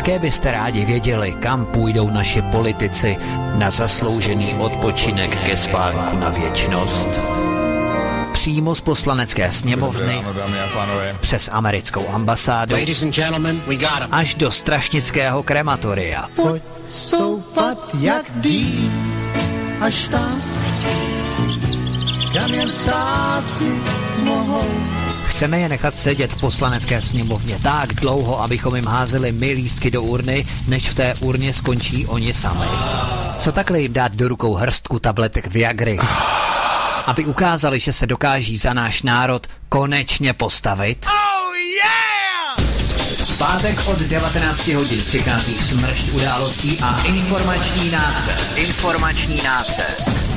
Také byste rádi věděli, kam půjdou naši politici na zasloužený odpočinek ke spánku na věčnost. Přímo z poslanecké sněmovny, přes americkou ambasádu, až do strašnického krematoria. Pojď stoupat jak dý, až tam, kam jen ptáci mohou. Chceme je nechat sedět v poslanecké sněmovně tak dlouho, abychom jim házeli my lístky do urny, než v té urně skončí oni sami. Co takhle jim dát do rukou hrstku tabletek Viagry, aby ukázali, že se dokáží za náš národ konečně postavit? Oh yeah! V pátek od 19 hodin přichází smršť událostí a informační nácest.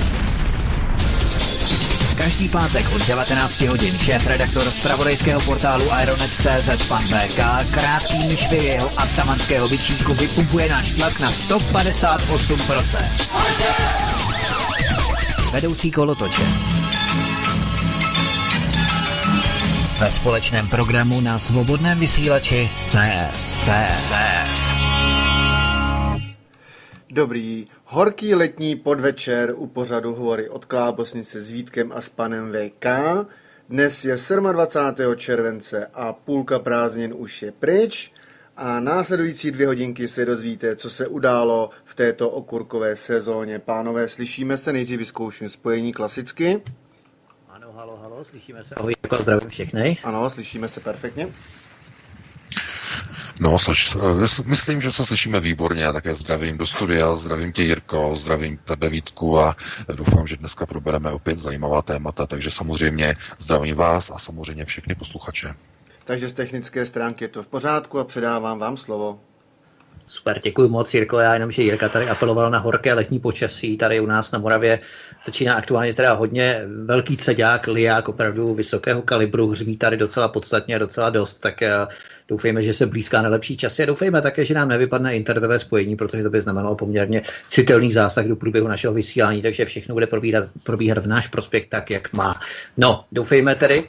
Každý pátek od 19 hodin šéf-redaktor zpravodajského portálu Aeronet.cz pan VK krátký myšvy jeho atamanského bičíku vypumpuje náš tlak na 158%. Vedoucí kolotoče. Ve společném programu na svobodném vysílači CS. Dobrý, horký letní podvečer u pořadu Hovory od Klábosnice s Vítkem a s panem VK. Dnes je 27. července a půlka prázdnin už je pryč a následující 2 hodinky se dozvíte, co se událo v této okurkové sezóně. Pánové, slyšíme se, nejdřív vyzkouším spojení klasicky. Ano, halo, slyšíme se. Ahoj, zdravím všechny. Ano, slyšíme se perfektně. No, myslím, že se slyšíme výborně. Já také zdravím do studia, zdravím tě, Jirko, zdravím tebe, Vítku, a doufám, že dneska probereme opět zajímavá témata, takže samozřejmě zdravím vás a samozřejmě všechny posluchače. Takže z technické stránky je to v pořádku a předávám vám slovo. Super, děkuji moc, Jirko. Já jenom, že Jirka tady apeloval na horké letní počasí. Tady u nás na Moravě začíná aktuálně teda hodně velký ceďák, liák opravdu vysokého kalibru, hřmí tady docela podstatně a docela dost, tak doufejme, že se blízká nejlepší časy a doufejme také, že nám nevypadne internetové spojení, protože to by znamenalo poměrně citelný zásah do průběhu našeho vysílání, takže všechno bude probíhat v náš prospěch tak, jak má. No, doufejme tedy,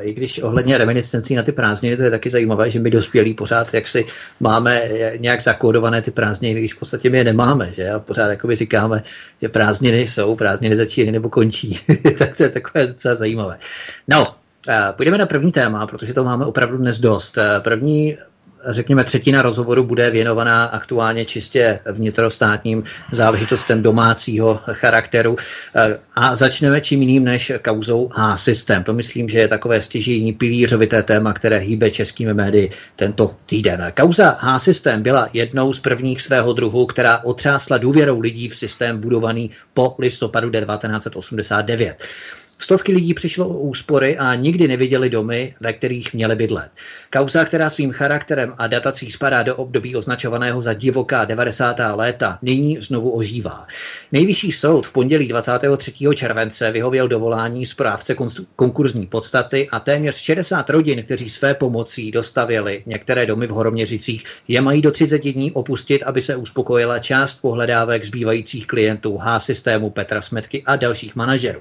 i když ohledně reminiscencí na ty prázdniny, to je taky zajímavé, že my dospělí pořád, jak si máme nějak zakódované ty prázdniny, když v podstatě my je nemáme, že? A pořád jakoby říkáme, že prázdniny začínají nebo končí. Tak to je takové docela zajímavé. No. Půjdeme na první téma, protože to máme opravdu dnes dost. První, řekněme, třetina rozhovoru bude věnovaná aktuálně čistě vnitrostátním záležitostem domácího charakteru. A začneme čím jiným než kauzou H-System. To myslím, že je takové stěžejní pilířovité téma, které hýbe českými médii tento týden. Kauza H-System byla jednou z prvních svého druhu, která otřásla důvěrou lidí v systém budovaný po listopadu 1989. Stovky lidí přišlo o úspory a nikdy neviděli domy, ve kterých měli bydlet. Kauza, která svým charakterem a datací spadá do období označovaného za divoká 90. léta, nyní znovu ožívá. Nejvyšší soud v pondělí 23. července vyhověl dovolání správce konkurzní podstaty a téměř 60 rodin, kteří své pomocí dostavěli některé domy v Horoměřicích, je mají do 30 dní opustit, aby se uspokojila část pohledávek zbývajících klientů H-Systému Petra Smetky a dalších manažerů.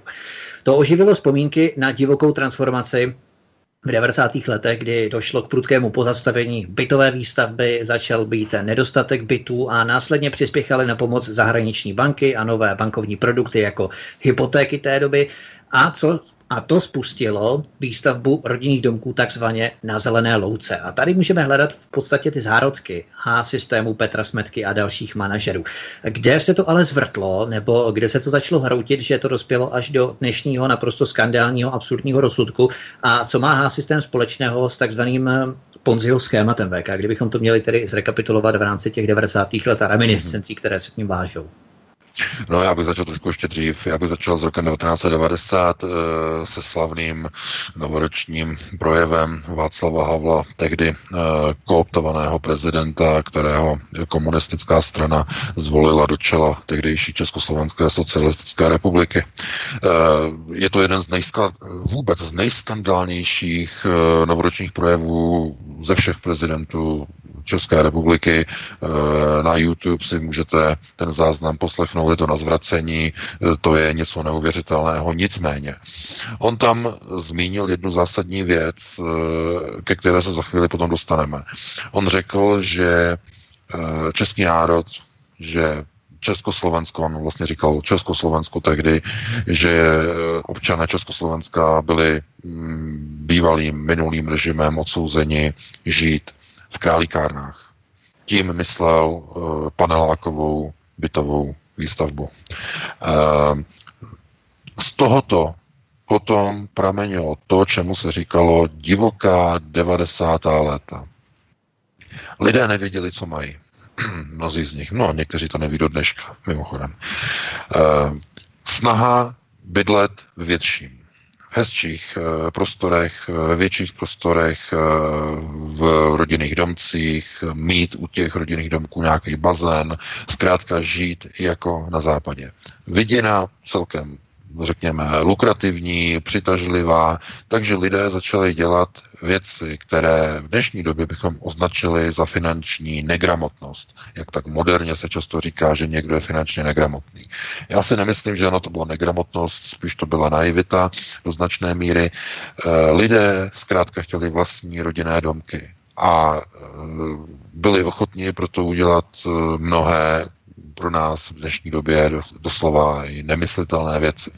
To oživilo vzpomínky na divokou transformaci v 90. letech, kdy došlo k prudkému pozastavení bytové výstavby, začal být nedostatek bytů a následně přispěchaly na pomoc zahraniční banky a nové bankovní produkty jako hypotéky té doby a to spustilo výstavbu rodinných domků takzvaně na zelené louce. A tady můžeme hledat v podstatě ty zárodky H-Systému Petra Smetky a dalších manažerů. Kde se to ale zvrtlo, nebo kde se to začalo hroutit, že to dospělo až do dnešního naprosto skandálního, absurdního rozsudku? A co má H-Systém společného s takzvaným Ponziho schématem VK? Kdybychom to měli tedy zrekapitulovat v rámci těch 90. let a reminiscencí, které se k ním vážou. No, já bych začal trošku ještě dřív. Já bych začal s rokem 1990 se slavným novoročním projevem Václava Havla, tehdy kooptovaného prezidenta, kterého komunistická strana zvolila do čela tehdejší Československé socialistické republiky. Je to jeden z nejskandálnějších novoročních projevů ze všech prezidentů České republiky. Na YouTube si můžete ten záznam poslechnout, je to na zvracení, to je něco neuvěřitelného. Nicméně, on tam zmínil jednu zásadní věc, ke které se za chvíli potom dostaneme. On řekl, že český národ, že Československo, on vlastně říkal Československo tehdy, že občané Československa byli bývalým minulým režimem odsouzeni žít v králíkárnách. Tím myslel panelákovou bytovou výstavbu. Z tohoto potom pramenilo to, čemu se říkalo divoká 90. léta. Lidé nevěděli, co mají. Mnozí z nich, no někteří to neví do dneška, mimochodem. Snaha bydlet v větším, hezčích prostorech, ve větších prostorech, v rodinných domcích, mít u těch rodinných domků nějaký bazén, zkrátka žít jako na západě. Vidina celkem, řekněme, lukrativní, přitažlivá, takže lidé začali dělat věci, které v dnešní době bychom označili za finanční negramotnost. Jak tak moderně se často říká, že někdo je finančně negramotný. Já si nemyslím, že ano, to byla negramotnost, spíš to byla naivita do značné míry. Lidé zkrátka chtěli vlastní rodinné domky a byli ochotní proto udělat mnohé pro nás v dnešní době doslova i nemyslitelné věci.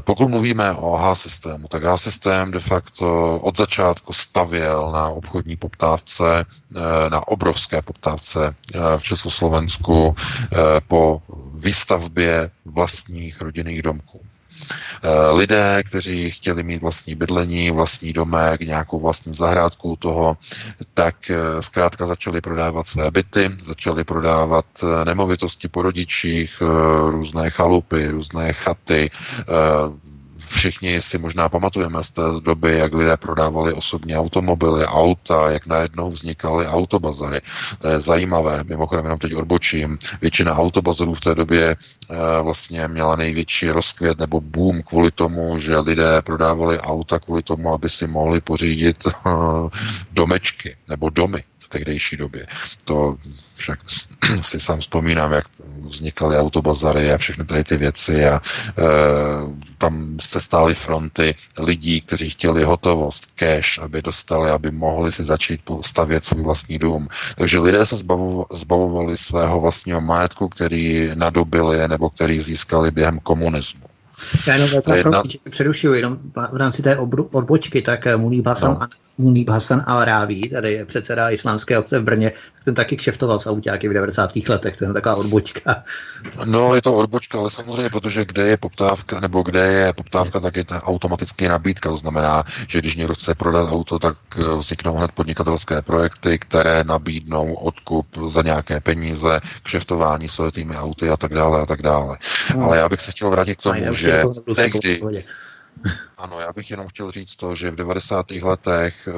Pokud mluvíme o H-systému, tak H-systém de facto od začátku stavěl na obchodní poptávce, na obrovské poptávce v Československu po výstavbě vlastních rodinných domků. Lidé, kteří chtěli mít vlastní bydlení, vlastní domek, nějakou vlastní zahrádku toho, tak zkrátka začali prodávat své byty, začali prodávat nemovitosti po rodičích, různé chalupy, různé chaty. Všichni si možná pamatujeme z té doby, jak lidé prodávali osobní automobily, auta, jak najednou vznikaly autobazary. To je zajímavé, mimochodem jenom teď odbočím. Většina autobazarů v té době vlastně měla největší rozkvět nebo boom kvůli tomu, že lidé prodávali auta kvůli tomu, aby si mohli pořídit domečky nebo domy v tehdejší době. To však si sám vzpomínám, jak vznikaly autobazary a všechny tady ty věci a tam se stály fronty lidí, kteří chtěli hotovost, cash, aby dostali, aby mohli si začít stavět svůj vlastní dům. Takže lidé se zbavovali svého vlastního majetku, který nadobili nebo který získali během komunismu. Já jenom přerušuju, jenom v rámci té odbočky, tak Munib Hasan Al-Ráví, tady je předseda islámské obce v Brně, ten taky kšeftoval s autáky v 90. letech, to je taková odbočka. No, je to odbočka, ale samozřejmě, protože kde je poptávka, nebo kde je poptávka, tak je ta automatická nabídka, to znamená, že když někdo chce prodat auto, tak vzniknou hned podnikatelské projekty, které nabídnou odkup za nějaké peníze, kšeftování s těmi auty a tak dále a tak dále. No. Ale já bych se chtěl vrátit k tomu, že tehdy... Ano, já bych jenom chtěl říct to, že v 90. letech,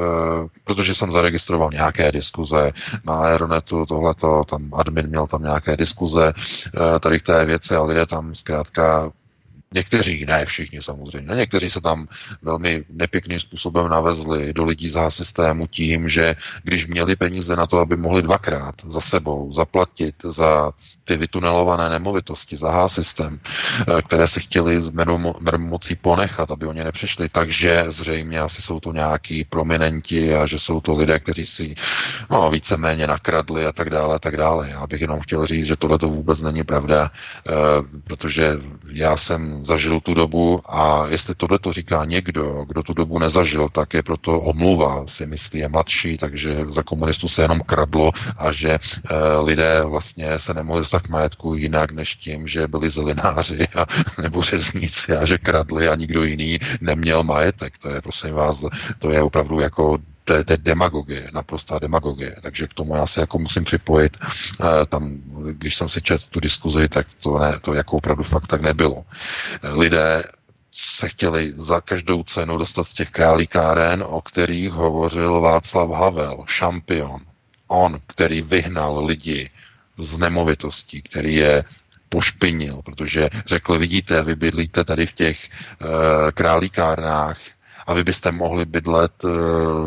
protože jsem zaregistroval nějaké diskuze na Aeronetu, tohleto, tam admin měl tam nějaké diskuze tady k té věci a lidé tam zkrátka, někteří, ne všichni samozřejmě, někteří se tam velmi nepěkným způsobem navezli do lidí z H-systému tím, že když měli peníze na to, aby mohli dvakrát za sebou zaplatit za ty vytunelované nemovitosti, za H-systém, které se chtěli mermocí ponechat, aby oni nepřišli, takže zřejmě asi jsou to nějaký prominenti a že jsou to lidé, kteří si no, víceméně nakradli a tak dále, a tak dále. Já bych jenom chtěl říct, že tohle to vůbec není pravda, protože já jsem zažil tu dobu a jestli tohle to říká někdo, kdo tu dobu nezažil, tak je proto omluva, si myslí, je mladší, takže za komunistů se jenom kradlo a že lidé vlastně se nemohli dostat k majetku jinak než tím, že byli zelináři a, nebo řezníci a že kradli a nikdo jiný neměl majetek. To je, prosím vás, to je opravdu jako to je demagogie, naprostá demagogie. Takže k tomu já se jako musím připojit. Tam, když jsem si četl tu diskuzi, tak to, ne, to jako opravdu fakt tak nebylo. Lidé se chtěli za každou cenu dostat z těch králíkáren, o kterých hovořil Václav Havel, šampion. On, který vyhnal lidi z nemovitostí, který je pošpinil, protože řekl, vidíte, vy bydlíte tady v těch králíkárnách, a vy byste mohli bydlet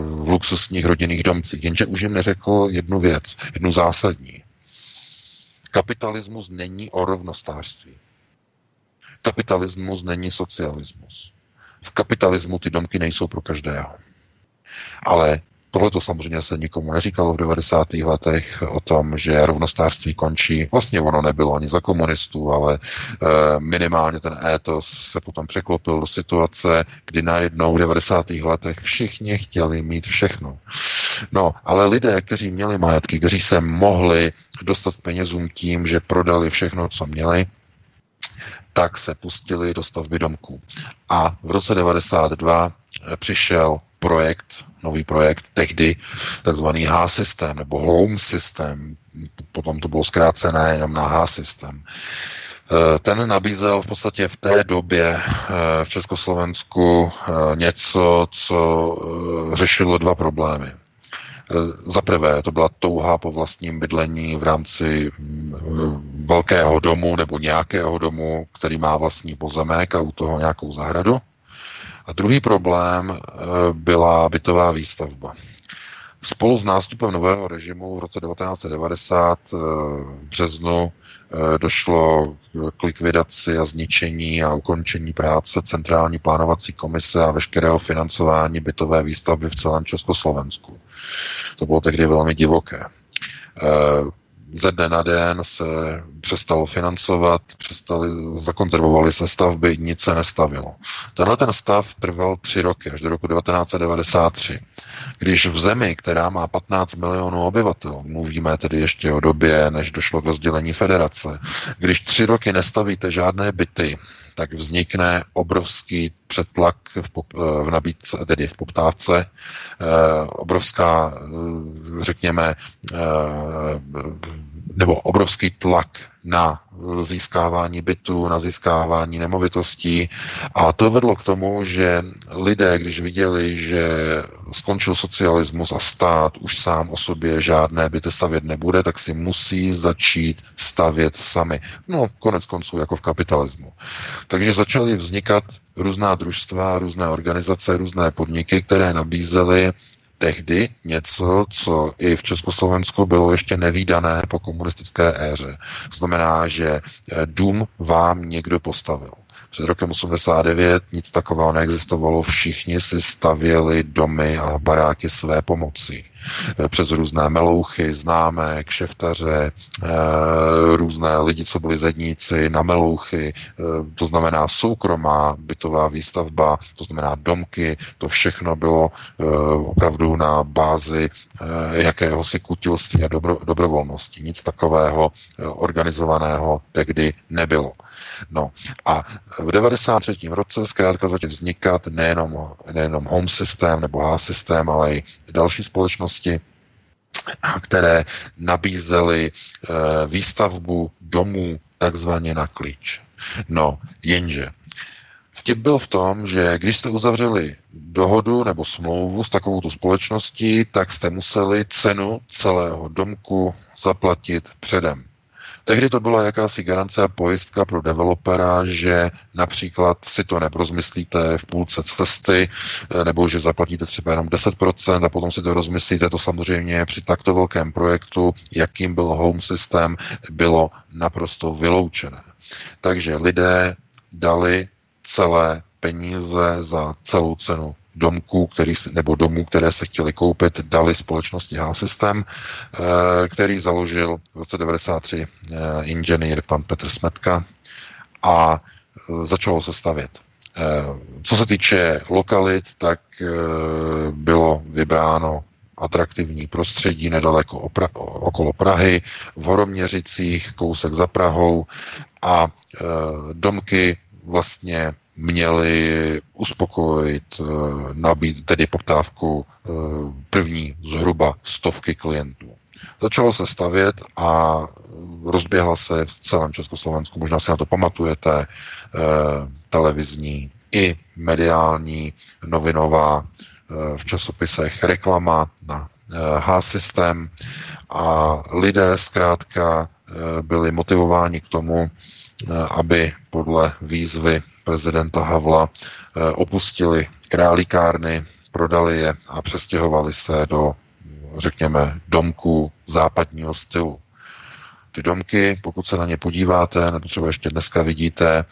v luxusních rodinných domcích. Jenže už jim neřekl jednu věc, jednu zásadní. Kapitalismus není o rovnostářství. Kapitalismus není socialismus. V kapitalismu ty domky nejsou pro každého. Ale Tohle to samozřejmě se nikomu neříkalo v 90. letech o tom, že rovnostářství končí. Vlastně ono nebylo ani za komunistů, ale minimálně ten étos se potom překlopil do situace, kdy najednou v 90. letech všichni chtěli mít všechno. No, ale lidé, kteří měli majetky, kteří se mohli dostat penězům tím, že prodali všechno, co měli, tak se pustili do stavby domků. A v roce 92 přišel nový projekt, tehdy takzvaný H-System, nebo Home System, potom to bylo zkrácené jenom na H-System. Ten nabízel v podstatě v té době v Československu něco, co řešilo dva problémy. Za prvé, to byla touha po vlastním bydlení v rámci velkého domu nebo nějakého domu, který má vlastní pozemek a u toho nějakou zahradu. A druhý problém byla bytová výstavba. Spolu s nástupem nového režimu v roce 1990 v březnu došlo k likvidaci a zničení a ukončení práce Centrální plánovací komise a veškerého financování bytové výstavby v celém Československu. To bylo tehdy velmi divoké. Ze dne na den se přestalo financovat, zakonzervovaly se stavby, nic se nestavilo. Tenhle ten stav trval 3 roky, až do roku 1993. Když v zemi, která má 15 milionů obyvatel, mluvíme tedy ještě o době, než došlo k rozdělení federace, když 3 roky nestavíte žádné byty, tak vznikne obrovský přetlak v nabídce, tedy v poptávce, obrovská, řekněme, nebo obrovský tlak na získávání bytů, na získávání nemovitostí. A to vedlo k tomu, že lidé, když viděli, že skončil socialismus a stát už sám o sobě žádné byty stavět nebude, tak si musí začít stavět sami. No, konec konců jako v kapitalismu. Takže začaly vznikat různá družstva, různé organizace, různé podniky, které nabízely tehdy něco, co i v Československu bylo ještě nevídané po komunistické éře. Znamená, že dům vám někdo postavil. Před rokem 89 nic takového neexistovalo, všichni si stavěli domy a baráky své pomocí. Přes různé melouchy, známé, kšeftaře, různé lidi, co byli zedníci, na melouchy, to znamená soukromá bytová výstavba, to znamená domky, to všechno bylo opravdu na bázi jakéhosi kutilství a dobrovolnosti. Nic takového organizovaného tehdy nebylo. No a v 93. roce zkrátka začal vznikat nejenom Home System nebo H-System, ale i další společnosti, které nabízely výstavbu domů takzvaně na klíč. No, jenže vtip byl v tom, že když jste uzavřeli dohodu nebo smlouvu s takovouto společností, tak jste museli cenu celého domku zaplatit předem. Tehdy to byla jakási garance a pojistka pro developera, že například si to neprozmyslíte v půlce cesty, nebo že zaplatíte třeba jenom 10% a potom si to rozmyslíte. To samozřejmě při takto velkém projektu, jakým byl Home System, bylo naprosto vyloučené. Takže lidé dali celé peníze za celou cenu domků, nebo domů, které se chtěli koupit, dali společnosti H-System, který založil v roce 1993 inženýr pan Petr Smetka a začalo se stavět. Co se týče lokalit, tak bylo vybráno atraktivní prostředí nedaleko okolo Prahy, v Horoměřicích, kousek za Prahou a domky vlastně měli uspokojit tedy poptávku první zhruba 100 klientů. Začalo se stavět a rozběhla se v celém Československu, možná si na to pamatujete, televizní i mediální, novinová, v časopisech reklama na H-System a lidé zkrátka byli motivováni k tomu, aby podle výzvy prezidenta Havla opustili králíkárny, prodali je a přestěhovali se do, řekněme, domků západního stylu. Ty domky, pokud se na ně podíváte, nebo třeba ještě dneska vidíte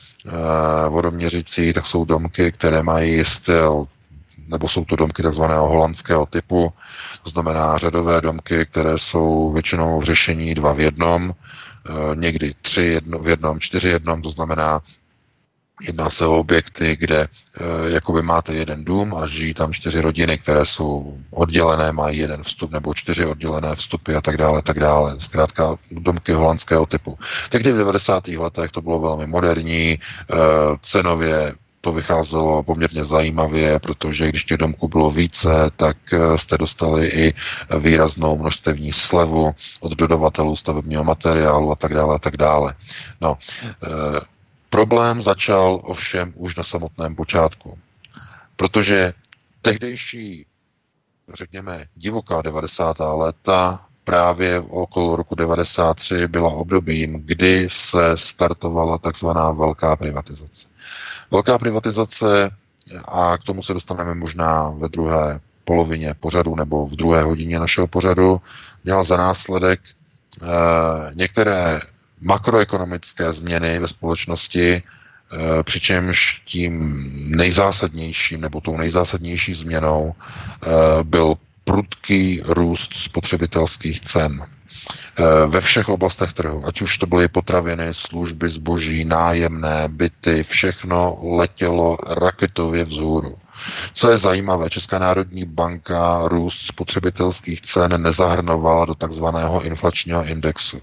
v Horoměřicích, tak jsou domky, které mají styl nebo jsou to domky takzvaného holandského typu, to znamená řadové domky, které jsou většinou v řešení 2 v 1, někdy 3 v 1, 4 v 1, to znamená, jedná se o objekty, kde jakoby máte jeden dům a žijí tam 4 rodiny, které jsou oddělené, mají 1 vstup nebo 4 oddělené vstupy a tak dále, tak dále. Zkrátka domky holandského typu. Tehdy v 90. letech to bylo velmi moderní, cenově to vycházelo poměrně zajímavě, protože když těch domků bylo více, tak jste dostali i výraznou množstevní slevu od dodavatelů stavebního materiálu a tak dále, a tak dále. No, problém začal ovšem už na samotném počátku, protože tehdejší, řekněme, divoká 90. léta, právě okolo roku 93 byla obdobím, kdy se startovala takzvaná velká privatizace. Velká privatizace, a k tomu se dostaneme možná ve druhé polovině pořadu nebo v druhé hodině našeho pořadu, měla za následek některé makroekonomické změny ve společnosti, přičemž tím nejzásadnějším nebo tou nejzásadnější změnou byl prudký růst spotřebitelských cen ve všech oblastech trhu, ať už to byly potraviny, služby, zboží, nájemné, byty, všechno letělo raketově vzhůru. Co je zajímavé, Česká národní banka růst spotřebitelských cen nezahrnovala do takzvaného inflačního indexu.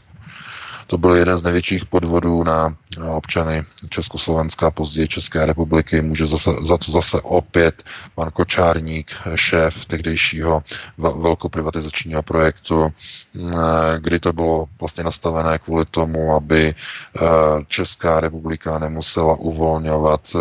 To byl jeden z největších podvodů na občany Československa, později České republiky. Může za to zase opět pan Kočárník, šéf tehdejšího velkoprivatizačního projektu, kdy to bylo vlastně nastavené kvůli tomu, aby Česká republika nemusela uvolňovat,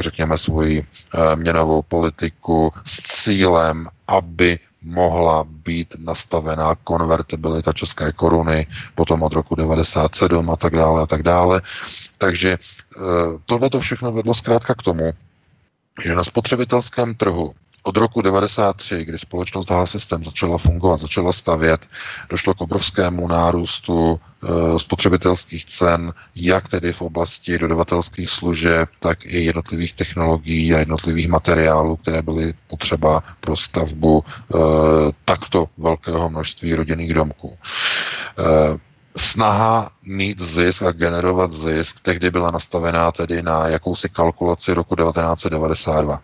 řekněme, svoji měnovou politiku s cílem, aby mohla být nastavená konvertibilita české koruny potom od roku 1997 a tak dále a tak dále. Takže tohle to všechno vedlo zkrátka k tomu, že na spotřebitelském trhu od roku 1993, kdy společnost H-System začala fungovat, začala stavět, došlo k obrovskému nárůstu spotřebitelských cen, jak tedy v oblasti dodavatelských služeb, tak i jednotlivých technologií a jednotlivých materiálů, které byly potřeba pro stavbu takto velkého množství rodinných domků. Snaha mít zisk a generovat zisk tehdy byla nastavená tedy na jakousi kalkulaci roku 1992.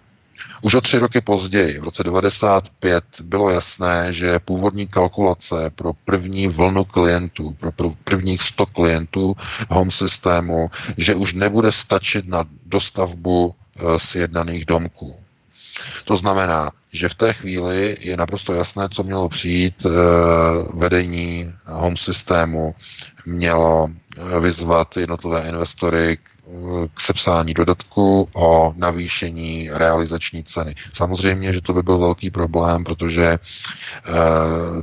Už o 3 roky později, v roce 1995, bylo jasné, že původní kalkulace pro první vlnu klientů, pro prvních 100 klientů home systému, že už nebude stačit na dostavbu sjednaných domků. To znamená, že v té chvíli je naprosto jasné, co mělo přijít. Vedení home systému mělo vyzvat jednotlivé investory k sepsání dodatku o navýšení realizační ceny. Samozřejmě, že to by byl velký problém, protože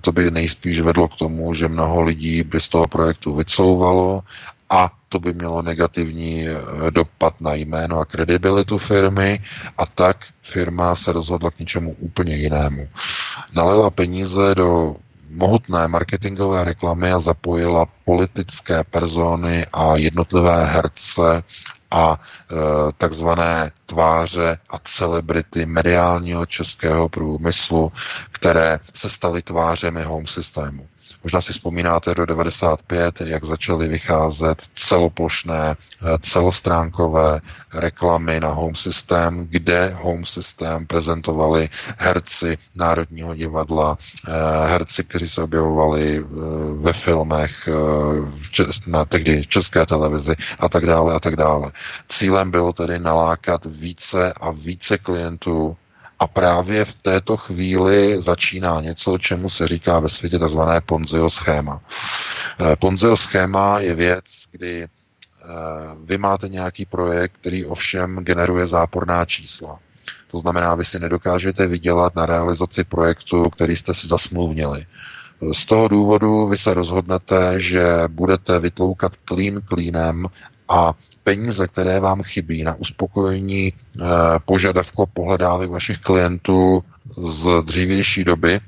to by nejspíš vedlo k tomu, že mnoho lidí by z toho projektu vycouvalo a to by mělo negativní dopad na jméno a kredibilitu firmy a tak firma se rozhodla k něčemu úplně jinému. Nalila peníze do mohutné marketingové reklamy a zapojila politické persony a jednotlivé herce a takzvané tváře a celebrity mediálního českého průmyslu, které se staly tvářemi home systému. Možná si vzpomínáte do 95, jak začaly vycházet celoplošné, celostránkové reklamy na home systém, kde home systém prezentovali herci Národního divadla, herci, kteří se objevovali ve filmech, na tehdy České televizi a tak dále a tak dále. Cílem bylo tedy nalákat více a více klientů. A právě v této chvíli začíná něco, čemu se říká ve světě tzv. Ponziho schéma. Ponziho schéma je věc, kdy vy máte nějaký projekt, který ovšem generuje záporná čísla. To znamená, vy si nedokážete vydělat na realizaci projektu, který jste si zasmluvnili. Z toho důvodu vy se rozhodnete, že budete vytloukat klín klínem a peníze, které vám chybí na uspokojení požadavku pohledávek vašich klientů z dřívější doby,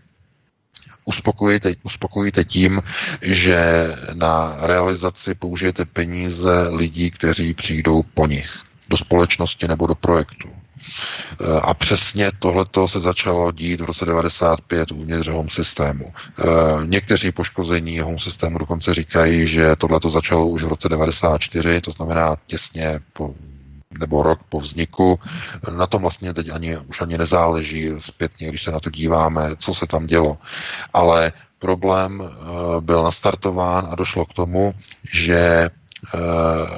uspokojíte tím, že na realizaci použijete peníze lidí, kteří přijdou po nich do společnosti nebo do projektu. A přesně tohleto se začalo dít v roce 1995 uvnitř home systému. Někteří poškození home systému dokonce říkají, že tohleto začalo už v roce 1994, to znamená těsně nebo rok po vzniku. Na tom vlastně teď už ani nezáleží zpětně, když se na to díváme, co se tam dělo. Ale problém byl nastartován a došlo k tomu, že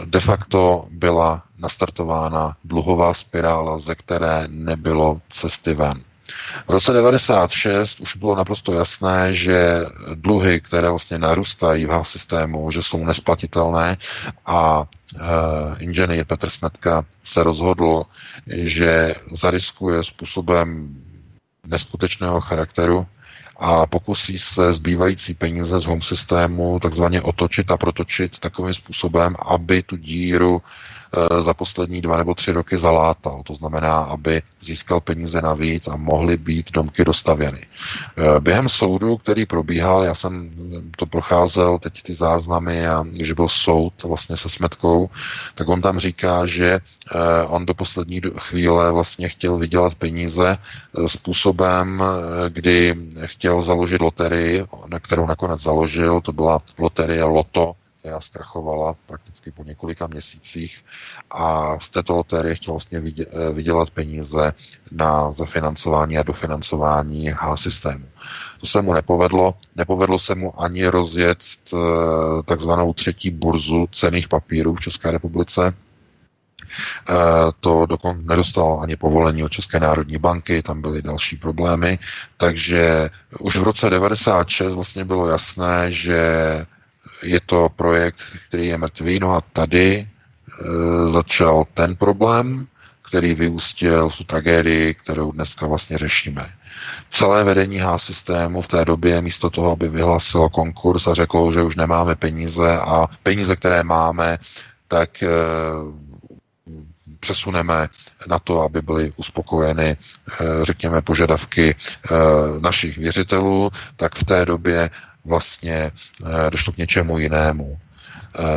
de facto byla nastartována dluhová spirála, ze které nebylo cesty ven. V roce 1996 už bylo naprosto jasné, že dluhy, které vlastně narůstají v systému, že jsou nesplatitelné a inženýr Petr Smetka se rozhodl, že zariskuje způsobem neskutečného charakteru a pokusí se zbývající peníze z home systému takzvaně otočit a protočit takovým způsobem, aby tu díru za poslední 2 nebo 3 roky zalátal. To znamená, aby získal peníze navíc a mohly být domky dostavěny. Během soudu, který probíhal, já jsem to procházel, teď ty záznamy, a když byl soud vlastně se Smetkou, tak on tam říká, že on do poslední chvíle vlastně chtěl vydělat peníze způsobem, kdy chtěl založit loterii, na kterou nakonec založil, to byla loterie Loto, která zkrachovala prakticky po několika měsících a z této loterie chtěl vlastně vydělat peníze na zafinancování a dofinancování H-systému. To se mu nepovedlo. Nepovedlo se mu ani rozjet takzvanou 3. burzu cenných papírů v České republice. To dokonce nedostalo ani povolení od České národní banky, tam byly další problémy, takže už v roce 1996 vlastně bylo jasné, že je to projekt, který je mrtvý, no a tady začal ten problém, který vyústil v tu tragédii, kterou dneska vlastně řešíme. Celé vedení H-systému v té době místo toho, aby vyhlásilo konkurs a řeklo, že už nemáme peníze a peníze, které máme, tak přesuneme na to, aby byly uspokojeny, řekněme, požadavky našich věřitelů, tak v té době vlastně došlo k něčemu jinému.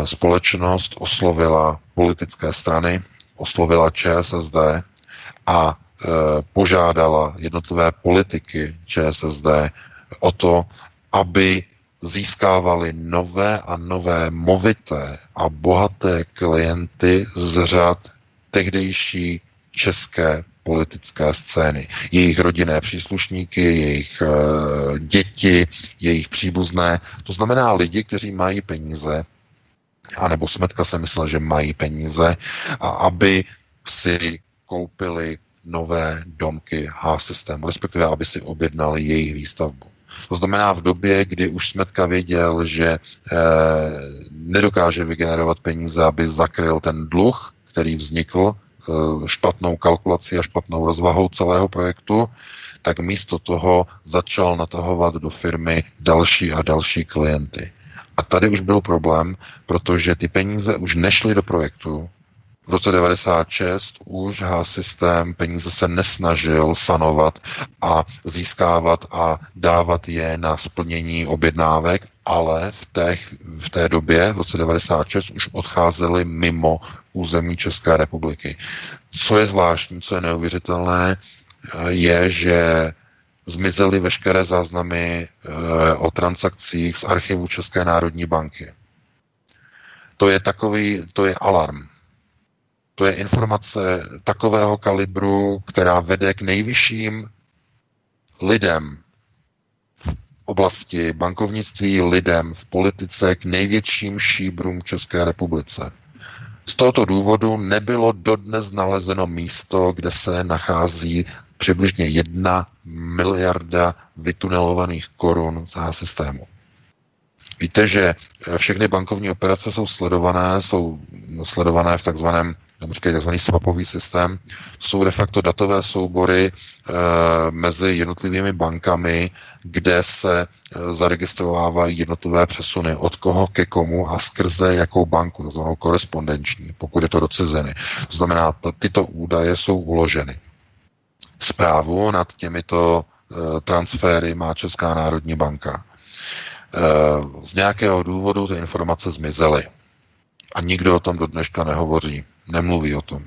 Společnost oslovila politické strany, oslovila ČSSD a požádala jednotlivé politiky ČSSD o to, aby získávali nové a nové movité a bohaté klienty z řad tehdejší české politické scény. Jejich rodinné příslušníky, jejich děti, jejich příbuzné. To znamená lidi, kteří mají peníze, anebo Smetka se myslel, že mají peníze, a aby si koupili nové domky H-systému, respektive aby si objednali jejich výstavbu. To znamená v době, kdy už Smetka věděl, že nedokáže vygenerovat peníze, aby zakryl ten dluh, který vznikl špatnou kalkulací a špatnou rozvahou celého projektu, tak místo toho začal natahovat do firmy další a další klienty. A tady už byl problém, protože ty peníze už nešly do projektu. V roce 1996 už H-systém peníze se nesnažil sanovat a získávat a dávat je na splnění objednávek, ale v té době, v roce 1996, už odcházeli mimo území České republiky. Co je zvláštní, co je neuvěřitelné, je, že zmizely veškeré záznamy o transakcích z archivu České národní banky. To je alarm. To je informace takového kalibru, která vede k nejvyšším lidem v oblasti bankovnictví, lidem v politice, k největším šíbrům České republice. Z tohoto důvodu nebylo dodnes nalezeno místo, kde se nachází přibližně 1 miliarda vytunelovaných korun z H-systému. Víte, že všechny bankovní operace jsou sledované v takzvaný swapový systém. Jsou de facto datové soubory mezi jednotlivými bankami, kde se zaregistrovávají jednotlivé přesuny od koho ke komu a skrze jakou banku, takzvanou korespondenční, pokud je to do ciziny. To znamená, tyto údaje jsou uloženy. Zprávu nad těmito transfery má Česká národní banka. Z nějakého důvodu ty informace zmizely. A nikdo o tom do dneška nehovoří, nemluví o tom.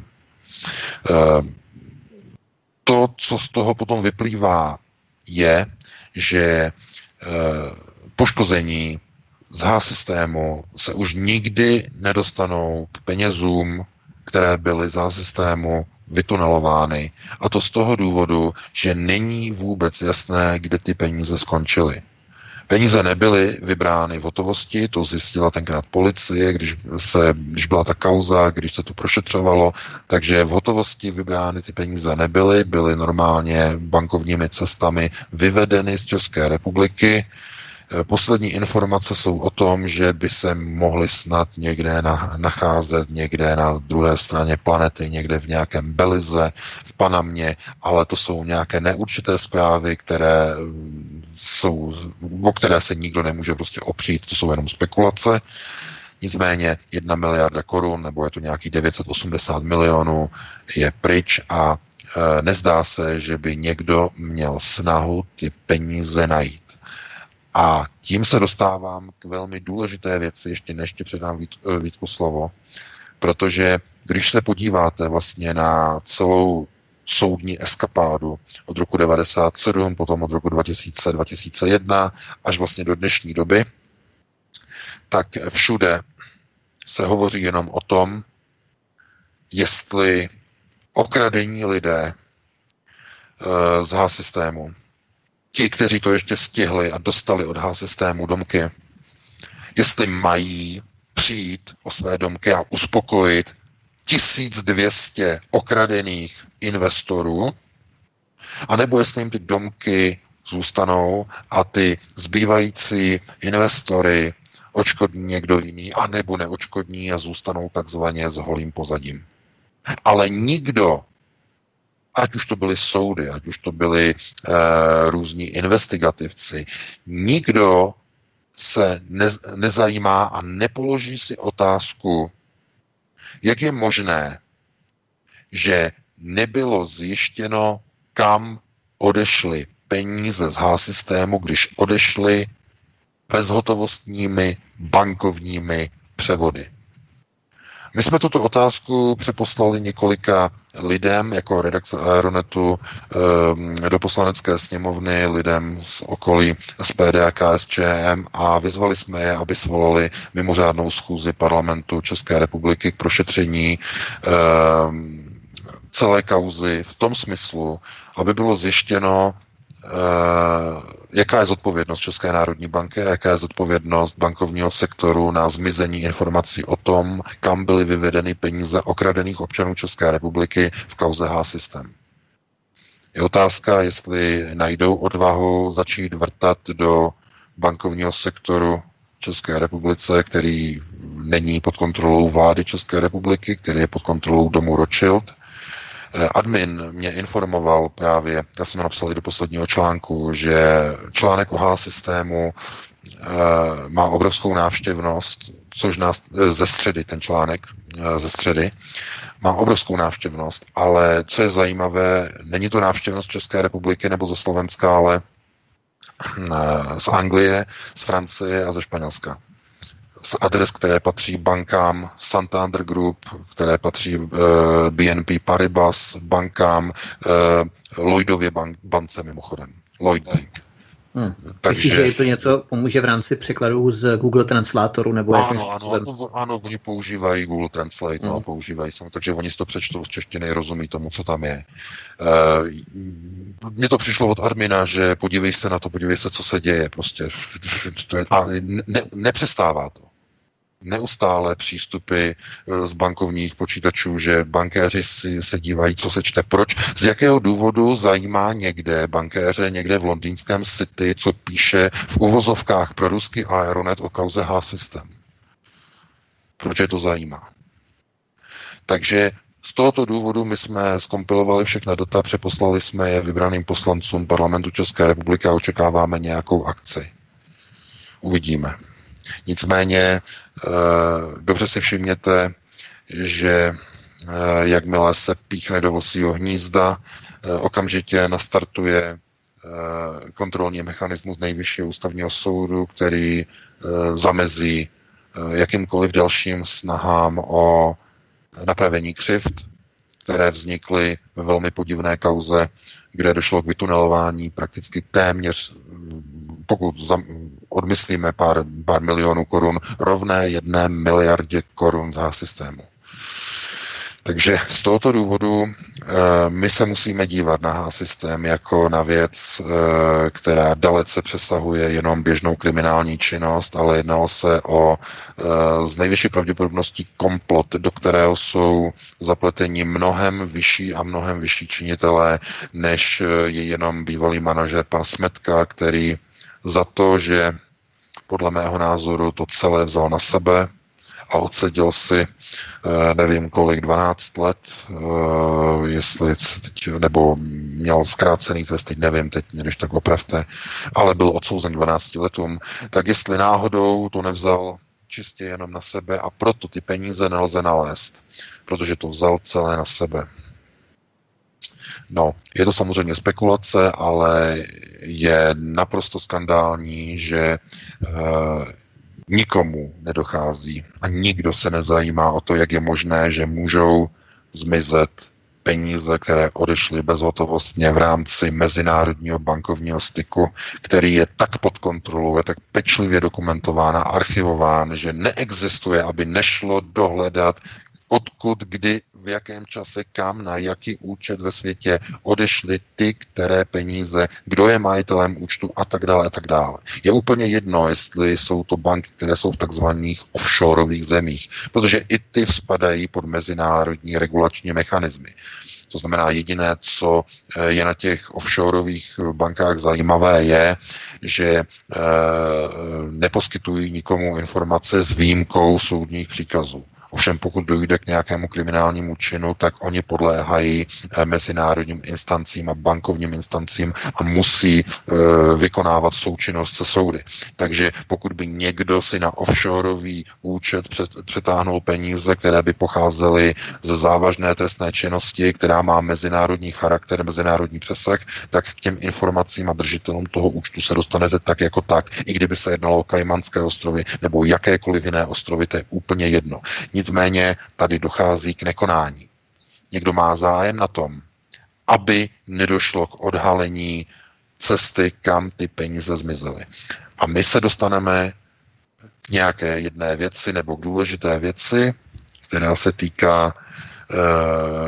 to, co z toho potom vyplývá, je, že poškození z H-systému se už nikdy nedostanou k penězům, které byly z H-systému vytunelovány. A to z toho důvodu, že není vůbec jasné, kde ty peníze skončily. Peníze nebyly vybrány v hotovosti, to zjistila tenkrát policie, když byla ta kauza, když se to prošetřovalo, takže v hotovosti vybrány ty peníze nebyly, byly normálně bankovními cestami vyvedeny z České republiky. Poslední informace jsou o tom, že by se mohly snad někde nacházet, někde na druhé straně planety, někde v nějakém Belize, v Panamě, ale to jsou nějaké neurčité zprávy, o které se nikdo nemůže prostě opřít, to jsou jenom spekulace. Nicméně 1 miliarda korun, nebo je to nějaký 980 milionů, je pryč a nezdá se, že by někdo měl snahu ty peníze najít. A tím se dostávám k velmi důležité věci, ještě předám Vítku slovo, protože když se podíváte vlastně na celou soudní eskapádu od roku 1997, potom od roku 2000-2001 až vlastně do dnešní doby, tak všude se hovoří jenom o tom, jestli okradení lidé z H-systému, ti, kteří to ještě stihli a dostali od H-systému domky, jestli mají přijít o své domky a uspokojit 1200 okradených investorů, anebo jestli jim ty domky zůstanou a ty zbývající investory odškodní někdo jiný, anebo neodškodní a zůstanou takzvaně s holým pozadím. Ale nikdo, ať už to byly soudy, ať už to byly různí investigativci, nikdo se nezajímá a nepoloží si otázku, jak je možné, že nebylo zjištěno, kam odešly peníze z H-systému, když odešly bezhotovostními bankovními převody. My jsme tuto otázku přeposlali několika lidem jako redakce Aeronetu do Poslanecké sněmovny, lidem z okolí SPD a KSČM a vyzvali jsme je, aby svolali mimořádnou schůzi parlamentu České republiky k prošetření celé kauzy v tom smyslu, aby bylo zjištěno, jaká je zodpovědnost České národní banky a jaká je zodpovědnost bankovního sektoru na zmizení informací o tom, kam byly vyvedeny peníze okradených občanů České republiky v kauze H-systém. Je otázka, jestli najdou odvahu začít vrtat do bankovního sektoru České republice, který není pod kontrolou vlády České republiky, který je pod kontrolou domu Rothschild. Admin mě informoval právě, já jsem napsal i do posledního článku, že článek o H-systému má obrovskou návštěvnost, což ze středy má obrovskou návštěvnost, ale co je zajímavé, není to návštěvnost České republiky nebo ze Slovenska, ale z Anglie, z Francie a ze Španělska. Z adres, které patří bankám Santander Group, které patří BNP Paribas, bankám Lloydově bance mimochodem. Lloyd Bank. Takže... Myslíš, že to něco pomůže v rámci překladů z Google Translatoru? Nebo ano, oni používají Google Translate, používají se, takže oni si to přečtou z češtiny, rozumí tomu, co tam je. Mně to přišlo od admina, že podívej se na to, podívej se, co se děje. Prostě. A nepřestává to. Neustále přístupy z bankovních počítačů, že bankéři se dívají, co se čte, proč, z jakého důvodu zajímá někde bankéře, někde v londýnském City, co píše v uvozovkách pro ruský Aeronet o kauze H-systém. Proč je to zajímá? Takže z tohoto důvodu my jsme zkompilovali všechna data, přeposlali jsme je vybraným poslancům parlamentu České republiky a očekáváme nějakou akci. Uvidíme. Nicméně dobře si všimněte, že jakmile se píchne do vosího hnízda, okamžitě nastartuje kontrolní mechanismus Nejvyššího ústavního soudu, který zamezí jakýmkoliv dalším snahám o napravení křivd, které vznikly ve velmi podivné kauze, kde došlo k vytunelování prakticky téměř, pokud odmyslíme pár milionů korun, rovné 1 miliardě korun z H-systému. Takže z tohoto důvodu my se musíme dívat na H-systém jako na věc, která dalece přesahuje jenom běžnou kriminální činnost, ale jednalo se o z největší pravděpodobností komplot, do kterého jsou zapleteni mnohem vyšší a mnohem vyšší činitelé, než je jenom bývalý manažer pan Smetka, který za to, že podle mého názoru to celé vzal na sebe, a odseděl si, nevím kolik, 12 let, jestli teď, nebo měl zkrácený trest, teď nevím, teď když tak opravte, ale byl odsouzen 12 letům, tak jestli náhodou to nevzal čistě jenom na sebe a proto ty peníze nelze nalézt, protože to vzal celé na sebe. No, je to samozřejmě spekulace, ale je naprosto skandální, že nikomu nedochází a nikdo se nezajímá o to, jak je možné, že můžou zmizet peníze, které odešly bezhotovostně v rámci mezinárodního bankovního styku, který je tak pod kontrolou, je tak pečlivě dokumentován a archivován, že neexistuje, aby nešlo dohledat, odkud, kdy, v jakém čase, kam, na jaký účet ve světě odešly ty, které peníze, kdo je majitelem účtu a tak dále a tak dále. Je úplně jedno, jestli jsou to banky, které jsou v takzvaných offshoreových zemích, protože i ty spadají pod mezinárodní regulační mechanismy. To znamená, jediné, co je na těch offshoreových bankách zajímavé, je, že neposkytují nikomu informace s výjimkou soudních příkazů. Ovšem, pokud dojde k nějakému kriminálnímu činu, tak oni podléhají mezinárodním instancím a bankovním instancím a musí vykonávat součinnost se soudy. Takže pokud by někdo si na offshoreový účet přetáhnul peníze, které by pocházely ze závažné trestné činnosti, která má mezinárodní charakter, mezinárodní přesah, tak k těm informacím a držitelům toho účtu se dostanete tak jako tak, i kdyby se jednalo o Kajmanské ostrovy nebo jakékoliv jiné ostrovy, to je úplně jedno. Nicméně tady dochází k nekonání. Někdo má zájem na tom, aby nedošlo k odhalení cesty, kam ty peníze zmizely. A my se dostaneme k nějaké jedné věci nebo k důležité věci, která se týká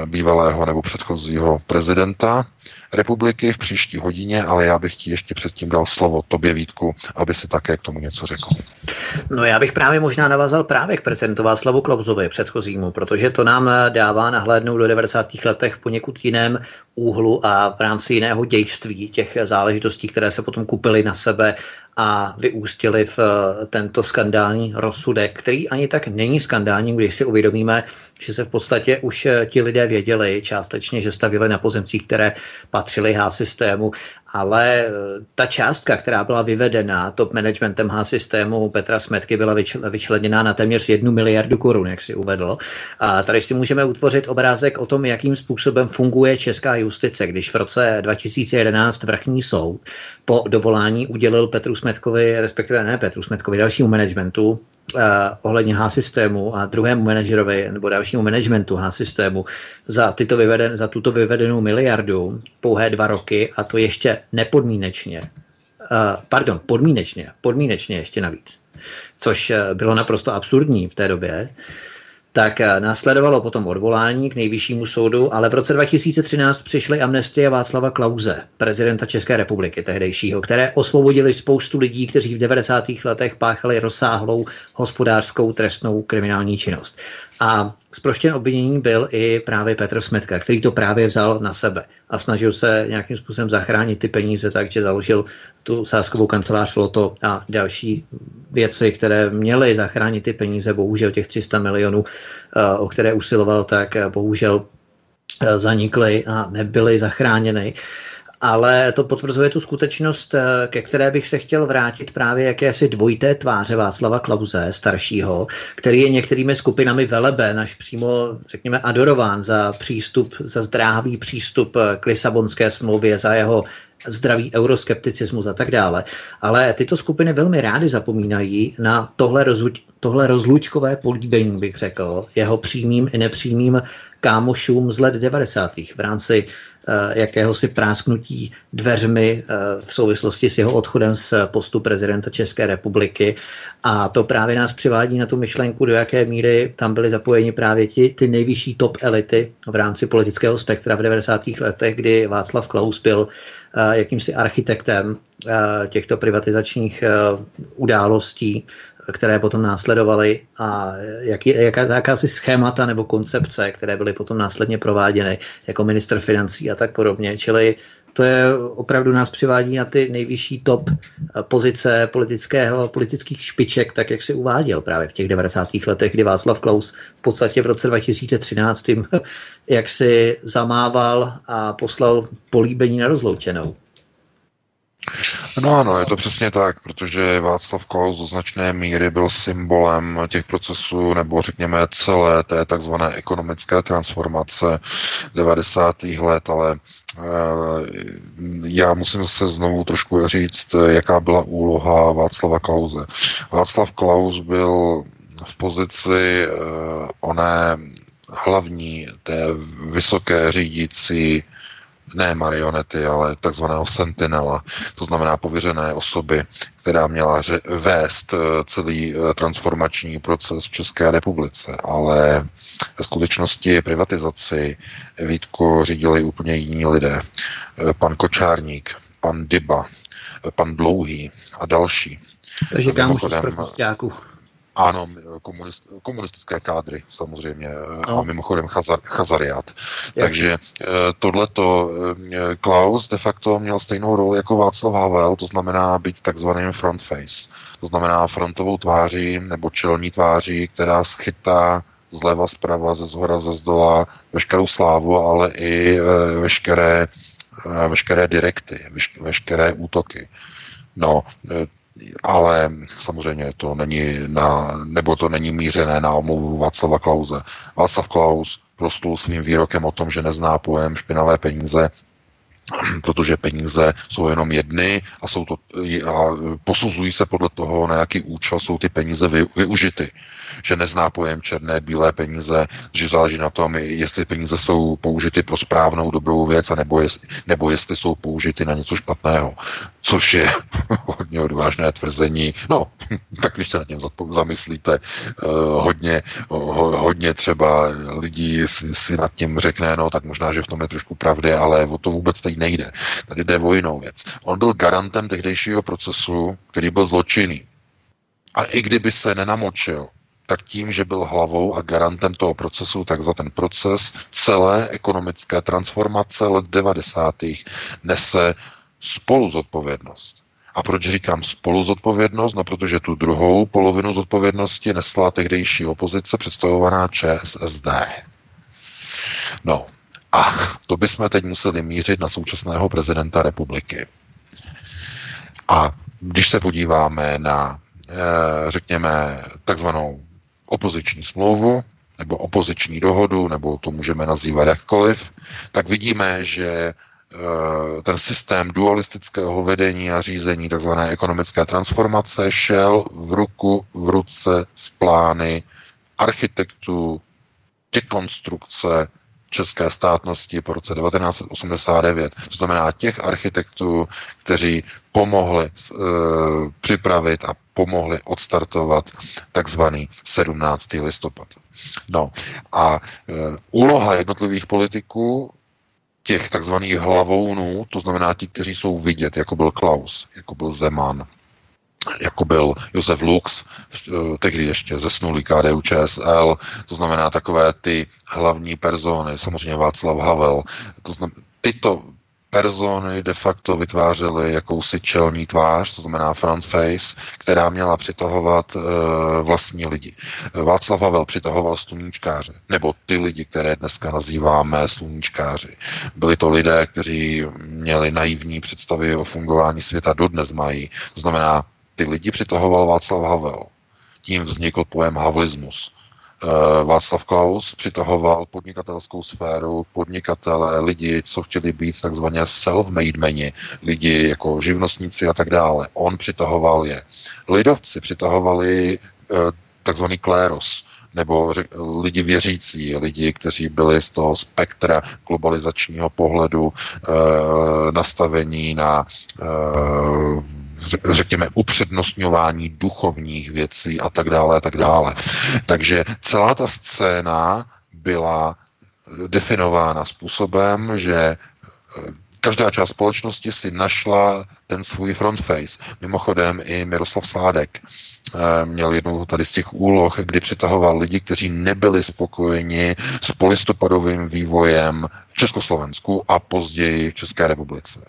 bývalého nebo předchozího prezidenta republiky v příští hodině, ale já bych ti ještě předtím dal slovo tobě, Vítku, aby si také k tomu něco řekl. No já bych právě možná navázal právě k prezidentu Václavu Klausovi předchozímu, protože to nám dává nahlédnout do 90. letech poněkud jiném úhlu a v rámci jiného dějství těch záležitostí, které se potom kupily na sebe a vyústily v tento skandální rozsudek, který ani tak není skandální, když si uvědomíme, že se v podstatě už ti lidé věděli částečně, že stavěli na pozemcích, které patřily H-systému, ale ta částka, která byla vyvedena top managementem H-systému Petra Smetky, byla vyčleněná na téměř 1 miliardu korun, jak si uvedl. A tady si můžeme utvořit obrázek o tom, jakým způsobem funguje česká justice, když v roce 2011 vrchní soud po dovolání udělil Petru Smetkovi, respektive ne Petru Smetkovi, dalšímu managementu ohledně H-systému a druhému manažerovi nebo dalšímu managementu H-systému za tuto vyvedenou miliardu pouhé 2 roky a to ještě nepodmínečně. Podmínečně ještě navíc, což bylo naprosto absurdní v té době. Tak následovalo potom odvolání k nejvyššímu soudu, ale v roce 2013 přišly amnestie Václava Klause, prezidenta České republiky tehdejšího, které osvobodili spoustu lidí, kteří v 90. letech páchali rozsáhlou hospodářskou trestnou kriminální činnost. A zproštěn obvinění byl i právě Petr Smetka, který to právě vzal na sebe a snažil se nějakým způsobem zachránit ty peníze, takže založil tu sázkovou kancelář Loto a další věci, které měly zachránit ty peníze, bohužel těch 300 milionů, o které usiloval, tak bohužel zanikly a nebyly zachráněny. Ale to potvrzuje tu skutečnost, ke které bych se chtěl vrátit právě jakési dvojité tváře Václava Klause, staršího, který je některými skupinami veleben, až přímo, řekněme, adorován za zdráhavý přístup k Lisabonské smlouvě, za jeho zdravý euroskepticismus a tak dále. Ale tyto skupiny velmi rády zapomínají na tohle rozlučkové políbení, bych řekl, jeho přímým i nepřímým kámošům z let 90. v rámci jakéhosi prásknutí dveřmi v souvislosti s jeho odchodem z postu prezidenta České republiky. A to právě nás přivádí na tu myšlenku, do jaké míry tam byly zapojeni právě ty nejvyšší top elity v rámci politického spektra v 90. letech, kdy Václav Klaus byl jakýmsi architektem těchto privatizačních událostí, které potom následovaly, a jakási schémata nebo koncepce, které byly potom následně prováděny jako ministr financí a tak podobně. Čili to je opravdu nás přivádí na ty nejvyšší top pozice politických špiček, tak jak se uváděl právě v těch 90. letech, kdy Václav Klaus v podstatě v roce 2013 jak si zamával a poslal políbení na rozloučenou. No ano, je to přesně tak, protože Václav Klaus do značné míry byl symbolem těch procesů, nebo řekněme celé té takzvané ekonomické transformace 90. let, ale já musím se znovu trošku říct, jaká byla úloha Václava Klause. Václav Klaus byl v pozici oné hlavní, té vysoké řídící, ne marionety, ale takzvaného sentinela, to znamená pověřené osoby, která měla vést celý transformační proces v České republice. Ale ve skutečnosti privatizaci Vítko řídili úplně jiní lidé. Pan Kočárník, pan Dyba, pan Dlouhý a další. Takže kámoši z prkostáků. Ano, komunistické kádry samozřejmě, no. A mimochodem Chazariát. Takže tohleto Klaus de facto měl stejnou roli jako Václav Havel, to znamená být takzvaným front face, to znamená frontovou tváří nebo čelní tváří, která schytá zleva, zprava, ze zhora, ze zdola veškerou slávu, ale i veškeré direkty, veškeré útoky. No, ale samozřejmě to není nebo to není mířené na omluvu Václava Klause. Václav Klaus proslul svým výrokem o tom, že nezná pojem špinavé peníze, protože peníze jsou jenom jedny a a posuzují se podle toho, na jaký účel jsou ty peníze využity. Že nezná pojem černé, bílé peníze, že záleží na tom, jestli peníze jsou použity pro správnou, dobrou věc, nebo jestli jsou použity na něco špatného. Což je hodně odvážné tvrzení. No, tak když se nad tím zamyslíte, hodně třeba lidí si nad tím řekne, no tak možná, že v tom je trošku pravdy, ale o to vůbec teď nejde. Tady jde o jinou věc. On byl garantem tehdejšího procesu, který byl zločinný. A i kdyby se nenamočil, tak tím, že byl hlavou a garantem toho procesu, tak za ten proces celé ekonomické transformace let 90. nese spoluzodpovědnost. A proč říkám spoluzodpovědnost? No, protože tu druhou polovinu zodpovědnosti nesla tehdejší opozice představovaná ČSSD. No, a to bychom teď museli mířit na současného prezidenta republiky. A když se podíváme na, řekněme, takzvanou opoziční smlouvu, nebo opoziční dohodu, nebo to můžeme nazývat jakkoliv, tak vidíme, že ten systém dualistického vedení a řízení tzv. Ekonomické transformace šel v ruce s plány architektů dekonstrukce české státnosti po roce 1989. To znamená těch architektů, kteří pomohli připravit a pomohli odstartovat takzvaný 17. listopad. No a úloha jednotlivých politiků, těch takzvaných hlavounů, to znamená ti, kteří jsou vidět, jako byl Klaus, jako byl Zeman, jako byl Josef Lux, tehdy ještě zesnulý KDU ČSL, to znamená takové ty hlavní persony, samozřejmě Václav Havel, to znamená, tyto persony de facto vytvářely jakousi čelní tvář, to znamená front face, která měla přitahovat vlastní lidi. Václav Havel přitahoval sluníčkáře, nebo ty lidi, které dneska nazýváme sluníčkáři. Byli to lidé, kteří měli naivní představy o fungování světa, dodnes mají. To znamená, ty lidi přitahoval Václav Havel. Tím vznikl pojem havlismus. Václav Klaus přitahoval podnikatelskou sféru, podnikatele, lidi, co chtěli být takzvaně self-made meni, lidi jako živnostníci a tak dále. On přitahoval je. Lidovci přitahovali takzvaný kléros, nebo lidi věřící, lidi, kteří byli z toho spektra globalizačního pohledu nastavení na řekněme, upřednostňování duchovních věcí a tak dále, a tak dále. Takže celá ta scéna byla definována způsobem, že každá část společnosti si našla ten svůj frontface. Mimochodem i Miroslav Sládek měl jednu tady z těch úloh, kdy přitahoval lidi, kteří nebyli spokojeni s polistopadovým vývojem v Československu a později v České republice.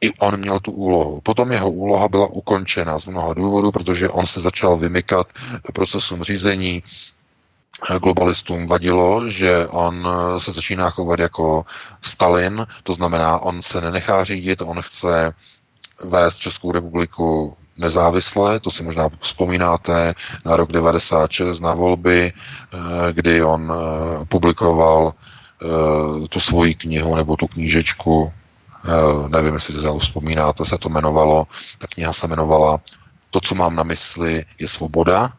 I on měl tu úlohu. Potom jeho úloha byla ukončena z mnoha důvodů, protože on se začal vymykat procesům řízení. Globalistům vadilo, že on se začíná chovat jako Stalin, to znamená, on se nenechá řídit, on chce vést Českou republiku nezávisle, to si možná vzpomínáte na rok 96, na volby, kdy on publikoval tu svoji knihu nebo tu knížečku, nevím, jestli se vzpomínáte, se to jmenovalo, ta kniha se jmenovala To, co mám na mysli, je svoboda.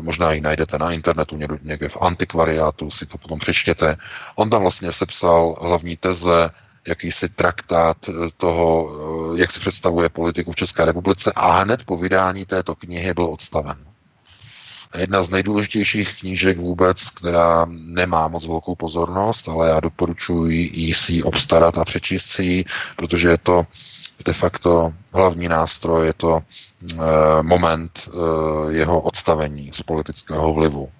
Možná ji najdete na internetu, někde v antikvariátu, si to potom přečtěte. On tam vlastně sepsal hlavní teze, jakýsi traktát toho, jak se představuje politiku v České republice a hned po vydání této knihy byl odstaven. Jedna z nejdůležitějších knížek vůbec, která nemá moc velkou pozornost, ale já doporučuji ji si obstarat a přečíst si ji, protože je to de facto hlavní nástroj, je to moment jeho odstavení z politického vlivu.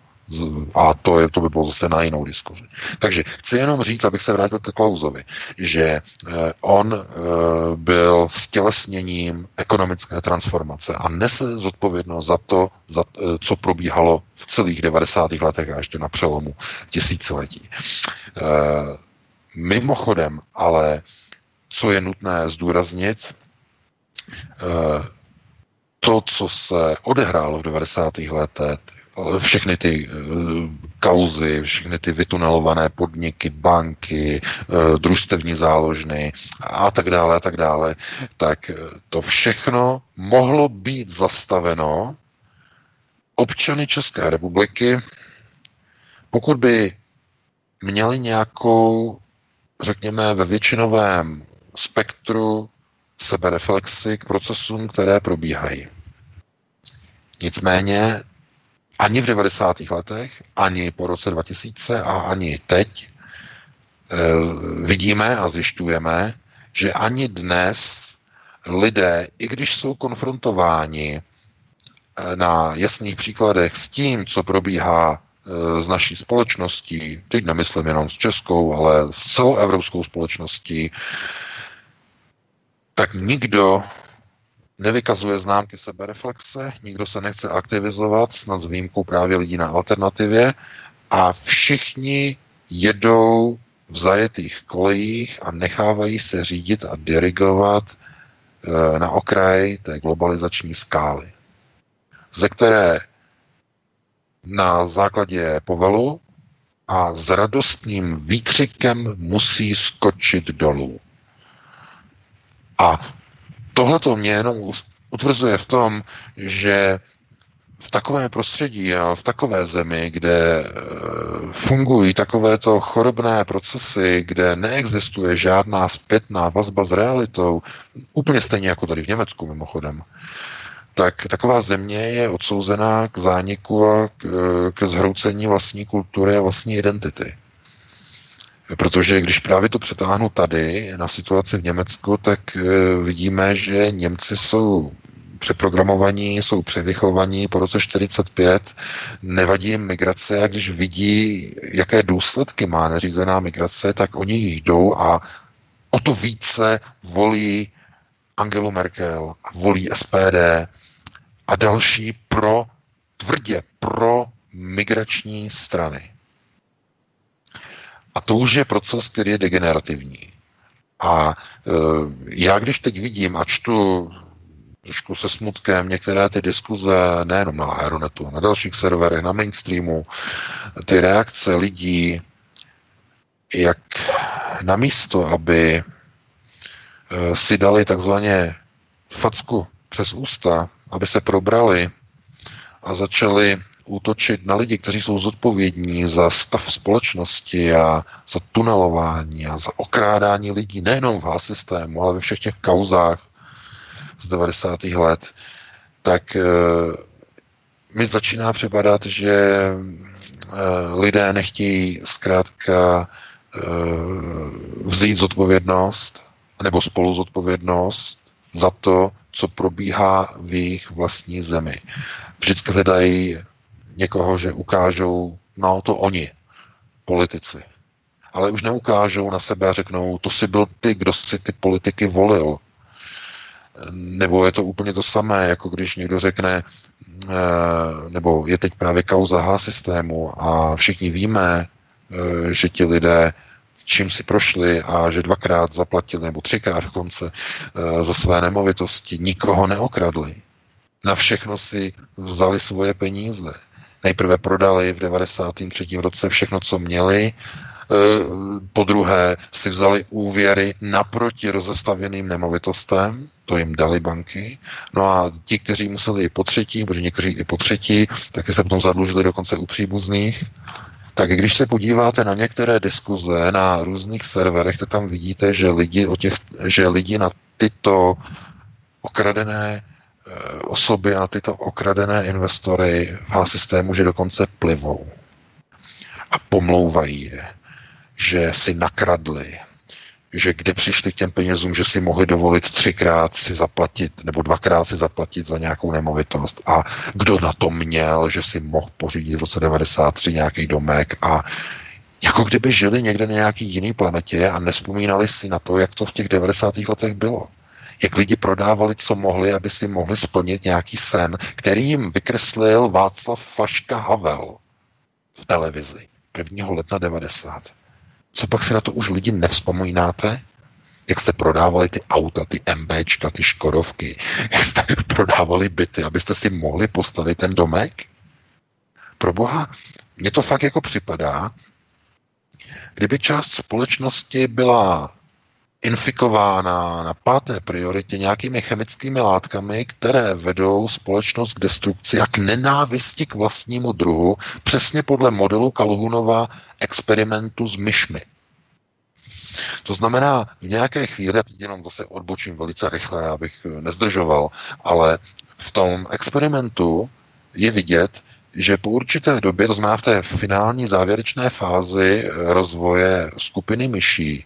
A to by bylo zase na jinou diskuzi. Takže chci jenom říct, abych se vrátil ke Klausovi, že on byl stělesněním ekonomické transformace a nese zodpovědnost za to, co probíhalo v celých 90. letech a ještě na přelomu tisíciletí. Mimochodem, ale co je nutné zdůraznit, to, co se odehrálo v 90. letech, všechny ty kauzy, všechny ty vytunelované podniky, banky, družstevní záložny a tak dále, tak to všechno mohlo být zastaveno občany České republiky, pokud by měli nějakou, řekněme, ve většinovém spektru sebereflexy k procesům, které probíhají. Nicméně ani v 90. letech, ani po roce 2000 a ani teď vidíme a zjišťujeme, že ani dnes lidé, i když jsou konfrontováni na jasných příkladech s tím, co probíhá z naší společností, teď nemyslím jenom s českou, ale s celoevropskou společností, tak nikdo nevykazuje známky sebereflexe, nikdo se nechce aktivizovat, snad s výjimkou právě lidí na alternativě a všichni jedou v zajetých kolejích a nechávají se řídit a dirigovat na okraji té globalizační skály, ze které na základě povelu a s radostným výkřikem musí skočit dolů. A tohle to mě jenom utvrzuje v tom, že v takovém prostředí a v takové zemi, kde fungují takovéto chorobné procesy, kde neexistuje žádná zpětná vazba s realitou, úplně stejně jako tady v Německu mimochodem, tak taková země je odsouzená k zániku a k zhroucení vlastní kultury a vlastní identity. Protože když právě to přetáhnu tady na situaci v Německu, tak vidíme, že Němci jsou přeprogramovaní, jsou převychovaní po roce 45, nevadí jim migrace a když vidí, jaké důsledky má neřízená migrace, tak oni jdou a o to více volí Angelu Merkel a volí SPD a další tvrdě pro migrační strany. A to už je proces, který je degenerativní. A já když teď vidím a čtu trošku se smutkem některé ty diskuze, nejenom na Aeronetu, na dalších serverech, na mainstreamu, ty reakce lidí, jak namísto, aby si dali takzvaně facku přes ústa, aby se probrali a začali útočit na lidi, kteří jsou zodpovědní za stav společnosti a za tunelování a za okrádání lidí, nejenom v H-systému, ale ve všech těch kauzách z 90. let, tak mi začíná připadat, že lidé nechtějí zkrátka vzít zodpovědnost nebo spoluzodpovědnost za to, co probíhá v jejich vlastní zemi. Vždycky hledají někoho, že ukážou, no to oni, politici. Ale už neukážou na sebe a řeknou, to jsi byl ty, kdo si ty politiky volil. Nebo je to úplně to samé, jako když někdo řekne, nebo je teď právě kauza H-systému a všichni víme, že ti lidé čím si prošli a že dvakrát zaplatili, nebo třikrát dokonce za své nemovitosti, nikoho neokradli. Na všechno si vzali svoje peníze. Nejprve prodali v 93. roce všechno, co měli, podruhé si vzali úvěry naproti rozestavěným nemovitostem, to jim dali banky, no a ti, kteří museli i po třetí, protože někteří i po třetí, tak ty se potom zadlužili dokonce u příbuzných. Tak když se podíváte na některé diskuze na různých serverech, tak tam vidíte, že lidi na tyto okradené osoby a na tyto okradené investory v H-systému, že dokonce plivou a pomlouvají je, že si nakradli, že kdy přišli k těm penězům, že si mohli dovolit třikrát si zaplatit nebo dvakrát si zaplatit za nějakou nemovitost a kdo na to měl, že si mohl pořídit v roce 93 nějaký domek a jako kdyby žili někde na nějaký jiný planetě a nespomínali si na to, jak to v těch 90. letech bylo. Jak lidi prodávali, co mohli, aby si mohli splnit nějaký sen, který jim vykreslil Václav Flaška Havel v televizi 1. ledna 90. Co pak si na to už lidi nevzpomínáte? Jak jste prodávali ty auta, ty MBčka, ty Škodovky? Jak jste prodávali byty, abyste si mohli postavit ten domek? Proboha, mně to fakt jako připadá, kdyby část společnosti byla infikována na páté prioritě nějakými chemickými látkami, které vedou společnost k destrukci a k nenávisti k vlastnímu druhu, přesně podle modelu Kalhunova experimentu s myšmi. To znamená, v nějaké chvíli, jenom zase odbočím velice rychle, abych nezdržoval, ale v tom experimentu je vidět, že po určité době, to znamená v té finální závěrečné fázi rozvoje skupiny myší,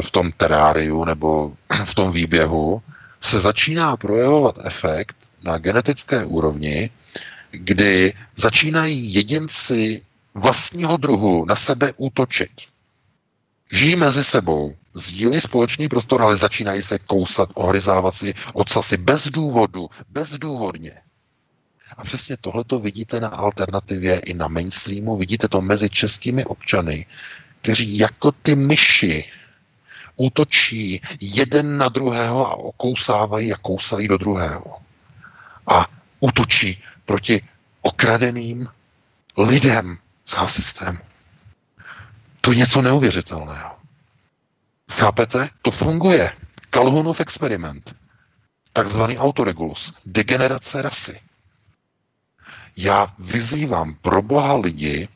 v tom teráriu nebo v tom výběhu, se začíná projevovat efekt na genetické úrovni, kdy začínají jedinci vlastního druhu na sebe útočit. Žijí mezi sebou, sdílí společný prostor, ale začínají se kousat, ohryzávat si ocasy bez důvodu, bezdůvodně. A přesně tohle to vidíte na alternativě i na mainstreamu, vidíte to mezi českými občany, kteří jako ty myši útočí jeden na druhého a okousávají a kousají do druhého. A útočí proti okradeným lidem z H-systému. To je něco neuvěřitelného. Chápete? To funguje. Kalhunův experiment. Takzvaný autoregulus. Degenerace rasy. Já vyzývám pro boha lidi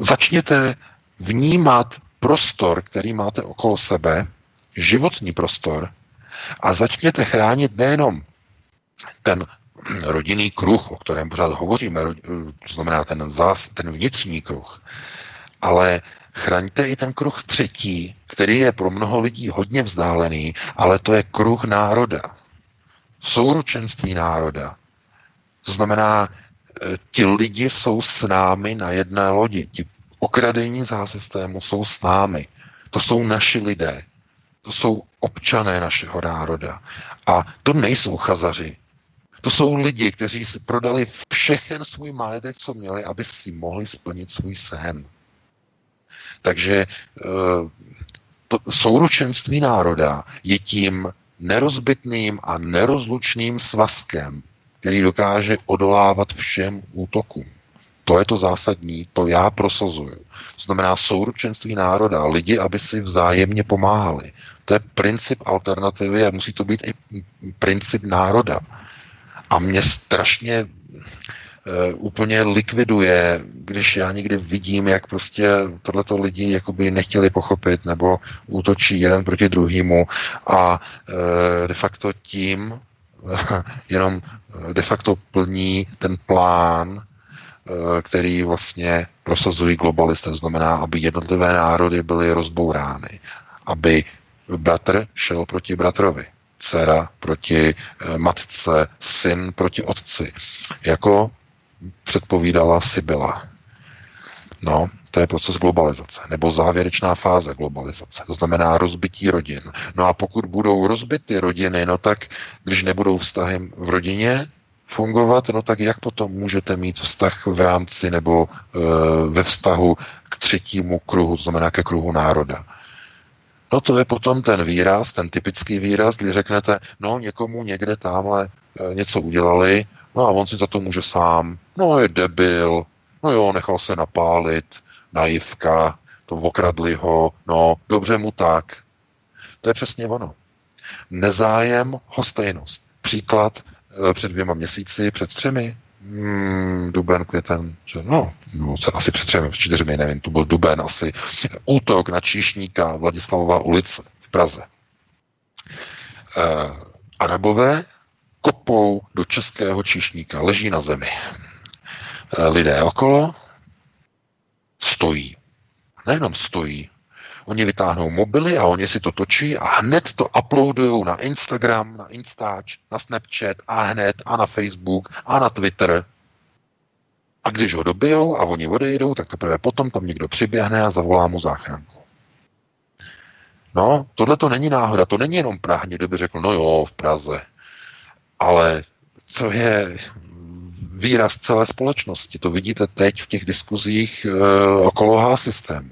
začněte vnímat prostor, který máte okolo sebe, životní prostor, a začněte chránit nejenom ten rodinný kruh, o kterém pořád hovoříme, to znamená ten vnitřní kruh, ale chraňte i ten kruh třetí, který je pro mnoho lidí hodně vzdálený, ale to je kruh národa, souručenství národa. To znamená, ti lidi jsou s námi na jedné lodi. Ti okradení z H-systému jsou s námi. To jsou naši lidé. To jsou občané našeho národa. A to nejsou chazaři. To jsou lidi, kteří si prodali všechen svůj majetek, co měli, aby si mohli splnit svůj sen. Takže to souručenství národa je tím nerozbitným a nerozlučným svazkem, který dokáže odolávat všem útokům. To je to zásadní, to já prosazuju. To znamená souručenství národa, lidi, aby si vzájemně pomáhali. To je princip alternativy a musí to být i princip národa. A mě strašně úplně likviduje, když já někdy vidím, jak prostě tohleto lidi jakoby nechtěli pochopit nebo útočí jeden proti druhému a de facto tím jenom de facto plní ten plán, který vlastně prosazují globalisté. Znamená, aby jednotlivé národy byly rozbourány, aby bratr šel proti bratrovi, dcera proti matce, syn proti otci, jako předpovídala Sibylla. No, to je proces globalizace, nebo závěrečná fáze globalizace, to znamená rozbití rodin. No a pokud budou rozbity rodiny, no tak, když nebudou vztahy v rodině fungovat, no tak jak potom můžete mít vztah v rámci nebo ve vztahu k třetímu kruhu, to znamená ke kruhu národa. No to je potom ten výraz, ten typický výraz, kdy řeknete, no někomu někde támhle něco udělali, no a on si za to může sám, no je debil, no jo, nechal se napálit, naivka, to okradli ho, no dobře mu tak. To je přesně ono. Nezájem, hostejnost. Příklad před 2 měsíci, před 3, duben, květen, asi před 3, 4, nevím, to byl duben asi, útok na číšníka Vladislavova ulice v Praze. Arabové kopou do českého číšníka, leží na zemi. Lidé okolo stojí. Nejenom stojí. Oni vytáhnou mobily a oni si to točí a hned to uploadujou na Instagram, na Instač, na Snapchat a hned a na Facebook a na Twitter. A když ho dobijou a oni odejdou, tak teprve potom tam někdo přiběhne a zavolá mu záchranku. No, tohle to není náhoda, to není jenom Praha, někdo by řekl, no jo, v Praze. Ale co je výraz celé společnosti, to vidíte teď v těch diskuzích okolo H-systému.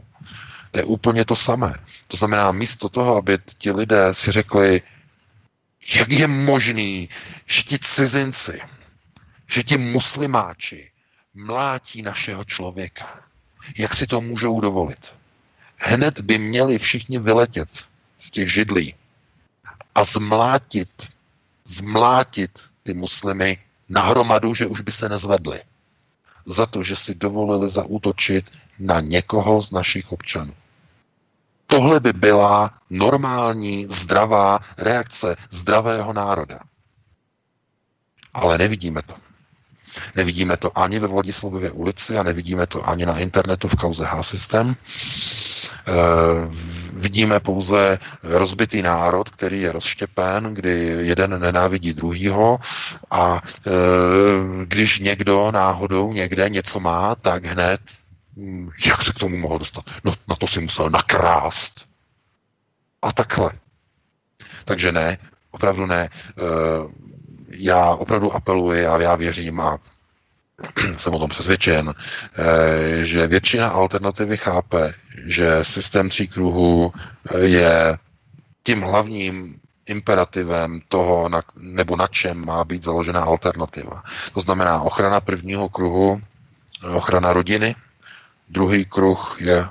To je úplně to samé. To znamená, místo toho, aby ti lidé si řekli, jak je možný, že ti cizinci, že ti muslimáči mlátí našeho člověka. Jak si to můžou dovolit? Hned by měli všichni vyletět z těch židlí a zmlátit ty muslimy na hromadu, že už by se nezvedli. Za to, že si dovolili zaútočit na někoho z našich občanů. Tohle by byla normální, zdravá reakce zdravého národa. Ale nevidíme to. Nevidíme to ani ve Vladislavově ulici a nevidíme to ani na internetu v kauze H-System. Vidíme pouze rozbitý národ, který je rozštěpen, kdy jeden nenávidí druhýho a když někdo náhodou někde něco má, tak hned, jak se k tomu mohl dostat? No, na to si musel nakrást. A takhle. Takže ne, opravdu ne. Já opravdu apeluji a já věřím a jsem o tom přesvědčen, že většina alternativy chápe, že systém 3 kruhů je tím hlavním imperativem toho, nebo na čem má být založena alternativa. To znamená ochrana 1. kruhu, ochrana rodiny, 2. kruh je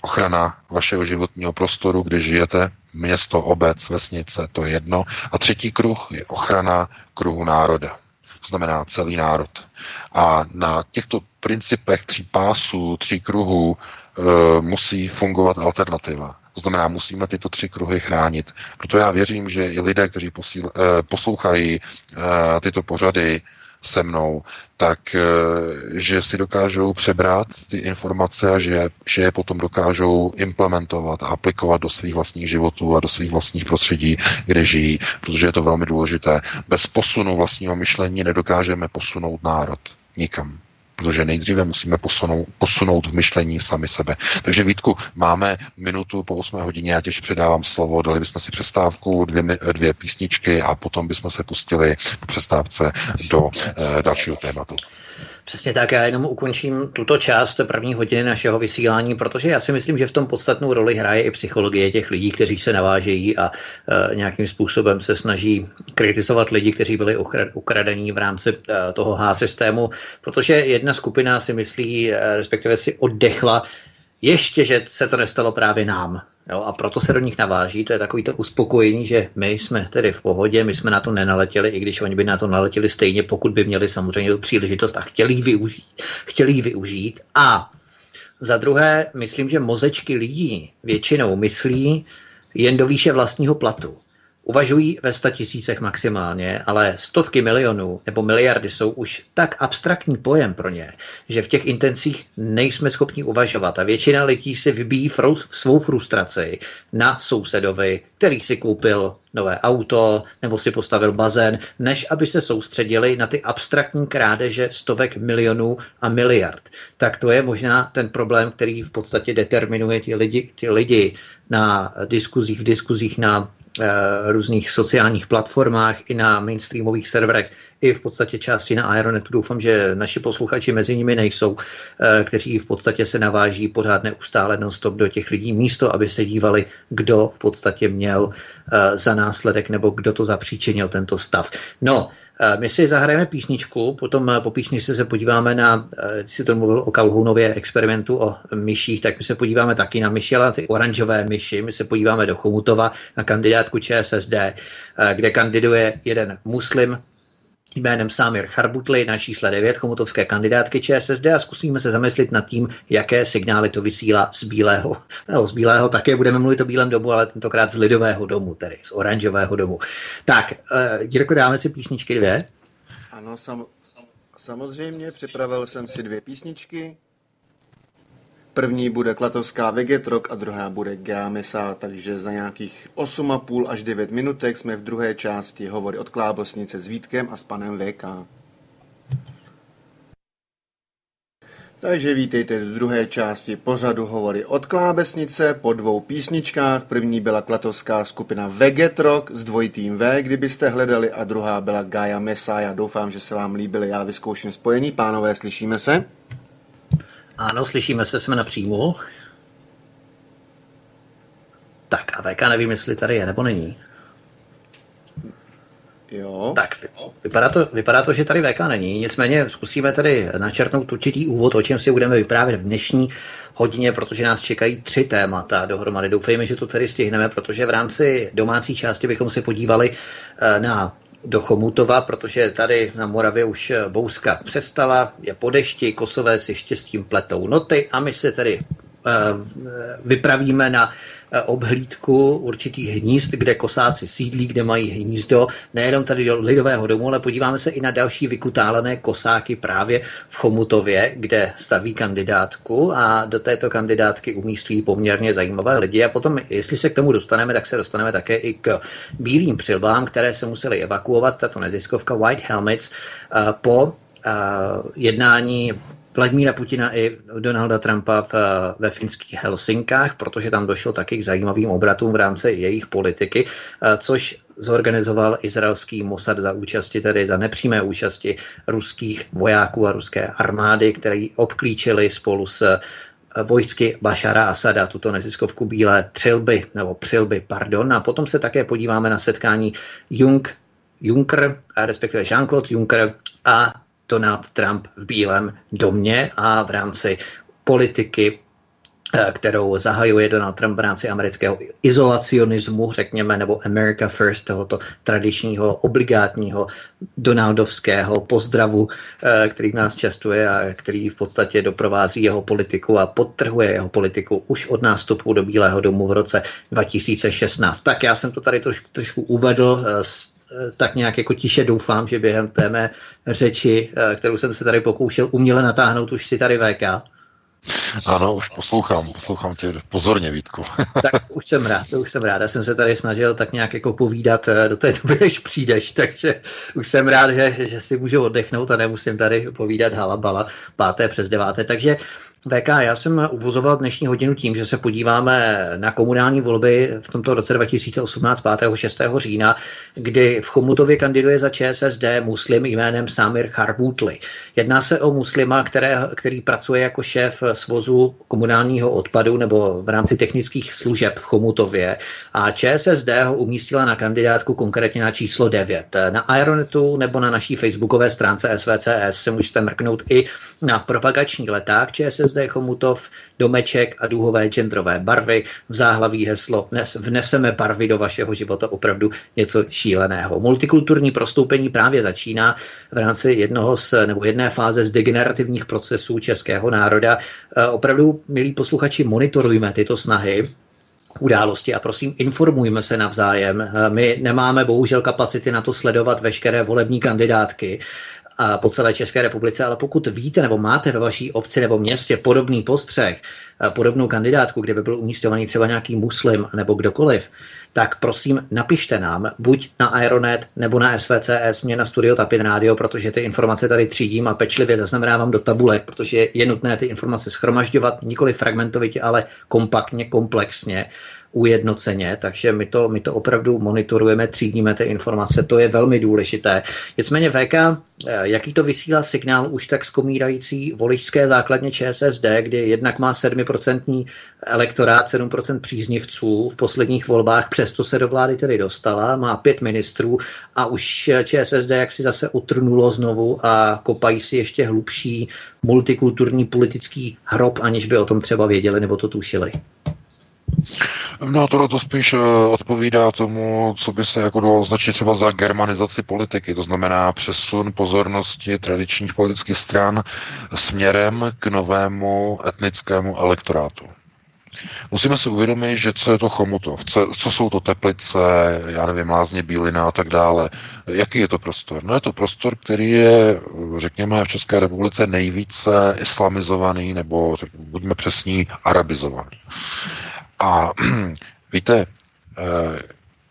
ochrana vašeho životního prostoru, kde žijete, město, obec, vesnice, to je jedno. A 3. kruh je ochrana kruhu národa. To znamená celý národ. A na těchto principech 3 pásů, 3 kruhů musí fungovat alternativa. To znamená, musíme tyto 3 kruhy chránit. Proto já věřím, že i lidé, kteří poslouchají tyto pořady se mnou, tak že si dokážou přebrat ty informace a že je potom dokážou implementovat a aplikovat do svých vlastních životů a do svých vlastních prostředí, kde žijí, protože je to velmi důležité. Bez posunu vlastního myšlení nedokážeme posunout národ nikam, protože nejdříve musíme posunout v myšlení sami sebe. Takže Vítku, máme minutu po 8 hodině, já těž předávám slovo, dali bychom si přestávku, dvě písničky a potom bychom se pustili po přestávce do dalšího tématu. Přesně tak, já jenom ukončím tuto část první hodiny našeho vysílání, protože já si myslím, že v tom podstatnou roli hraje i psychologie těch lidí, kteří se navážejí a nějakým způsobem se snaží kritizovat lidi, kteří byli ukradení v rámci toho H-systému, protože jedna skupina si myslí, respektive si oddechla, ještě, že se to nestalo právě nám. Jo, a proto se do nich naváží, to je takový to uspokojení, že my jsme tedy v pohodě, my jsme na to nenaletěli, i když oni by na to naletěli stejně, pokud by měli samozřejmě tu příležitost a chtěli ji využít. A za druhé, myslím, že mozečky lidí většinou myslí jen do výše vlastního platu. Uvažují ve 100 000 maximálně, ale 100 milionů nebo miliardy jsou už tak abstraktní pojem pro ně, že v těch intencích nejsme schopni uvažovat a většina lidí si vybíjí svou frustraci na sousedovi, který si koupil nové auto nebo si postavil bazén, než aby se soustředili na ty abstraktní krádeže 100 milionů a miliard. Tak to je možná ten problém, který v podstatě determinuje ty lidi na diskuzích na různých sociálních platformách i na mainstreamových serverech, i v podstatě části na Aeronetu. Doufám, že naši posluchači mezi nimi nejsou, kteří v podstatě se naváží pořád neustále non-stop do těch lidí místo, aby se dívali, kdo v podstatě měl za následek nebo kdo to zapříčinil tento stav. No, my si zahrajeme píšničku, potom po píšničce se podíváme na, když jsi to mluvil o Kalhounově experimentu o myších, tak my se podíváme taky na myši, ale ty oranžové myši, my se podíváme do Chomutova na kandidátku ČSSD, kde kandiduje jeden muslim jménem Samir Charbutli na čísle 9 chomutovské kandidátky ČSSD a zkusíme se zamyslit nad tím, jaké signály to vysílá z Bílého. No, z Bílého také budeme mluvit o Bílém domu, ale tentokrát z Lidového domu, tedy z Oranžového domu. Tak, Jirko, dáme si písničky 2? Ano, samozřejmě, připravil jsem si 2 písničky. První bude klatovská Vegetrock a druhá bude Gaia Mesa, takže za nějakých 8,5 až 9 minutek jsme v druhé části Hovory od klábosnice s Vítkem a s panem VK. Takže vítejte do druhé části pořadu Hovory od klábesnice po 2 písničkách. První byla klatovská skupina Vegetrock s dvojitým V, kdybyste hledali, a druhá byla Gaia Mesa. Já doufám, že se vám líbily, já vyzkouším spojení. Pánové, slyšíme se? Ano, slyšíme se, jsme na příjmu. Tak a VK nevím, jestli tady je, nebo není. Jo. Tak, vypadá to, že tady VK není, nicméně zkusíme tady načrtnout určitý úvod, o čem si budeme vyprávět v dnešní hodině, protože nás čekají 3 témata dohromady. Doufejme, že to tady stihneme, protože v rámci domácí části bychom se podívali do Chomutova, protože tady na Moravě už bouřka přestala, je po dešti, Kosové si štěstím pletou noty a my se tedy vypravíme na obhlídku určitých hnízd, kde kosáci sídlí, kde mají hnízdo, nejenom tady do Lidového domu, ale podíváme se i na další vykutálené kosáky právě v Chomutově, kde staví kandidátku a do této kandidátky umístují poměrně zajímavé lidi. A potom, jestli se k tomu dostaneme, tak se dostaneme také i k bílým přilbám, které se museli evakuovat, tato neziskovka White Helmets, po jednání Vladimíra Putina i Donalda Trumpa ve finských Helsinkách, protože tam došlo taky k zajímavým obratům v rámci jejich politiky, což zorganizoval izraelský Mossad za nepřímé účasti ruských vojáků a ruské armády, který obklíčili spolu s vojsky Bašara Asada, tuto neziskovku Bílé přilby. A potom se také podíváme na setkání Juncker, respektive Jean-Claude Juncker a Donald Trump v Bílém domě a v rámci politiky, kterou zahajuje Donald Trump v rámci amerického izolacionismu, řekněme, nebo America First, tohoto tradičního, obligátního, donaldovského pozdravu, který nás častuje a který v podstatě doprovází jeho politiku a podtrhuje jeho politiku už od nástupu do Bílého domu v roce 2016. Tak já jsem to tady trošku uvedl tak nějak jako tiše, doufám, že během té mé řeči, kterou jsem se tady pokoušel uměle natáhnout, už si tady VK. Ano, už poslouchám tě pozorně, Vítku. Tak už jsem rád. Já jsem se tady snažil tak nějak jako povídat do té doby, než přijdeš, takže už jsem rád, že si můžu oddechnout a nemusím tady povídat halabala 5. přes 9. Takže VK, já jsem uvozoval dnešní hodinu tím, že se podíváme na komunální volby v tomto roce 2018, 5. 6. října, kdy v Chomutově kandiduje za ČSSD muslim jménem Samir Charbutli. Jedná se o muslima, který pracuje jako šéf svozu komunálního odpadu nebo v rámci technických služeb v Chomutově. A ČSSD ho umístila na kandidátku konkrétně na číslo 9. Na Aeronetu nebo na naší facebookové stránce SVCS se můžete mrknout i na propagační leták ČSSD, ČSSD Chomutov, domeček a duhové genderové barvy, v záhlaví heslo "Vneseme barvy do vašeho života", opravdu něco šíleného. Multikulturní prostoupení právě začíná v rámci jedné fáze z degenerativních procesů českého národa. Opravdu, milí posluchači, monitorujme tyto snahy, události a prosím, informujme se navzájem. My nemáme bohužel kapacity na to sledovat veškeré volební kandidátky a po celé České republice, ale pokud víte nebo máte ve vaší obci nebo městě podobný postřeh, podobnou kandidátku, kde by byl umístěvaný třeba nějaký muslim nebo kdokoliv, tak prosím napište nám, buď na Aeronet nebo na SVCS, mě na Studio Tapin Radio, protože ty informace tady třídím a pečlivě zaznamenávám do tabulek, protože je nutné ty informace shromažďovat nikoli fragmentovitě, ale kompaktně, komplexně, ujednoceně, takže my to opravdu monitorujeme, třídíme ty informace, to je velmi důležité. Nicméně VK, jaký to vysílá signál už tak skomírající voličské základně ČSSD, kdy jednak má 7% elektorát, 7% příznivců v posledních volbách, přesto se do vlády tedy dostala, má 5 ministrů a už ČSSD jaksi zase utrnulo znovu a kopají si ještě hlubší multikulturní politický hrob, aniž by o tom třeba věděli nebo to tušili. No, tohle to spíš odpovídá tomu, co by se jako dalo označit třeba za germanizaci politiky, to znamená přesun pozornosti tradičních politických stran směrem k novému etnickému elektorátu. Musíme si uvědomit, že co je to Chomutov, co jsou to Teplice, já nevím, Lázně Bílina a tak dále. Jaký je to prostor? No, je to prostor, který je, řekněme, v České republice nejvíce islamizovaný, nebo buďme přesní, arabizovaný. A víte,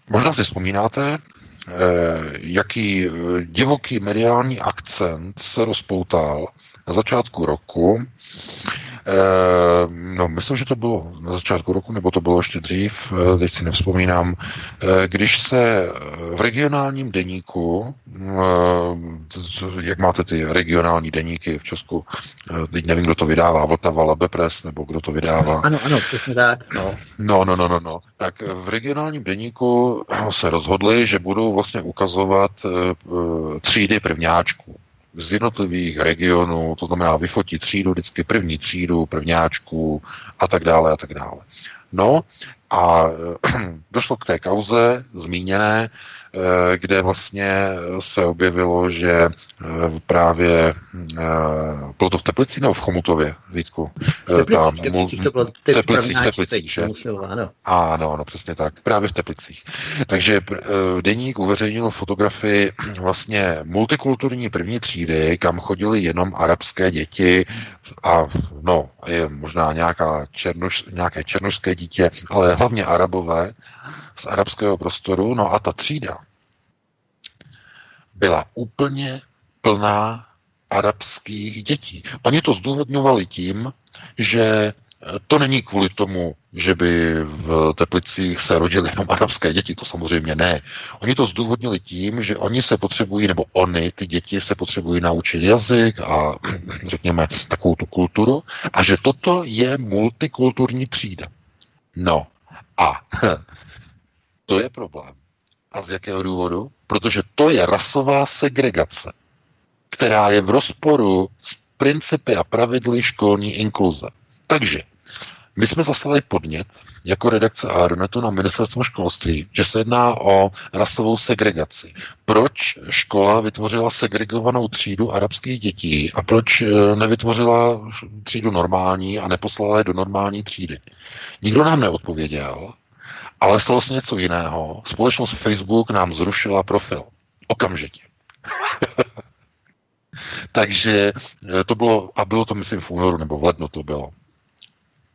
možná si vzpomínáte, jaký divoký mediální akcent se rozpoutal na začátku roku. No, myslím, že to bylo na začátku roku, nebo to bylo ještě dřív, teď si nevzpomínám, když se v regionálním deníku, jak máte ty regionální deníky v Česku, teď nevím, kdo to vydává, Vltava, Labepres, nebo kdo to vydává. Ano, přesně tak. No. Tak v regionálním deníku se rozhodli, že budou vlastně ukazovat třídy prvňáčků z jednotlivých regionů, to znamená vyfotí třídu, vždycky první třídu, prvňáčků a tak dále a tak dále. No a došlo k té kauze zmíněné, kde vlastně se objevilo, že právě bylo to v Teplicích nebo v Chomutově, Vítku? V Teplicích, že? Ano, přesně tak, právě v Teplicích. Takže deník uveřejnil fotografii vlastně multikulturní první třídy, kam chodili jenom arabské děti a no, je možná nějaké černošské dítě, ale hlavně Arabové z arabského prostoru, no a ta třída byla úplně plná arabských dětí. Oni to zdůvodňovali tím, že to není kvůli tomu, že by v Teplicích se rodily jenom arabské děti, to samozřejmě ne. Oni to zdůvodnili tím, že oni se potřebují, nebo ty děti se potřebují naučit jazyk a řekněme takovou tu kulturu a že toto je multikulturní třída. No a to je problém. A z jakého důvodu? Protože to je rasová segregace, která je v rozporu s principy a pravidly školní inkluze. Takže my jsme zaslali podnět jako redakce Aeronetu na ministerstvo školství, že se jedná o rasovou segregaci. Proč škola vytvořila segregovanou třídu arabských dětí a proč nevytvořila třídu normální a neposlala je do normální třídy? Nikdo nám neodpověděl, ale stalo se něco jiného. Společnost Facebook nám zrušila profil. Okamžitě. Takže to bylo, a bylo to myslím v únoru nebo v lednu to bylo.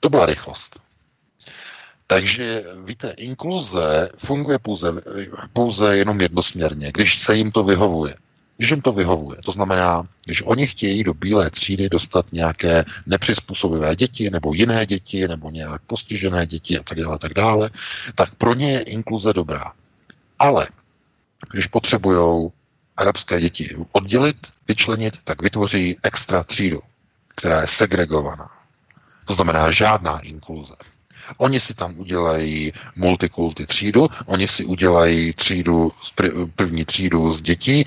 To byla rychlost. Takže víte, inkluze funguje pouze jenom jednosměrně, když se jim to vyhovuje. Když jim to vyhovuje, to znamená, když oni chtějí do bílé třídy dostat nějaké nepřizpůsobivé děti, nebo jiné děti, nebo nějak postižené děti a tak dále, tak pro ně je inkluze dobrá. Ale když potřebujou arabské děti oddělit, vyčlenit, tak vytvoří extra třídu, která je segregovaná. To znamená žádná inkluze. Oni si tam udělají multikulty třídu, oni si udělají třídu, první třídu z dětí,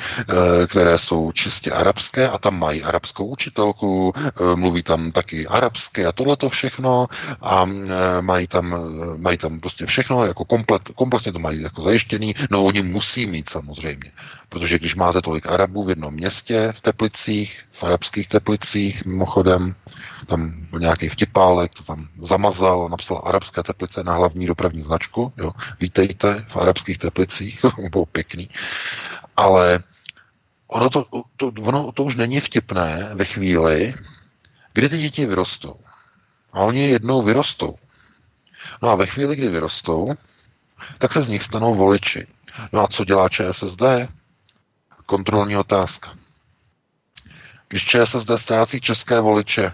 které jsou čistě arabské a tam mají arabskou učitelku, mluví tam taky arabsky a tohleto všechno a mají tam prostě všechno, jako kompletně to mají jako zajištěný, no oni musí mít samozřejmě, protože když máte tolik Arabů v jednom městě, v Teplicích, v arabských Teplicích, mimochodem, tam byl nějaký vtipálek, to tam zamazal a napsal arabské Teplice na hlavní dopravní značku, jo, vítejte v arabských Teplicích, bylo pěkný, ale ono to už není vtipné ve chvíli, kdy ty děti vyrostou. A oni jednou vyrostou. No a ve chvíli, kdy vyrostou, tak se z nich stanou voliči. No a co dělá ČSSD? Kontrolní otázka. Když ČSSD ztrácí české voliče,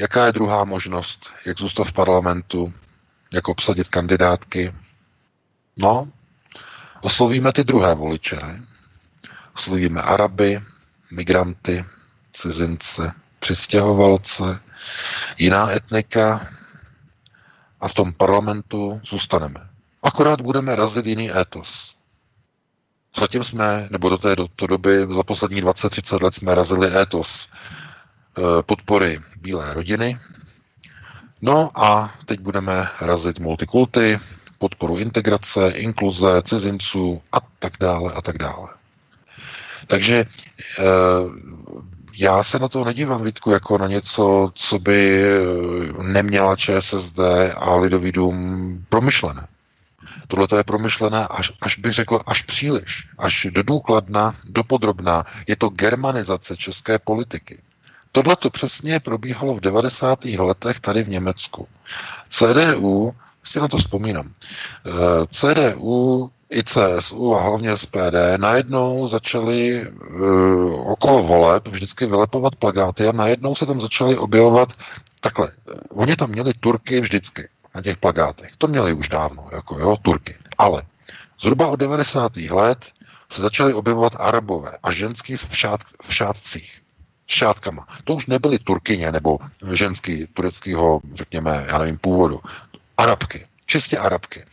jaká je druhá možnost? Jak zůstat v parlamentu? Jak obsadit kandidátky? No, oslovíme ty druhé voliče, ne? Oslovíme Araby, migranty, cizince, přistěhovalce, jiná etnika a v tom parlamentu zůstaneme. Akorát budeme razit jiný étos. Zatím jsme, nebo do té doby, za poslední 20-30 let jsme razili étos podpory bílé rodiny. No a teď budeme razit multikulty, podporu integrace, inkluze, cizinců a tak dále a tak dále. Takže já se na to nedívám, Vítku, jako na něco, co by neměla ČSSD a Lidový dům promyšlené. Tohle to je promyšlené, až bych řekl, až příliš, až důkladná, dopodrobná. Je to germanizace české politiky. Tohle to přesně probíhalo v 90. letech tady v Německu. CDU, si na to vzpomínám, CDU i CSU a hlavně SPD najednou začaly okolo voleb vždycky vylepovat plakáty a najednou se tam začaly objevovat takhle. Oni tam měli Turky vždycky na těch plakátech. To měli už dávno, jako jo, Turky. Ale zhruba od 90. let se začaly objevovat Arabové a ženský v šátcích. Šátkama. To už nebyly Turkyně nebo ženský tureckého, řekněme, já nevím, původu. Arabky. Čistě Arabky.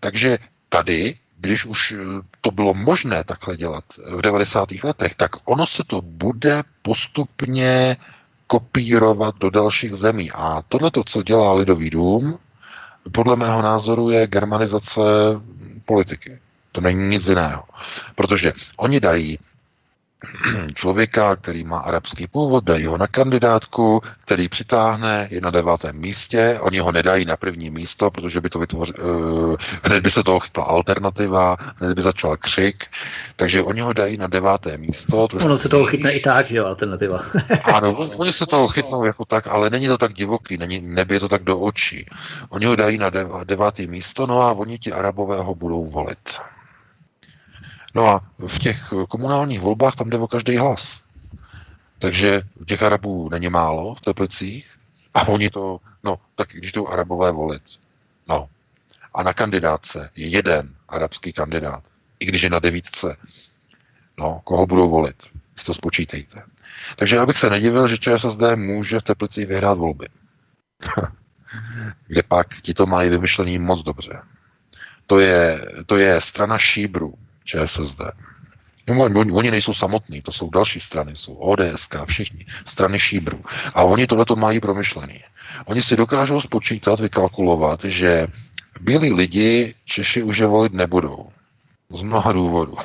Takže tady, když už to bylo možné takhle dělat v 90. letech, tak ono se to bude postupně kopírovat do dalších zemí. A tohleto, co dělá Lidový dům, podle mého názoru je germanizace politiky. To není nic jiného. Protože oni dají člověka, který má arabský původ, dají ho na kandidátku, který přitáhne, je na 9. místě, oni ho nedají na první místo, protože by to hned by se toho chytla alternativa, hned by začal křik, takže oni ho dají na 9. místo. Ono se toho chytne i tak, že jo, alternativa. Ano, oni se toho chytnou jako tak, ale není to tak divoký, nebije to tak do očí. Oni ho dají na 9. místo, no a oni ti Arabové ho budou volit. No a v těch komunálních volbách tam jde o každý hlas. Takže těch Arabů není málo v Teplicích a oni to, no, tak když jdou Arabové volit. No. A na kandidáce je jeden arabský kandidát, i když je na 9. No, koho budou volit? Si to spočítejte. Takže já bych se nedivil, že ČSSD může v Teplicích vyhrát volby. Kde pak ti to mají vymyšlený moc dobře. To je strana šíbrů. ČSSD. Oni nejsou samotní, to jsou další strany, jsou ODSK, všichni, strany šíbrů. A oni tohleto mají promyšlený. Oni si dokážou spočítat, vykalkulovat, že bílí lidi Češi už je volit nebudou. Z mnoha důvodů.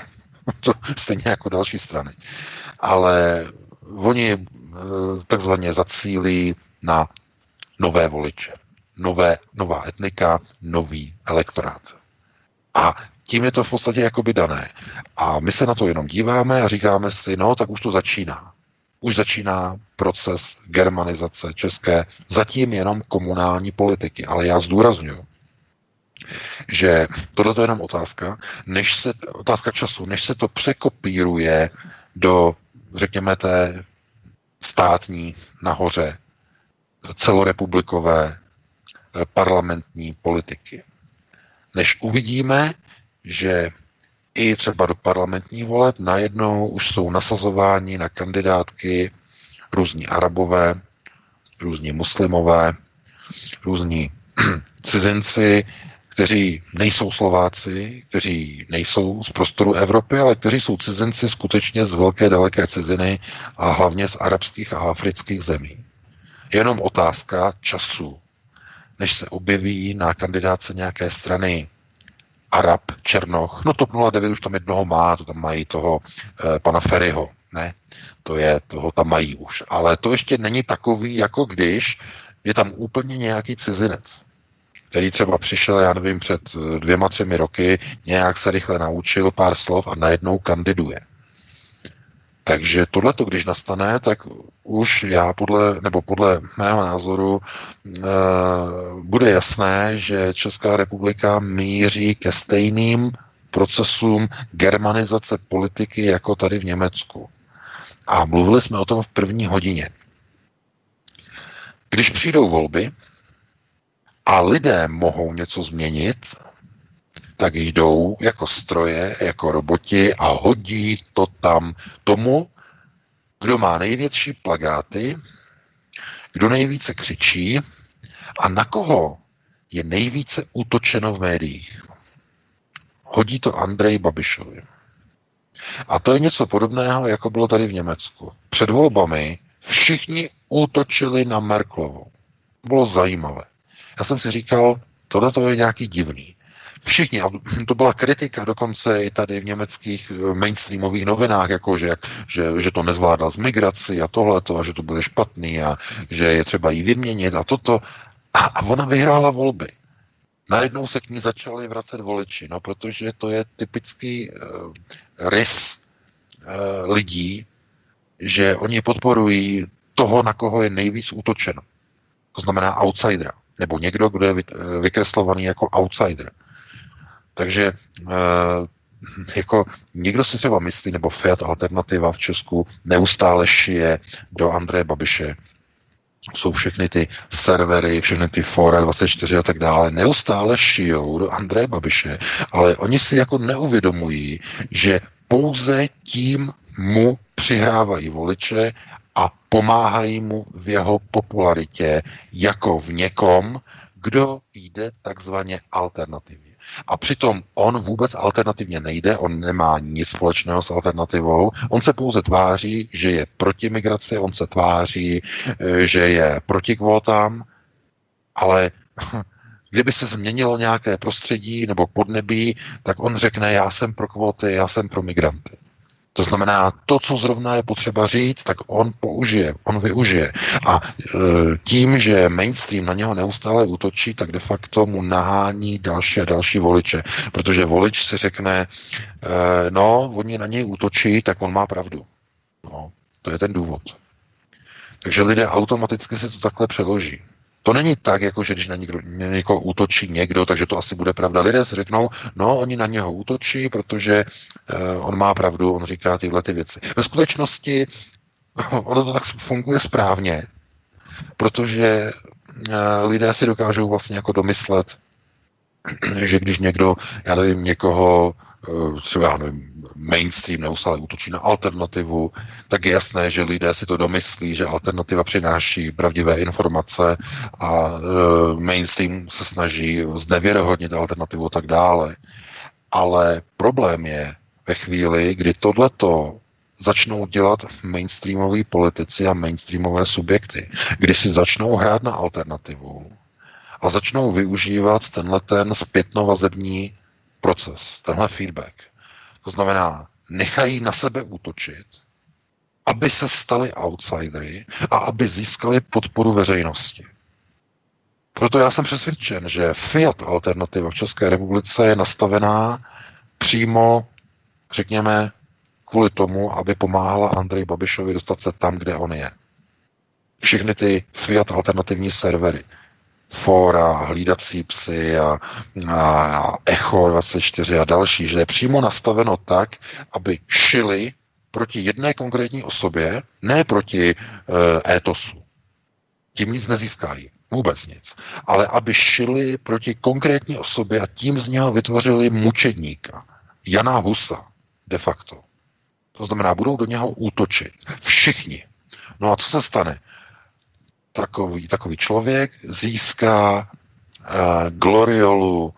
To stejně jako další strany. Ale oni takzvaně zacílí na nové voliče. Nová etnika, nový elektorát. A tím je to v podstatě jakoby dané. A my se na to jenom díváme a říkáme si, no, tak už to začíná. Už začíná proces germanizace české, zatím jenom komunální politiky. Ale já zdůraznuju, že tohle je jenom otázka času, než se to překopíruje do, řekněme, té státní nahoře celorepublikové parlamentní politiky. Než uvidíme, že i třeba do parlamentních voleb najednou už jsou nasazováni na kandidátky různí Arabové, různí muslimové, různí cizinci, kteří nejsou Slováci, kteří nejsou z prostoru Evropy, ale kteří jsou cizinci skutečně z velké daleké ciziny a hlavně z arabských a afrických zemí. Jenom otázka času, než se objeví na kandidáce nějaké strany Arab, Černoch, no TOP 09 už tam jednoho má, to tam mají toho pana Ferryho, ne? To je, toho tam mají už. Ale to ještě není takový, jako když je tam úplně nějaký cizinec, který třeba přišel, já nevím, před 2-3 roky, nějak se rychle naučil pár slov a najednou kandiduje. Takže tohleto, když nastane, tak už já podle mého názoru bude jasné, že Česká republika míří ke stejným procesům germanizace politiky jako tady v Německu. A mluvili jsme o tom v první hodině. Když přijdou volby a lidé mohou něco změnit, tak jdou jako stroje, jako roboti a hodí to tam tomu, kdo má největší plakáty, kdo nejvíce křičí a na koho je nejvíce útočeno v médiích. Hodí to Andreji Babišovi. A to je něco podobného, jako bylo tady v Německu. Před volbami všichni útočili na Merkelovou. Bylo zajímavé. Já jsem si říkal, tohle je nějaký divný. Všichni, a to byla kritika dokonce i tady v německých mainstreamových novinách, jako že to nezvládla z migraci a tohleto, a že to bude špatný a že je třeba jí vyměnit a toto. A ona vyhrála volby. Najednou se k ní začali vracet voliči, no, protože to je typický rys lidí, že oni podporují toho, na koho je nejvíc útočeno. To znamená outsidera, nebo někdo, kdo je vykreslovaný jako outsider. Takže jako někdo si třeba myslí, nebo Fiat Alternativa v Česku neustále šije do Andreje Babiše. Jsou všechny ty servery, všechny ty fora 24 a tak dále, neustále šijou do Andreje Babiše, ale oni si jako neuvědomují, že pouze tím mu přihrávají voliče a pomáhají mu v jeho popularitě jako v někom, kdo jde takzvaně alternativně. A přitom on vůbec alternativně nejde, on nemá nic společného s alternativou, on se pouze tváří, že je proti migraci, on se tváří, že je proti kvótám, ale kdyby se změnilo nějaké prostředí nebo podnebí, tak on řekne, já jsem pro kvóty, já jsem pro migranty. To znamená, to, co zrovna je potřeba říct, tak on použije, on využije. A tím, že mainstream na něho neustále útočí, tak de facto mu nahání další a další voliče. Protože volič si řekne, no, oni na něj útočí, tak on má pravdu. No, to je ten důvod. Takže lidé automaticky si to takhle přeloží. To není tak, jako že když na někoho útočí někdo, takže to asi bude pravda. Lidé si řeknou, no, oni na něho útočí, protože on má pravdu, on říká tyhle ty věci. Ve skutečnosti ono to tak funguje správně, protože lidé si dokážou vlastně jako domyslet, že když někdo, já nevím, někoho, třeba já nevím, mainstream neustále útočí na alternativu, tak je jasné, že lidé si to domyslí, že alternativa přináší pravdivé informace a mainstream se snaží znevěrohodnit alternativu a tak dále. Ale problém je ve chvíli, kdy tohleto začnou dělat mainstreamoví politici a mainstreamové subjekty, kdy si začnou hrát na alternativu a začnou využívat tenhleten zpětnovazební proces, tenhle feedback. To znamená, nechají na sebe útočit, aby se stali outsidery a aby získali podporu veřejnosti. Proto já jsem přesvědčen, že Fiat alternativa v České republice je nastavená přímo, řekněme, kvůli tomu, aby pomáhala Andreji Babišovi dostat se tam, kde on je. Všechny ty Fiat alternativní servery, fora, hlídací psy a Echo 24 a další, že je přímo nastaveno tak, aby šili proti jedné konkrétní osobě, ne proti étosu. Tím nic nezískají, vůbec nic. Ale aby šili proti konkrétní osobě a tím z něho vytvořili mučedníka. Jana Husa, de facto. To znamená, budou do něho útočit. Všichni. No a co se stane? takový člověk získá gloriolu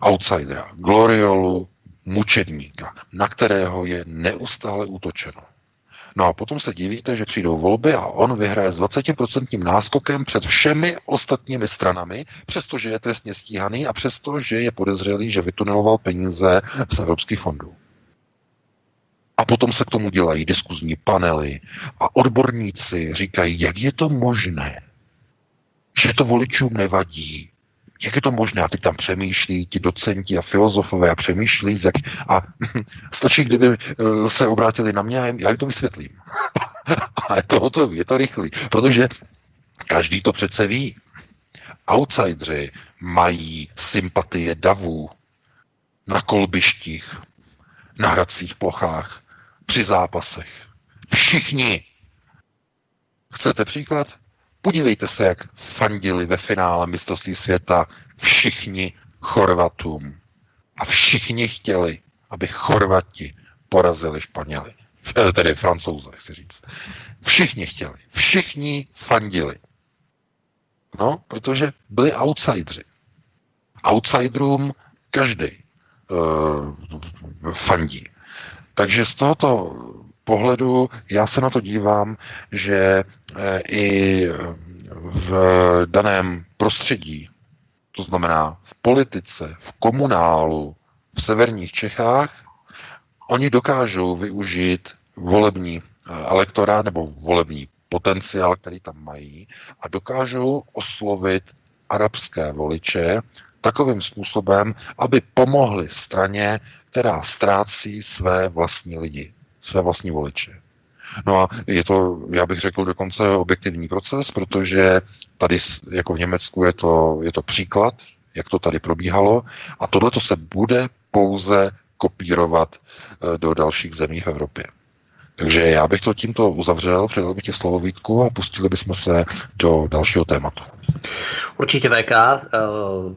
outsidera, gloriolu mučedníka, na kterého je neustále útočeno. No a potom se divíte, že přijdou volby a on vyhraje s 20% náskokem před všemi ostatními stranami, přestože je trestně stíhaný a přestože je podezřelý, že vytuneloval peníze z evropských fondů. A potom se k tomu dělají diskuzní panely a odborníci říkají, jak je to možné, že to voličům nevadí. Jak je to možné? A teď tam přemýšlí ti docenti a filozofové a přemýšlí. A stačí, kdyby se obrátili na mě a já jim to vysvětlím. A je to hotový, je to rychlý. Protože každý to přece ví. Outsidři mají sympatie davů na kolbištích, na hracích plochách, při zápasech. Všichni. Chcete příklad? Podívejte se, jak fandili ve finále mistrovství světa všichni Chorvatům. A všichni chtěli, aby Chorvati porazili Španěly. Tedy Francouze, chci říct. Všichni chtěli. Všichni fandili. No, protože byli outsidři. Outsiderům každý fandí. Takže z tohoto pohledu já se na to dívám, že i v daném prostředí, to znamená v politice, v komunálu, v severních Čechách, oni dokážou využít volební elektorát nebo volební potenciál, který tam mají, a dokážou oslovit arabské voliče takovým způsobem, aby pomohli straně, která ztrácí své vlastní lidi, své vlastní voliče. No a je to, já bych řekl, dokonce objektivní proces, protože tady, jako v Německu, je to příklad, jak to tady probíhalo, a tohleto se bude pouze kopírovat do dalších zemí v Evropě. Takže já bych to tímto uzavřel, předal bych tě slovo, Vítku, a pustili bychom se do dalšího tématu. Určitě, VK,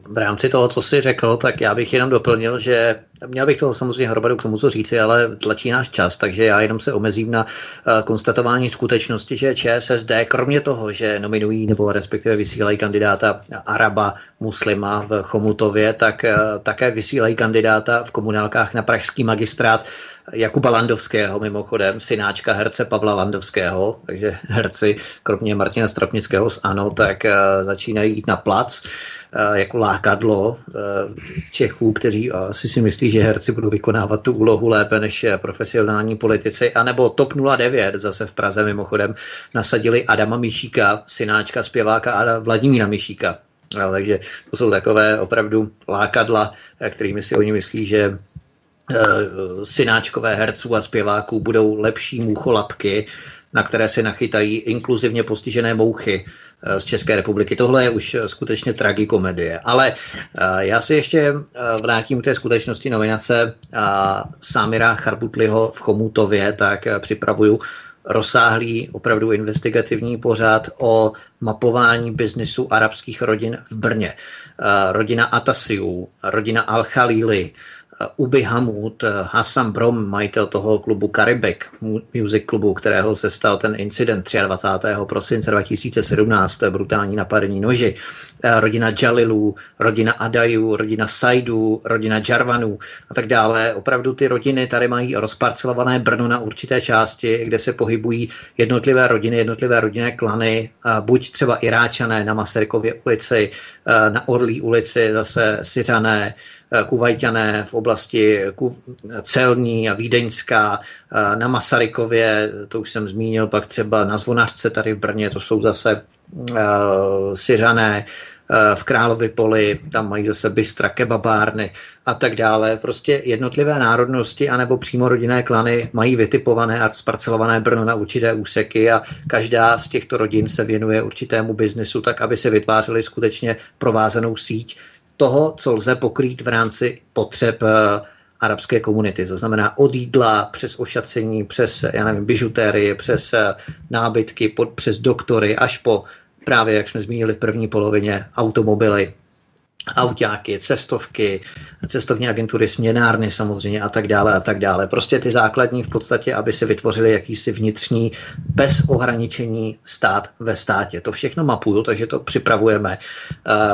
v rámci toho, co jsi řekl, tak já bych jenom doplnil, že měl bych toho samozřejmě hromadu k tomu, co říci, ale tlačí náš čas, takže já jenom se omezím na konstatování skutečnosti, že ČSSD, kromě toho, že nominují nebo respektive vysílají kandidáta Araba muslima v Chomutově, tak také vysílají kandidáta v komunálkách na pražský magistrát Jakuba Landovského, mimochodem, synáčka herce Pavla Landovského, takže herci, kromě Martina Stropnického z ANO, tak začínají jít na plac jako lákadlo Čechů, kteří asi si myslí, že herci budou vykonávat tu úlohu lépe než profesionální politici. A nebo TOP 09 zase v Praze mimochodem nasadili Adama Mišíka, synáčka zpěváka Vladimíra Mišíka. No, takže to jsou takové opravdu lákadla, kterými si oni myslí, že synáčkové herců a zpěváků budou lepší mucholapky, na které se nachytají inkluzivně postižené mouchy z České republiky. Tohle je už skutečně tragikomedie. Ale já se ještě vrátím k té skutečnosti nominace Samira Charbutliho v Chomutově, tak připravuju rozsáhlý, opravdu investigativní pořad o mapování biznisu arabských rodin v Brně. Rodina Atasiů, rodina Al-Khalili, Ubi Hamud, Hassan Brom, majitel toho klubu Karibek, music klubu, kterého se stal ten incident 23. prosince 2017, brutální napadení noži, rodina Jalilů, rodina Adajů, rodina Saidů, rodina Jarvanů a tak dále. Opravdu ty rodiny tady mají rozparcelované Brno na určité části, kde se pohybují jednotlivé rodinné klany, buď třeba Iráčané na Masarykově ulici, na Orlí ulici zase Syřané, Kuvajťané v oblasti Celní a Vídeňská, na Masarykově, to už jsem zmínil, pak třeba na Zvonařce tady v Brně, to jsou zase Syřané, v Králově poli, tam mají zase bystra, kebabárny a tak dále. Prostě jednotlivé národnosti anebo přímo rodinné klany mají vytipované a zparcelované Brno na určité úseky a každá z těchto rodin se věnuje určitému biznesu tak, aby se vytvářely skutečně provázanou síť toho, co lze pokrýt v rámci potřeb arabské komunity. To znamená od jídla, přes ošacení, přes, já nevím, bižutérii, přes nábytky, přes doktory, až po právě, jak jsme zmínili v první polovině, automobily, autáky, cestovky, cestovní agentury, směnárny samozřejmě a tak dále a tak dále. Prostě ty základní v podstatě, aby si vytvořili jakýsi vnitřní bez ohraničení stát ve státě. To všechno mapuju, takže to připravujeme.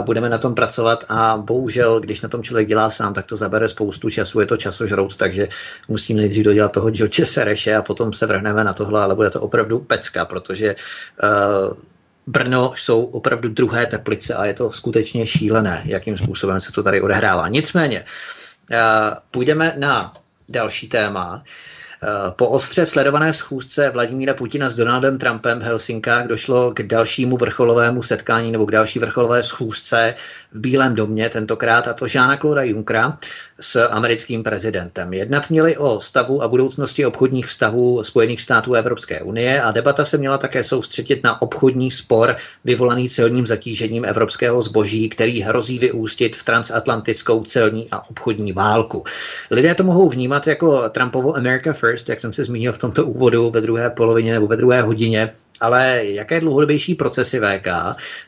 Budeme na tom pracovat a bohužel, když na tom člověk dělá sám, tak to zabere spoustu času, je to časožrout, takže musím nejdřív dodělat toho George Sereše a potom se vrhneme na tohle, ale bude to opravdu pecka, protože Brno jsou opravdu druhé Teplice a je to skutečně šílené, jakým způsobem se to tady odehrává. Nicméně, půjdeme na další téma. Po ostře sledované schůzce Vladimíra Putina s Donaldem Trumpem v Helsinkách došlo k dalšímu vrcholovému setkání nebo k další vrcholové schůzce v Bílém domě tentokrát, a to Jeana-Claude Junckera s americkým prezidentem. Jednat měli o stavu a budoucnosti obchodních vztahů Spojených států Evropské unie a debata se měla také soustředit na obchodní spor vyvolaný celním zatížením evropského zboží, který hrozí vyústit v transatlantickou celní a obchodní válku. Lidé to mohou vnímat jako Trumpovo America First, jak jsem se zmínil v tomto úvodu ve druhé polovině nebo ve druhé hodině, ale jaké dlouhodobější procesy VK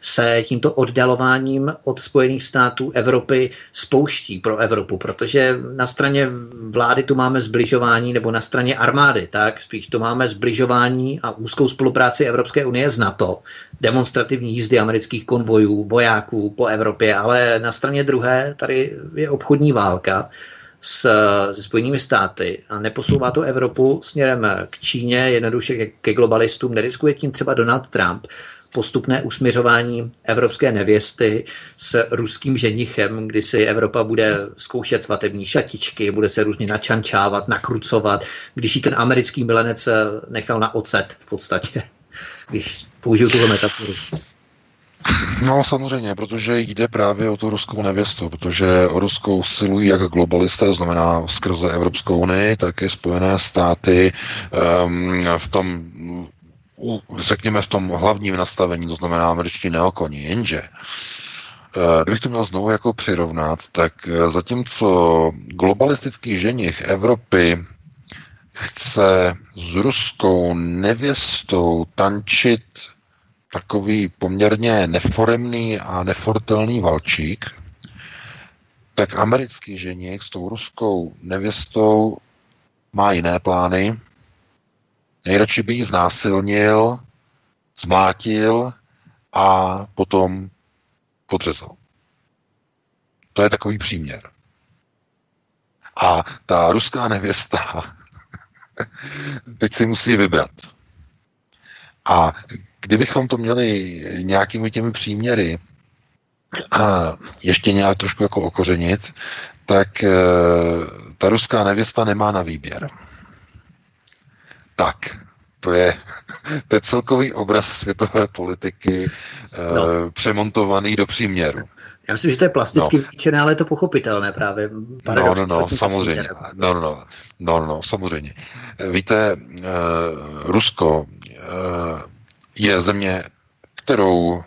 se tímto oddalováním od Spojených států Evropy spouští pro Evropu, protože na straně vlády tu máme zbližování, nebo na straně armády, tak spíš tu máme zbližování a úzkou spolupráci Evropské unie s NATO, demonstrativní jízdy amerických konvojů, vojáků po Evropě, ale na straně druhé tady je obchodní válka se Spojenými státy a neposouvá to Evropu směrem k Číně, jednoduše ke globalistům, neriskuje tím třeba Donald Trump postupné usměřování evropské nevěsty s ruským ženichem, kdy si Evropa bude zkoušet svatební šatičky, bude se různě načančávat, nakrucovat, když ji ten americký milenec nechal na ocet v podstatě, když použil tuhle metaforu. No samozřejmě, protože jde právě o tu ruskou nevěstu, protože Rusko usilují jak globalisté, to znamená skrze Evropskou unii, tak i Spojené státy v tom, řekněme, v tom hlavním nastavení, to znamená američtí neokoni, jenže kdybych to měl znovu jako přirovnat, tak zatímco globalistický ženich Evropy chce s ruskou nevěstou tančit takový poměrně neforemný a nefortelný valčík, tak americký ženich s tou ruskou nevěstou má jiné plány. Nejradši by ji znásilnil, zmlátil a potom podřezal. To je takový příměr. A ta ruská nevěsta teď si musí vybrat. A kdybychom to měli nějakými těmi příměry a ještě nějak trošku jako okořenit, tak ta ruská nevěsta nemá na výběr. Tak, to je celkový obraz světové politiky přemontovaný do příměru. Já myslím, že to je plasticky vyčené, ale je to pochopitelné právě. Samozřejmě. Víte, Rusko je země, kterou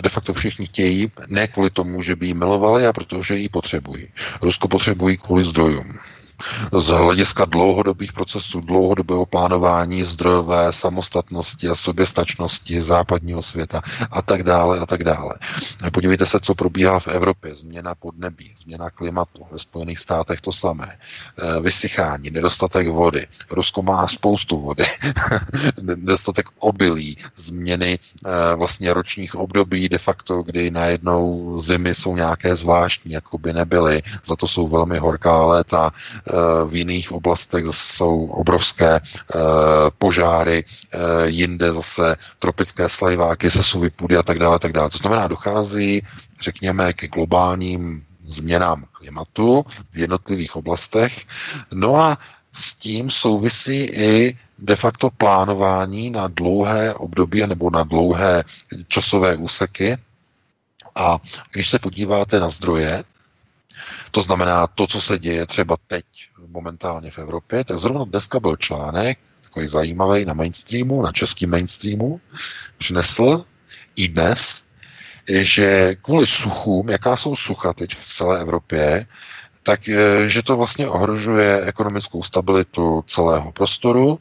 de facto všichni chtějí, ne kvůli tomu, že by ji milovali, a protože ji potřebují. Rusko potřebují kvůli zdrojům. Z hlediska dlouhodobých procesů, dlouhodobého plánování, zdrojové samostatnosti a soběstačnosti západního světa a tak dále a tak dále. Podívejte se, co probíhá v Evropě. Změna podnebí, změna klimatu, ve Spojených státech to samé. Vysychání, nedostatek vody. Rusko má spoustu vody. Nedostatek obilí, změny vlastně ročních období de facto, kdy najednou zimy jsou nějaké zvláštní, jako by nebyly. Za to jsou velmi horká léta. V jiných oblastech jsou obrovské požáry, jinde zase tropické slajváky, sesuvy půdy a tak dále, tak dále. To znamená, dochází, řekněme, ke globálním změnám klimatu v jednotlivých oblastech. No a s tím souvisí i de facto plánování na dlouhé období nebo na dlouhé časové úseky. A když se podíváte na zdroje, to znamená to, co se děje třeba teď momentálně v Evropě, tak zrovna dneska byl článek, takový zajímavý na mainstreamu, na českém mainstreamu, přinesl i dnes, že kvůli suchům, jaká jsou sucha teď v celé Evropě, tak že to vlastně ohrožuje ekonomickou stabilitu celého prostoru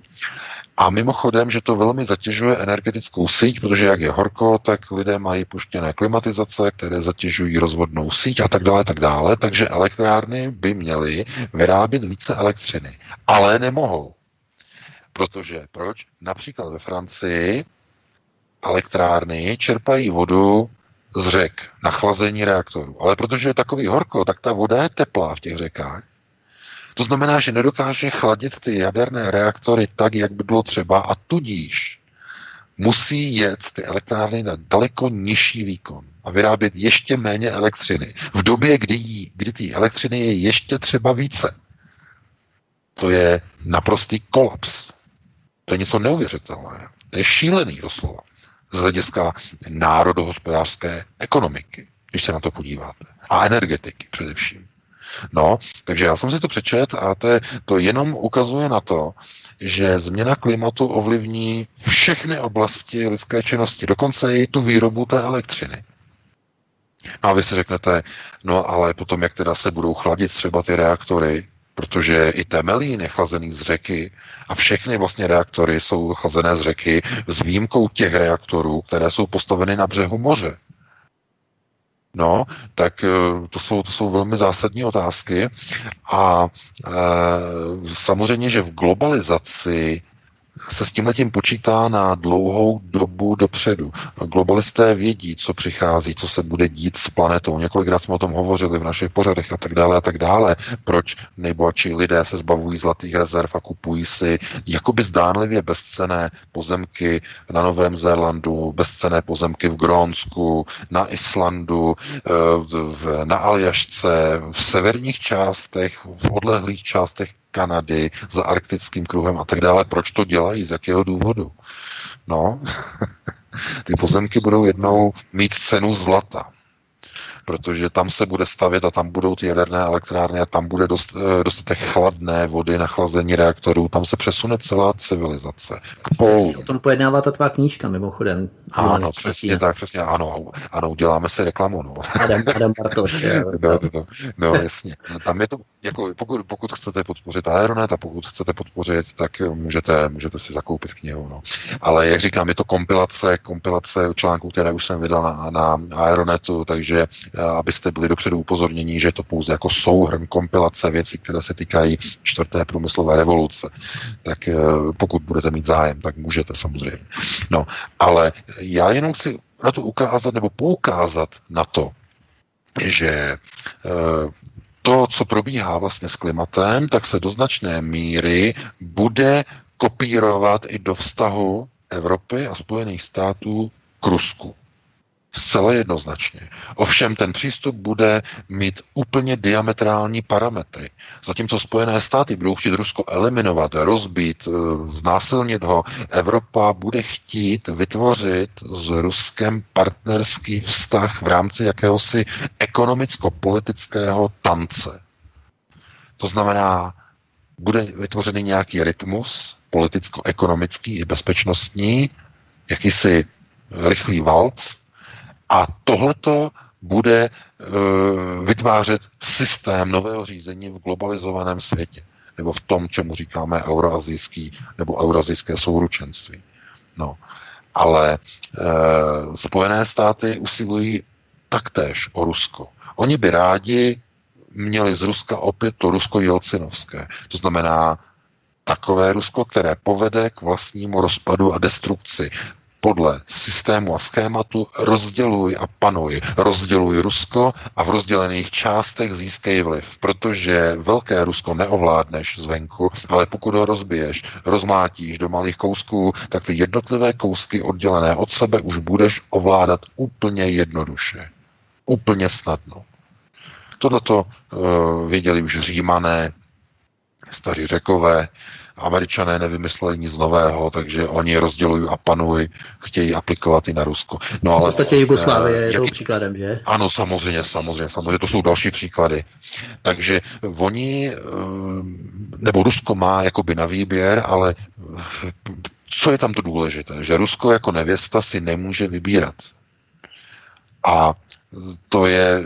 A mimochodem, že to velmi zatěžuje energetickou síť, protože jak je horko, tak lidé mají puštěné klimatizace, které zatěžují rozvodnou síť a tak dále, tak dále. Takže elektrárny by měly vyrábět více elektřiny, ale nemohou. Protože proč? Například ve Francii elektrárny čerpají vodu z řek na chlazení reaktorů. Ale protože je takový horko, tak ta voda je teplá v těch řekách. To znamená, že nedokáže chladit ty jaderné reaktory tak, jak by bylo třeba, a tudíž musí jet ty elektrárny na daleko nižší výkon a vyrábět ještě méně elektřiny. V době, kdy ty elektřiny je ještě třeba více. To je naprostý kolaps. To je něco neuvěřitelné. To je šílený doslova z hlediska národohospodářské ekonomiky, když se na to podíváte. A energetiky především. No, takže já jsem si to přečet a to jenom ukazuje na to, že změna klimatu ovlivní všechny oblasti lidské činnosti, dokonce i tu výrobu té elektřiny. No a vy si řeknete, no ale potom jak teda se budou chladit třeba ty reaktory, protože i Temelín je chlazený z řeky a všechny vlastně reaktory jsou chlazené z řeky s výjimkou těch reaktorů, které jsou postaveny na břehu moře. No, tak to jsou velmi zásadní otázky a samozřejmě, že v globalizaci se s tímhletím počítá na dlouhou dobu dopředu. Globalisté vědí, co přichází, co se bude dít s planetou. Několikrát jsme o tom hovořili v našich pořadech a tak dále a tak dále. Proč nejbohatší lidé se zbavují zlatých rezerv a kupují si jakoby zdánlivě bezcenné pozemky na Novém Zélandu, bezcenné pozemky v Grónsku, na Islandu, na Aljašce, v severních částech, v odlehlých částech Kanady, za arktickým kruhem a tak dále. Proč to dělají? Z jakého důvodu? No, ty pozemky budou jednou mít cenu zlata, protože tam se bude stavět a tam budou ty jaderné elektrárny a tam bude dostatek chladné vody na chlazení reaktorů. Tam se přesune celá civilizace. O tom pojednává ta tvá knížka, mimochodem. Ano, přesně tak, přesně. Ano, uděláme si reklamu. No. Adam Bartoš. No, jasně. Tam je to, jako, pokud chcete podpořit Aeronet a pokud chcete podpořit, tak můžete si zakoupit knihu. No. Ale jak říkám, je to kompilace článků, které už jsem vydal na Aeronetu, takže abyste byli dopředu upozorněni, že je to pouze jako souhrn, kompilace věcí, které se týkají 4. průmyslové revoluce. Tak pokud budete mít zájem, tak můžete samozřejmě. No, ale já jenom chci na to ukázat nebo poukázat na to, že to, co probíhá vlastně s klimatem, tak se do značné míry bude kopírovat i do vztahu Evropy a Spojených států k Rusku. Zcela jednoznačně. Ovšem ten přístup bude mít úplně diametrální parametry. Zatímco Spojené státy budou chtít Rusko eliminovat, rozbít, znásilnit ho, Evropa bude chtít vytvořit s Ruskem partnerský vztah v rámci jakéhosi ekonomicko-politického tance. To znamená, bude vytvořený nějaký rytmus, politicko-ekonomický i bezpečnostní, jakýsi rychlý valc, a tohleto bude vytvářet systém nového řízení v globalizovaném světě, nebo v tom, čemu říkáme euroazijský nebo euroazijské souručenství. No, ale Spojené státy usilují taktéž o Rusko. Oni by rádi měli z Ruska opět to Rusko jelcinovské. To znamená takové Rusko, které povede k vlastnímu rozpadu a destrukci. Podle systému a schématu rozděluj a panuj. Rozděluj Rusko a v rozdělených částech získej vliv, protože velké Rusko neovládneš zvenku, ale pokud ho rozbiješ, rozmátíš do malých kousků, tak ty jednotlivé kousky oddělené od sebe už budeš ovládat úplně jednoduše. Úplně snadno. Tohleto věděli už Římané, staří Řekové, Američané nevymysleli nic nového, takže oni rozdělují a panují, chtějí aplikovat i na Rusko. No, ale v podstatě Jugoslávie je toho příkladem, že? Ano, samozřejmě, to jsou další příklady. Takže oni, nebo Rusko má jakoby na výběr, ale co je tam to důležité? Že Rusko jako nevěsta si nemůže vybírat. A to je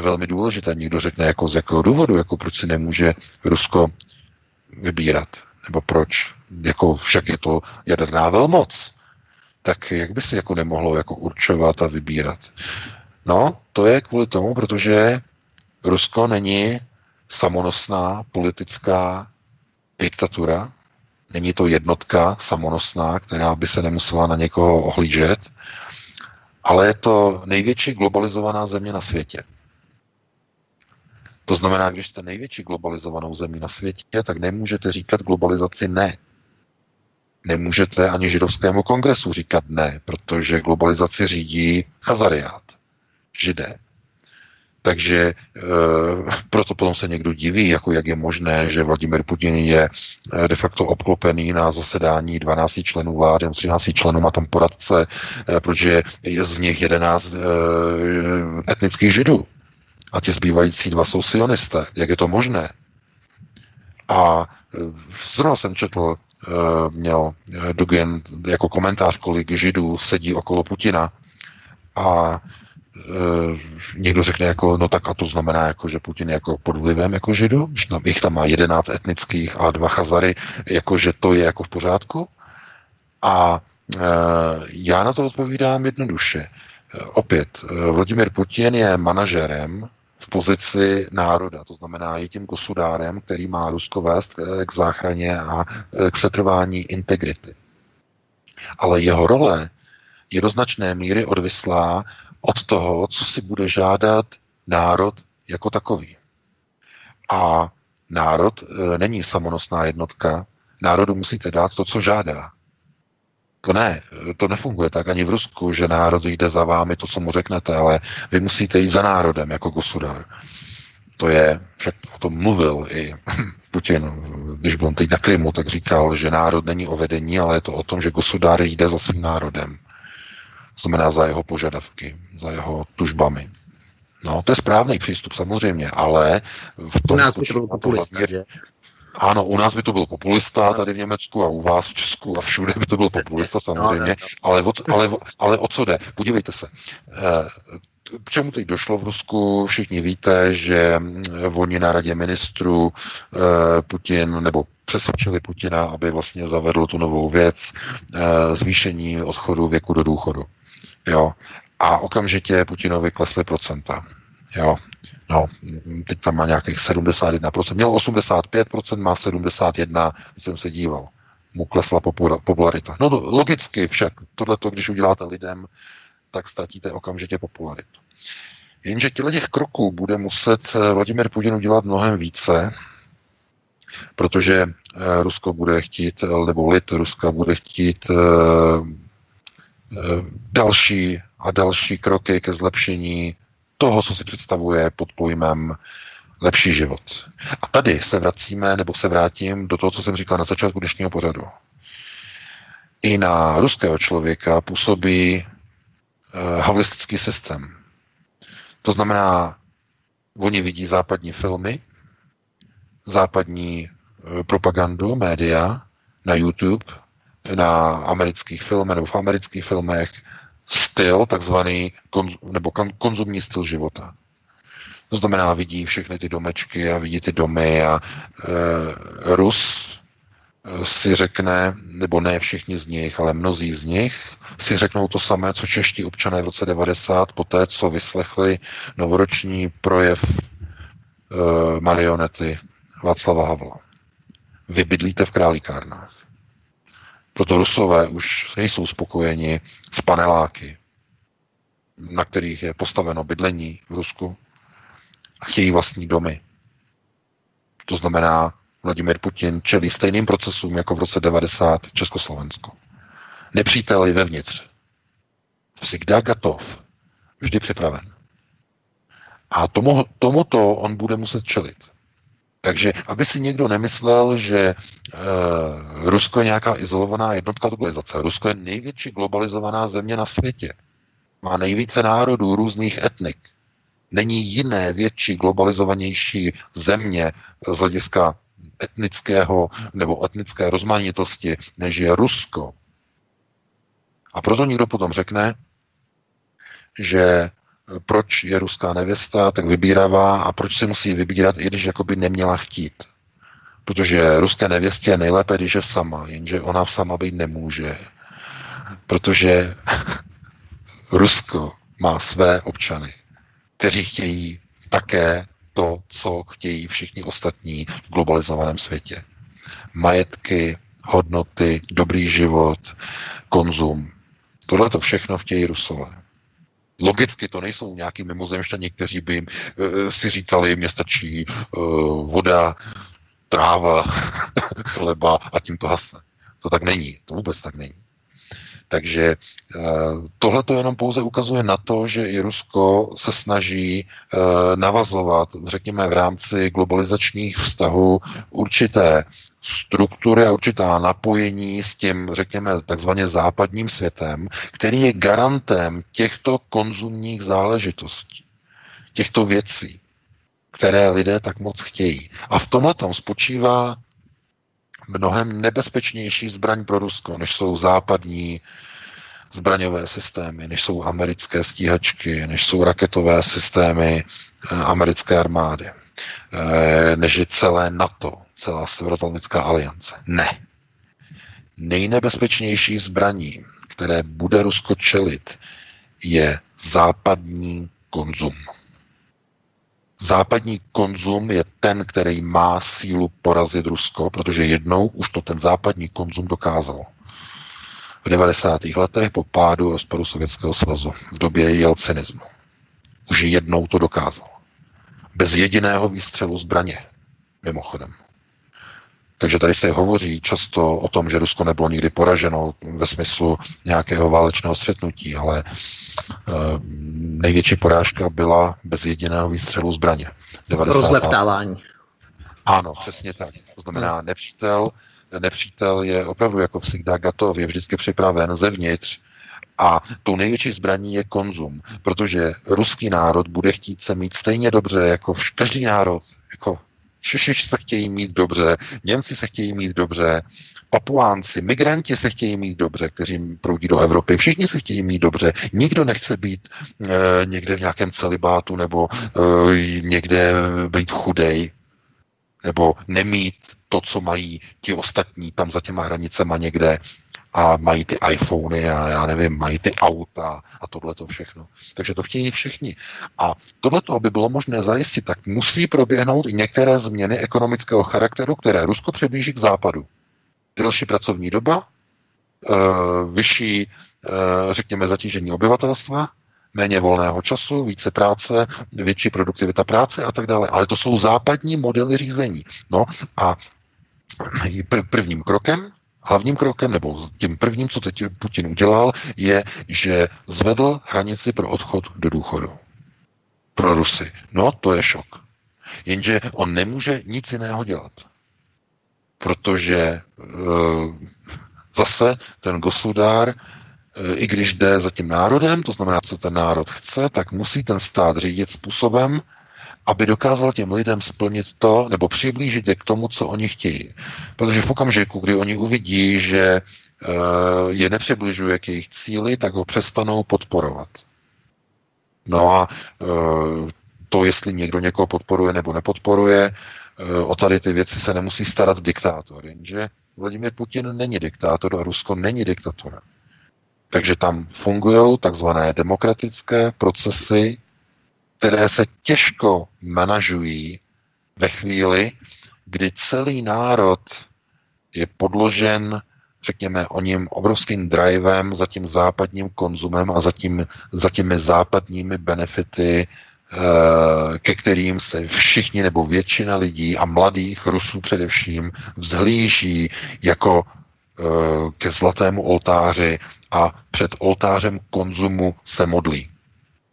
velmi důležité. Někdo řekne, jako z jakého důvodu, jako proč si nemůže Rusko vybírat. Nebo proč? jako však je to jaderná velmoc, tak jak by se jako nemohlo jako určovat a vybírat? No, to je kvůli tomu, protože Rusko není samonosná politická diktatura, není to jednotka samonosná, která by se nemusela na někoho ohlížet, ale je to největší globalizovaná země na světě. To znamená, když jste největší globalizovanou zemí na světě, tak nemůžete říkat globalizaci ne. Nemůžete ani židovskému kongresu říkat ne, protože globalizaci řídí chazariát, židé. Takže proto potom se někdo diví, jako jak je možné, že Vladimír Putin je de facto obklopený na zasedání 12 členů vlády, 13 členů má tam poradce, protože je z nich 11 etnických židů. A ti zbývající dva jsou sionisté. Jak je to možné? A zrovna jsem četl, měl Dugin jako komentář, kolik židů sedí okolo Putina a někdo řekne jako, no tak a to znamená jako, že Putin je jako pod vlivem jako židů, že tam, jich tam má 11 etnických a 2 chazary, jako že to je jako v pořádku. A já na to odpovídám jednoduše. Opět, Vladimír Putin je manažerem v pozici národa, to znamená je tím gosudárem, který má Rusko vést k záchraně a k setrvání integrity. Ale jeho role je do značné míry odvislá od toho, co si bude žádat národ jako takový. A národ není samonosná jednotka, národu musíte dát to, co žádá. To ne, to nefunguje tak ani v Rusku, že národ jde za vámi, to, co mu řeknete, ale vy musíte jít za národem jako gosudár. To je, však o tom mluvil i Putin, když byl teď na Krymu, tak říkal, že národ není o vedení, ale je to o tom, že gosudár jde za svým národem. To znamená za jeho požadavky, za jeho tužbami. No, to je správný přístup samozřejmě, ale v tom... Ano, u nás by to byl populista tady v Německu a u vás v Česku a všude by to byl populista samozřejmě, ale o co jde? Podívejte se. K čemu teď došlo v Rusku? Všichni víte, že oni na radě ministrů Putin, nebo přesvědčili Putina, aby vlastně zavedl tu novou věc, zvýšení odchodu věku do důchodu. Jo. A okamžitě Putinovi klesly procenta. Jo. No, teď tam má nějakých 71%, měl 85%, má 71%, když jsem se díval. Mu klesla popularita. No logicky však, tohleto, když uděláte lidem, tak ztratíte okamžitě popularitu. Jenže těch kroků bude muset Vladimír Putin udělat mnohem více, protože Rusko bude chtít, nebo lid Ruska bude chtít další a další kroky ke zlepšení toho, co si představuje pod pojmem lepší život. A tady se vracíme, nebo se vrátím do toho, co jsem říkal na začátku dnešního pořadu. I na ruského člověka působí havlistický systém. To znamená, oni vidí západní filmy, západní propagandu, média na YouTube, na amerických filmech nebo v amerických filmech, styl, takzvaný konzumní styl života. To znamená, vidí všechny ty domečky a vidí ty domy a Rus si řekne, nebo ne všichni z nich, ale mnozí z nich si řeknou to samé, co čeští občané v roce 90, poté, co vyslechli novoroční projev marionety Václava Havla. Vy bydlíte v králíkárnách. Proto Rusové už nejsou spokojeni s paneláky, na kterých je postaveno bydlení v Rusku a chtějí vlastní domy. To znamená, Vladimír Putin čelí stejným procesům jako v roce 90 Československo. Nepřítel je vevnitř. Vždycky gotov. Vždy připraven. A tomuto on bude muset čelit. Takže, aby si někdo nemyslel, že Rusko je nějaká izolovaná jednotka globalizace. Rusko je největší globalizovaná země na světě. Má nejvíce národů různých etnik. Není jiné větší globalizovanější země z hlediska etnického nebo etnické rozmanitosti, než je Rusko. A proto někdo potom řekne, že proč je ruská nevěsta tak vybíravá a proč si musí vybírat, i když jakoby neměla chtít. Protože ruské nevěstě je nejlépe, když je sama, jenže ona sama být nemůže. Protože Rusko má své občany, kteří chtějí také to, co chtějí všichni ostatní v globalizovaném světě. Majetky, hodnoty, dobrý život, konzum. Tohle to všechno chtějí Rusové. Logicky to nejsou nějaký mimozemšťani, kteří by jim, si říkali, mně stačí voda, tráva, chleba a tím to hasne. To tak není, to vůbec tak není. Takže tohle to jenom pouze ukazuje na to, že i Rusko se snaží navazovat, řekněme, v rámci globalizačních vztahů určité struktury a určitá napojení s tím, řekněme, takzvaně západním světem, který je garantem těchto konzumních záležitostí, těchto věcí, které lidé tak moc chtějí. A v tomhletom spočívá mnohem nebezpečnější zbraň pro Rusko, než jsou západní zbraňové systémy, než jsou americké stíhačky, než jsou raketové systémy americké armády, než je celé NATO, celá Severoatlantická aliance. Ne. Nejnebezpečnější zbraní, které bude Rusko čelit, je západní konzum. Západní konzum je ten, který má sílu porazit Rusko, protože jednou už to ten západní konzum dokázal. V 90. letech po pádu rozpadu Sovětského svazu, v době jelcinismu. Už jednou to dokázal. Bez jediného výstřelu zbraně, mimochodem. Takže tady se hovoří často o tom, že Rusko nebylo nikdy poraženo ve smyslu nějakého válečného střetnutí, ale největší porážka byla bez jediného výstřelu zbraně. Rozleptávání. Ano, přesně tak. To znamená nepřítel je opravdu jako vždycky gotov, je vždycky připraven zevnitř a tou největší zbraní je konzum, protože ruský národ bude chtít se mít stejně dobře jako každý národ, jako Češi se chtějí mít dobře, Němci se chtějí mít dobře, Papuánci, migranti se chtějí mít dobře, kteří proudí do Evropy, všichni se chtějí mít dobře. Nikdo nechce být někde v nějakém celibátu nebo někde být chudej nebo nemít to, co mají ti ostatní tam za těma hranicema někde a mají ty iPhony a já nevím, mají ty auta a tohleto všechno. Takže to chtějí všichni. A tohleto, aby bylo možné zajistit, tak musí proběhnout i některé změny ekonomického charakteru, které Rusko přiblíží k západu. Delší pracovní doba, vyšší, řekněme, zatížení obyvatelstva, méně volného času, více práce, větší produktivita práce a tak dále. Ale to jsou západní modely řízení. No a Hlavním krokem, co teď Putin udělal, je, že zvedl hranici pro odchod do důchodu. Pro Rusy. No, to je šok. Jenže on nemůže nic jiného dělat. Protože zase ten Gosudár, i když jde za tím národem, to znamená, co ten národ chce, tak musí ten stát řídit způsobem, aby dokázal těm lidem splnit to, nebo přiblížit je k tomu, co oni chtějí. Protože v okamžiku, kdy oni uvidí, že je nepřibližuje k jejich cíli, tak ho přestanou podporovat. No a to, jestli někdo někoho podporuje nebo nepodporuje, o tady ty věci se nemusí starat diktátor. Jenže Vladimír Putin není diktátor a Rusko není diktatorem. Takže tam fungují takzvané demokratické procesy, které se těžko manažují ve chvíli, kdy celý národ je podložen, řekněme, o ním obrovským drivem za tím západním konzumem a za těmi západními benefity, ke kterým se všichni nebo většina lidí a mladých Rusů především vzhlíží jako ke zlatému oltáři a před oltářem konzumu se modlí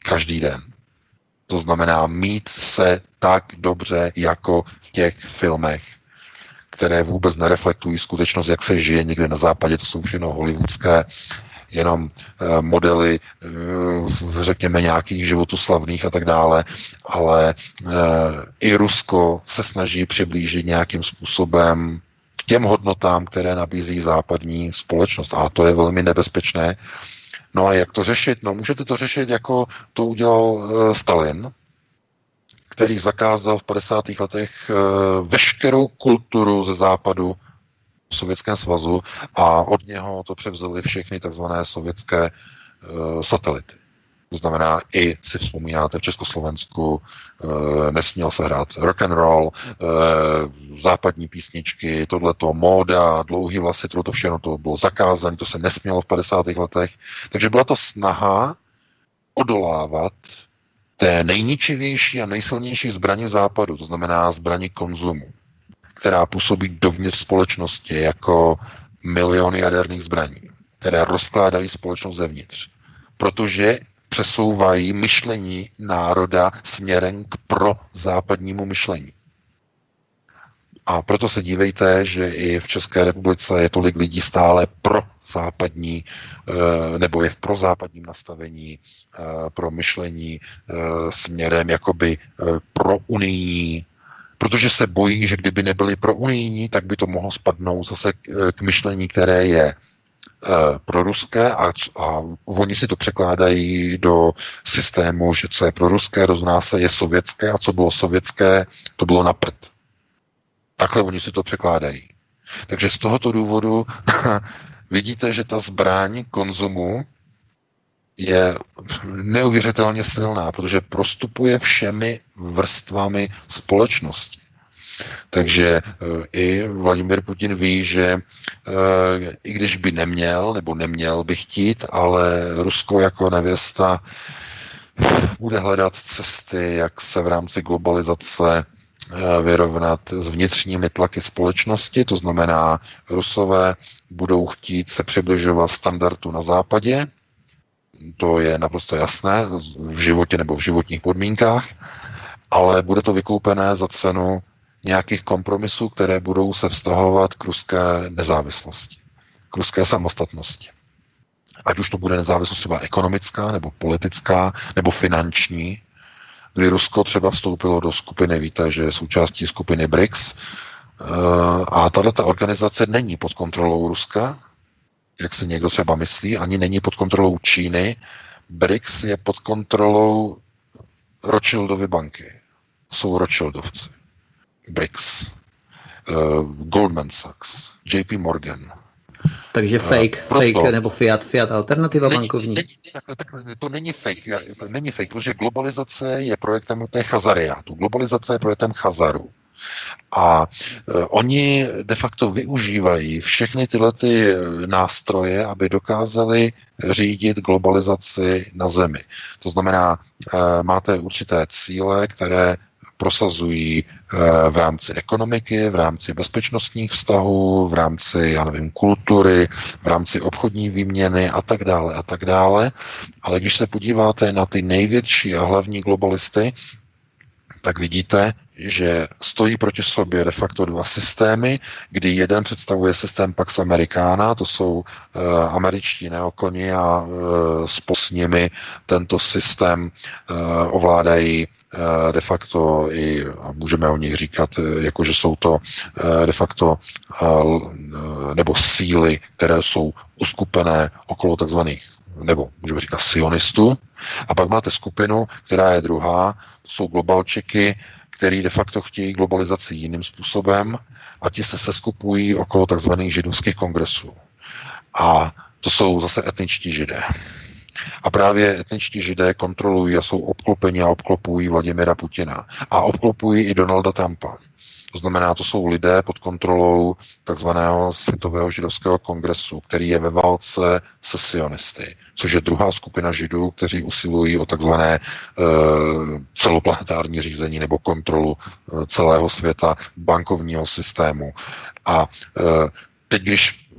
každý den. To znamená mít se tak dobře, jako v těch filmech, které vůbec nereflektují skutečnost, jak se žije někde na západě. To jsou všechno hollywoodské jenom modely, řekněme, nějakých životoslavných a tak dále, ale i Rusko se snaží přiblížit nějakým způsobem k těm hodnotám, které nabízí západní společnost. A to je velmi nebezpečné. No a jak to řešit? No můžete to řešit, jako to udělal Stalin, který zakázal v 50. letech veškerou kulturu ze západu v Sovětském svazu a od něho to převzali všechny tzv. Sovětské satelity. To znamená, i si vzpomínáte, v Československu nesměl se hrát rock and roll, západní písničky, tohleto, móda, dlouhý vlasy, to všechno to bylo zakázané, to se nesmělo v 50. letech. Takže byla to snaha odolávat té nejničivější a nejsilnější zbraně západu, to znamená zbraně konzumu, která působí dovnitř společnosti jako miliony jaderných zbraní, které rozkládají společnost zevnitř, protože přesouvají myšlení národa směrem k prozápadnímu myšlení. A proto se dívejte, že i v České republice je tolik lidí stále prozápadní, nebo je v prozápadním nastavení pro myšlení směrem jakoby prounijní, protože se bojí, že kdyby nebyli prounijní, tak by to mohlo spadnout zase k myšlení, které je proruské, a oni si to překládají do systému, že co je proruské, rozná se je sovětské, a co bylo sovětské, to bylo na prd. Takhle oni si to překládají. Takže z tohoto důvodu vidíte, že ta zbraň konzumu je neuvěřitelně silná, protože prostupuje všemi vrstvami společnosti. Takže i Vladimír Putin ví, že i když by neměl, nebo neměl by chtít, ale Rusko jako nevěsta bude hledat cesty, jak se v rámci globalizace vyrovnat s vnitřními tlaky společnosti, to znamená, Rusové budou chtít se přibližovat standardu na západě, to je naprosto jasné v životě nebo v životních podmínkách, ale bude to vykoupené za cenu nějakých kompromisů, které budou se vztahovat k ruské nezávislosti, k ruské samostatnosti. Ať už to bude nezávislost třeba ekonomická, nebo politická, nebo finanční, kdy Rusko třeba vstoupilo do skupiny, víte, že je součástí skupiny BRICS, a tato organizace není pod kontrolou Ruska, jak se někdo třeba myslí, ani není pod kontrolou Číny. BRICS je pod kontrolou Rothschildovy banky. Jsou Rothschildovci. BRICS, Goldman Sachs, JP Morgan. Takže fake nebo fiat alternativa bankovní? To není fake, protože globalizace je projektem té chazariátu. Globalizace je projektem chazaru. A oni de facto využívají všechny tyhle ty nástroje, aby dokázali řídit globalizaci na zemi. To znamená, máte určité cíle, které prosazují v rámci ekonomiky, v rámci bezpečnostních vztahů, v rámci, kultury, v rámci obchodní výměny a tak dále. Ale když se podíváte na ty největší a hlavní globalisty, tak vidíte, že stojí proti sobě de facto dva systémy, kdy jeden představuje systém Pax Americana, to jsou američtí neokoni a spolu s nimi tento systém ovládají de facto i, a můžeme o nich říkat, jakože jsou to de facto nebo síly, které jsou uskupené okolo takzvaných, nebo můžeme říkat sionistů. A pak máte skupinu, která je druhá, to jsou globalčeky, který de facto chtějí globalizaci jiným způsobem, a ti se seskupují okolo takzvaných židovských kongresů. A to jsou zase etničtí židé. A právě etničtí židé kontrolují a jsou obklopeni a obklopují Vladimira Putina. A obklopují i Donalda Trumpa. To znamená, to jsou lidé pod kontrolou takzvaného Světového židovského kongresu, který je ve válce se sionisty, což je druhá skupina židů, kteří usilují o takzvané celoplanetární řízení nebo kontrolu celého světa, bankovního systému. A teď, když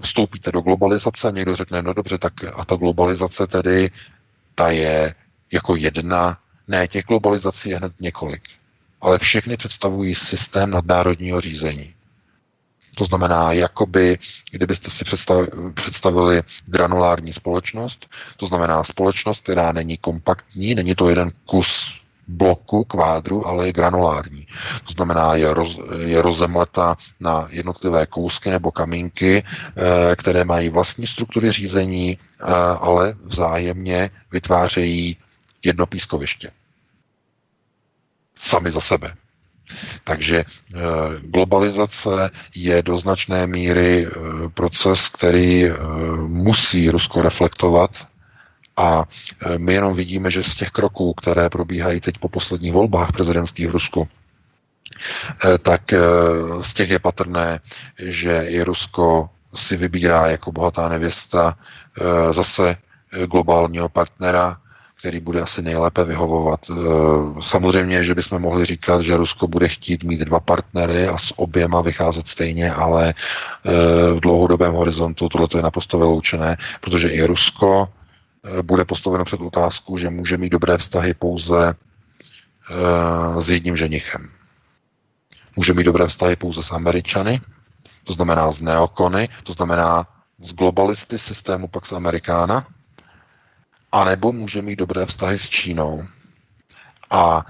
vstoupíte do globalizace, někdo řekne, no dobře, tak a ta globalizace tedy, ta je jako jedna, ne, těch globalizací je hned několik, ale všechny představují systém nadnárodního řízení. To znamená, jakoby, kdybyste si představili granulární společnost, to znamená společnost, která není kompaktní, není to jeden kus bloku, kvádru, ale je granulární. To znamená, je rozemleta na jednotlivé kousky nebo kamínky, které mají vlastní struktury řízení, ale vzájemně vytvářejí jedno pískoviště. sami za sebe. Takže globalizace je do značné míry proces, který musí Rusko reflektovat, a my jenom vidíme, že z těch kroků, které probíhají teď po posledních volbách prezidentských v Rusku, tak z těch je patrné, že i Rusko si vybírá jako bohatá nevěsta zase globálního partnera, který bude asi nejlépe vyhovovat. Samozřejmě, že bychom mohli říkat, že Rusko bude chtít mít dva partnery a s oběma vycházet stejně, ale v dlouhodobém horizontu tohle je naprosto vyloučené, protože i Rusko bude postaveno před otázku, že může mít dobré vztahy pouze s jedním ženichem. Může mít dobré vztahy pouze s Američany, to znamená z neokony, to znamená z globalisty systému Pax Americana, anebo může mít dobré vztahy s Čínou a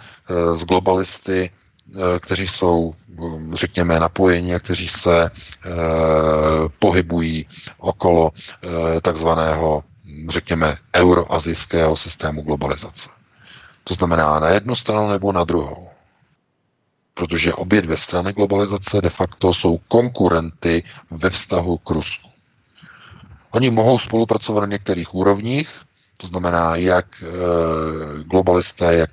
z globalisty, kteří jsou, řekněme, napojeni a kteří se pohybují okolo takzvaného, řekněme, euroazijského systému globalizace. To znamená na jednu stranu nebo na druhou. Protože obě dvě strany globalizace de facto jsou konkurenty ve vztahu k Rusku. Oni mohou spolupracovat na některých úrovních, to znamená, jak globalisté, jak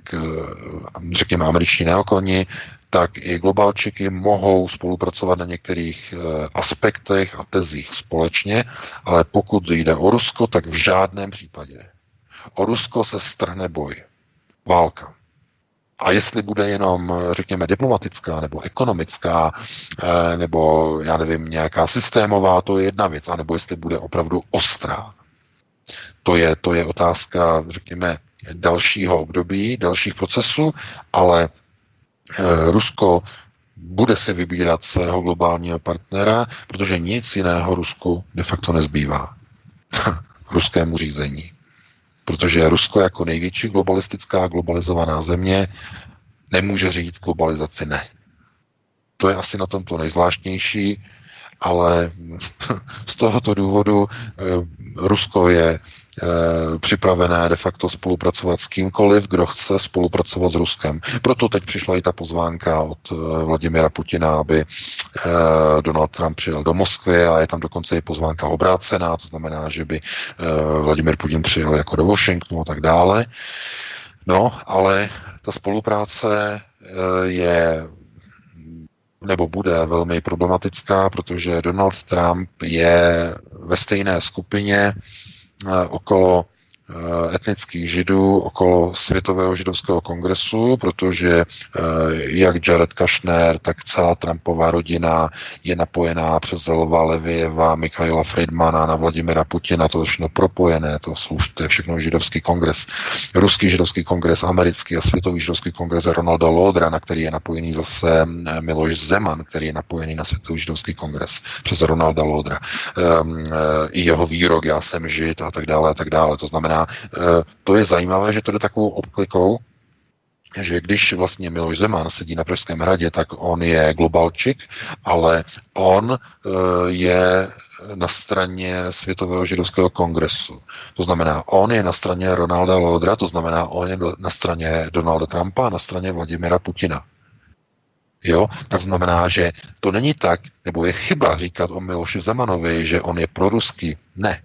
řekněme američtí neokoni, tak i globálčiky mohou spolupracovat na některých aspektech a tezích společně, ale pokud jde o Rusko, tak v žádném případě. O Rusko se strhne boj, válka. A jestli bude jenom, řekněme, diplomatická nebo ekonomická, nebo, já nevím, nějaká systémová, to je jedna věc, anebo jestli bude opravdu ostrá. To je otázka, řekněme, dalšího období, dalších procesů, ale Rusko bude si vybírat svého globálního partnera, protože nic jiného Rusku de facto nezbývá. Ruskému řízení. Protože Rusko jako největší globalistická, globalizovaná země nemůže říct globalizaci ne. To je asi na tom to nejzvláštnější, ale z tohoto důvodu Rusko je připravené de facto spolupracovat s kýmkoliv, kdo chce spolupracovat s Ruskem. Proto teď přišla i ta pozvánka od Vladimíra Putina, aby Donald Trump přijel do Moskvy, a je tam dokonce i pozvánka obrácená, to znamená, že by Vladimír Putin přijel jako do Washingtonu a tak dále. No, ale ta spolupráce je nebo bude velmi problematická, protože Donald Trump je ve stejné skupině okolo etnických židů, okolo Světového židovského kongresu, protože jak Jared Kushner, tak celá Trumpova rodina je napojená přes Lva Levieva, Michaila Friedmana na Vladimira Putina, to je všechno propojené, to je všechno židovský kongres. Ruský židovský kongres, americký a Světový židovský kongres Ronalda Laudera, na který je napojený zase Miloš Zeman, který je napojený na Světový židovský kongres přes Ronalda Laudera. I jeho výrok, já jsem žid a tak dále, to znamená, to je zajímavé, že to jde takovou obklikou, že když vlastně Miloš Zeman sedí na Pražském hradě, tak on je globalčik, ale on je na straně Světového židovského kongresu. To znamená, on je na straně Ronalda Laudera, to znamená, on je na straně Donalda Trumpa, na straně Vladimira Putina. Jo? Tak znamená, že to není tak, nebo je chyba říkat o Miloši Zemanovi, že on je proruský. Ne.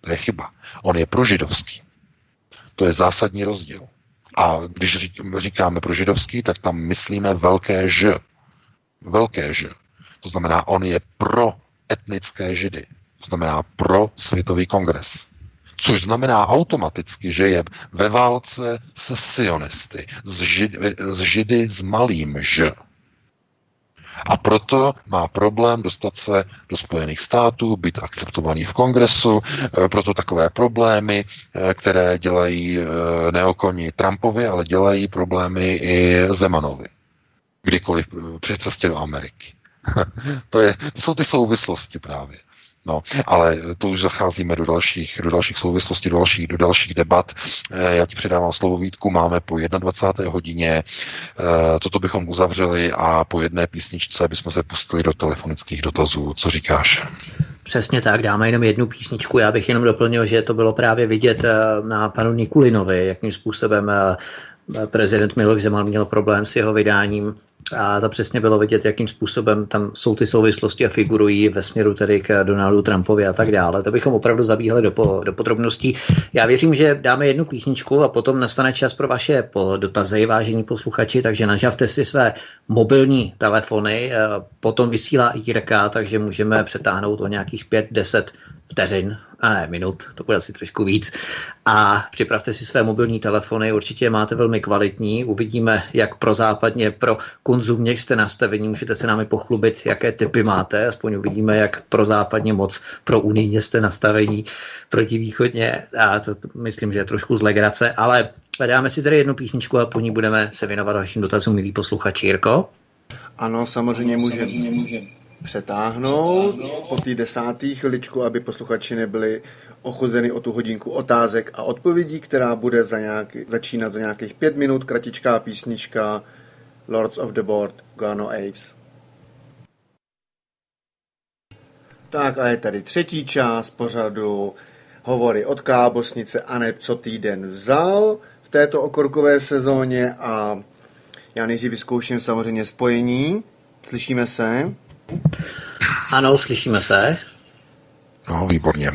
To je chyba. On je prožidovský. To je zásadní rozdíl. A když říkáme prožidovský, tak tam myslíme velké Ž. Velké Ž. To znamená, on je pro etnické židy. To znamená pro Světový kongres. Což znamená automaticky, že je ve válce se sionisty. Z židy s malým Ž. A proto má problém dostat se do Spojených států, být akceptovaný v kongresu, proto takové problémy, které dělají neokoni Trumpovi, ale dělají problémy i Zemanovi, kdykoliv při cestě do Ameriky. To jsou ty souvislosti právě. No, ale to už zacházíme do dalších souvislostí, do dalších debat. Já ti předávám slovo, Vítku, máme po 21. hodině. Toto bychom uzavřeli a po jedné písničce bychom se pustili do telefonických dotazů. Co říkáš? Přesně tak, dáme jenom jednu písničku. Já bych jenom doplnil, že to bylo právě vidět na panu Nikulinovi, jakým způsobem prezident Miloš Zeman měl problém s jeho vydáním a to přesně bylo vidět, jakým způsobem tam jsou ty souvislosti a figurují ve směru tedy k Donaldu Trumpovi a tak dále. To bychom opravdu zabíhali do podrobností. Já věřím, že dáme jednu písničku a potom nastane čas pro vaše dotazy, vážení posluchači, takže nažavte si své mobilní telefony, potom vysílá Jirka, takže můžeme přetáhnout o nějakých 5-10 vteřin, a ne minut, to bude asi trošku víc. A připravte si své mobilní telefony, určitě máte velmi kvalitní, uvidíme, jak pro západně, pro konzumně jste nastavení, můžete se námi pochlubit, jaké typy máte, aspoň uvidíme, jak pro západně moc, pro unijně jste nastavení, proti východně, a to myslím, že je trošku z legrace, ale dáme si tady jednu píchničku a po ní budeme se věnovat vašim dotazům, milí posluchači. Jirko? Ano, samozřejmě můžeme přetáhnout po té 10. chviličku, aby posluchači nebyli ochuzeni o tu hodinku otázek a odpovědí, která bude začínat za nějakých 5 minut, kratičká písnička Lords of the Board, Guano Apes. Tak a je tady 3. část pořadu Hovory od Kábosnice a neb co týden vzal v této okurkové sezóně a já nejdřív vyzkouším samozřejmě spojení. Slyšíme se? Ano, slyšíme se. No, výborně.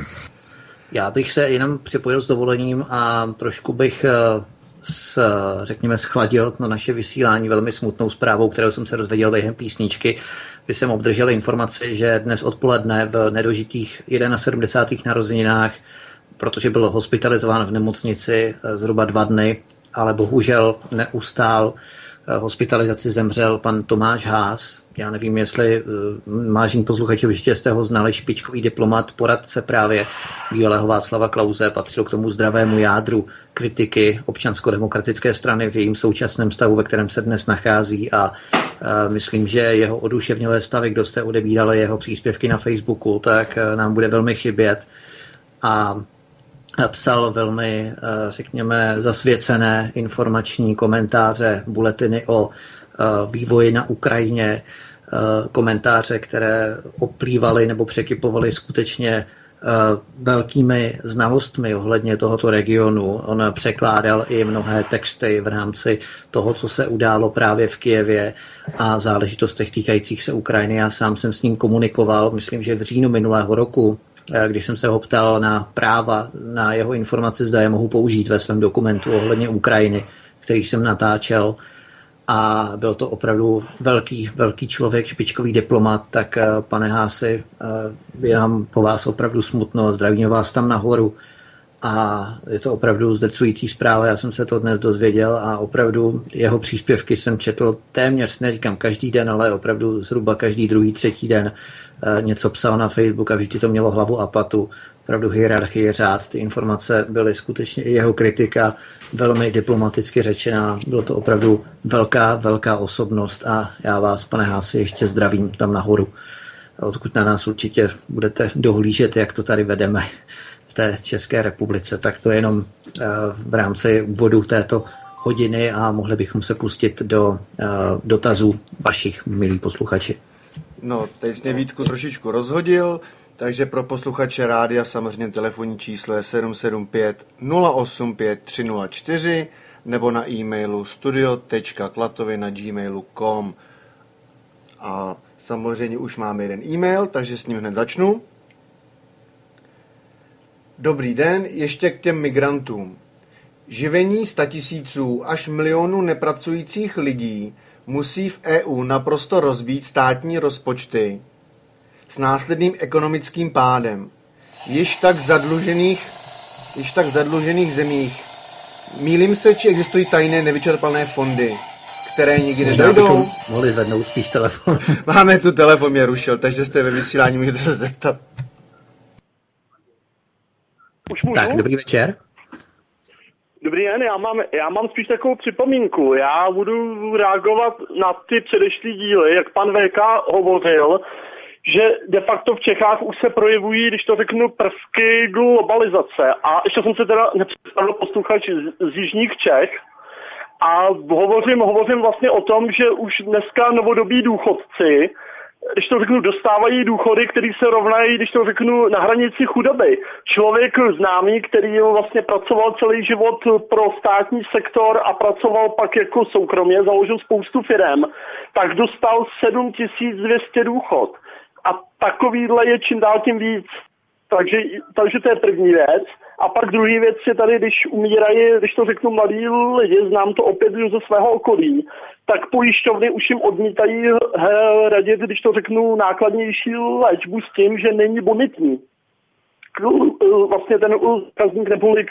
Já bych se jenom připojil s dovolením a trošku bych schladil na naše vysílání velmi smutnou zprávou, kterou jsem se dozvěděl během písničky, kdy jsem obdržel informaci, že dnes odpoledne v nedožitých 71. narozeninách, protože byl hospitalizován v nemocnici zhruba 2 dny, ale bohužel neustál hospitalizaci, zemřel pan Tomáš Haas. Já nevím, jestli mážení posluchači, určitě jste ho znali, špičkový diplomat, poradce právě bývalého Václava Klause, patřil k tomu zdravému jádru kritiky občansko-demokratické strany v jejím současném stavu, ve kterém se dnes nachází a myslím, že jeho oduševnělé stavy, kdo jste odebírali jeho příspěvky na Facebooku, tak nám bude velmi chybět a psal velmi, řekněme, zasvěcené informační komentáře, bulletiny o vývoji na Ukrajině, komentáře, které oplývaly nebo překypovaly skutečně velkými znalostmi ohledně tohoto regionu. On překládal i mnohé texty v rámci toho, co se událo právě v Kyjevě a záležitostech týkajících se Ukrajiny. Já sám jsem s ním komunikoval, myslím, že v říjnu minulého roku, když jsem se ho ptal na práva, na jeho informace, zda je mohu použít ve svém dokumentu ohledně Ukrajiny, který jsem natáčel. A byl to opravdu velký člověk, špičkový diplomat, tak pane Hási, je nám po vás opravdu smutno, zdravím vás tam nahoru. A je to opravdu zdrcující zpráva, já jsem se to dnes dozvěděl a opravdu jeho příspěvky jsem četl téměř, neříkám každý den, ale opravdu zhruba každý druhý, třetí den něco psal na Facebook a vždy to mělo hlavu a patu. Opravdu hierarchie, řád, ty informace byly skutečně i jeho kritika velmi diplomaticky řečená. Bylo to opravdu velká osobnost a já vás, pane Hási, ještě zdravím tam nahoru, odkud na nás určitě budete dohlížet, jak to tady vedeme v té České republice. Tak to jenom v rámci úvodu této hodiny a mohli bychom se pustit do dotazů vašich, milí posluchači. No, teď jste Vítku trošičku rozhodil, takže pro posluchače rádia samozřejmě telefonní číslo je 775 085 304 nebo na e-mailu studio.klatovi@gmail.com. A samozřejmě už máme jeden e-mail, takže s ním hned začnu. Dobrý den, ještě k těm migrantům. Živení statisíců až milionů nepracujících lidí musí v EU naprosto rozbít státní rozpočty s následným ekonomickým pádem. Již tak zadlužených zemích. Mýlím se, či existují tajné nevyčerpané fondy, které nikdy nedojdou. Mohli zvednout spíš telefon. Máme tu telefon, mě rušil, takže jste ve vysílání, můžete se zeptat. Tak, dobrý večer. Dobrý den, já mám spíš takovou připomínku. Já budu reagovat na ty předešlý díly, jak pan VK hovořil, že de facto v Čechách už se projevují, když to řeknu, prvky globalizace. A ještě jsem se teda nepředstavil posluchač z jižních Čech a hovořím vlastně o tom, že už dneska novodobí důchodci když to řeknu, dostávají důchody, které se rovnají, když to řeknu, na hranici chudoby. Člověk známý, který vlastně pracoval celý život pro státní sektor a pracoval pak jako soukromě, založil spoustu firem, tak dostal 7200 důchod. A takovýhle je čím dál tím víc. Takže to je první věc. A pak druhý věc je tady, když umírají, když to řeknu, mladí lidi, znám to opět ze svého okolí, tak pojišťovny už jim odmítají radit, když to řeknu, nákladnější léčbu s tím, že není bonitní. Vlastně ten zákazník neboli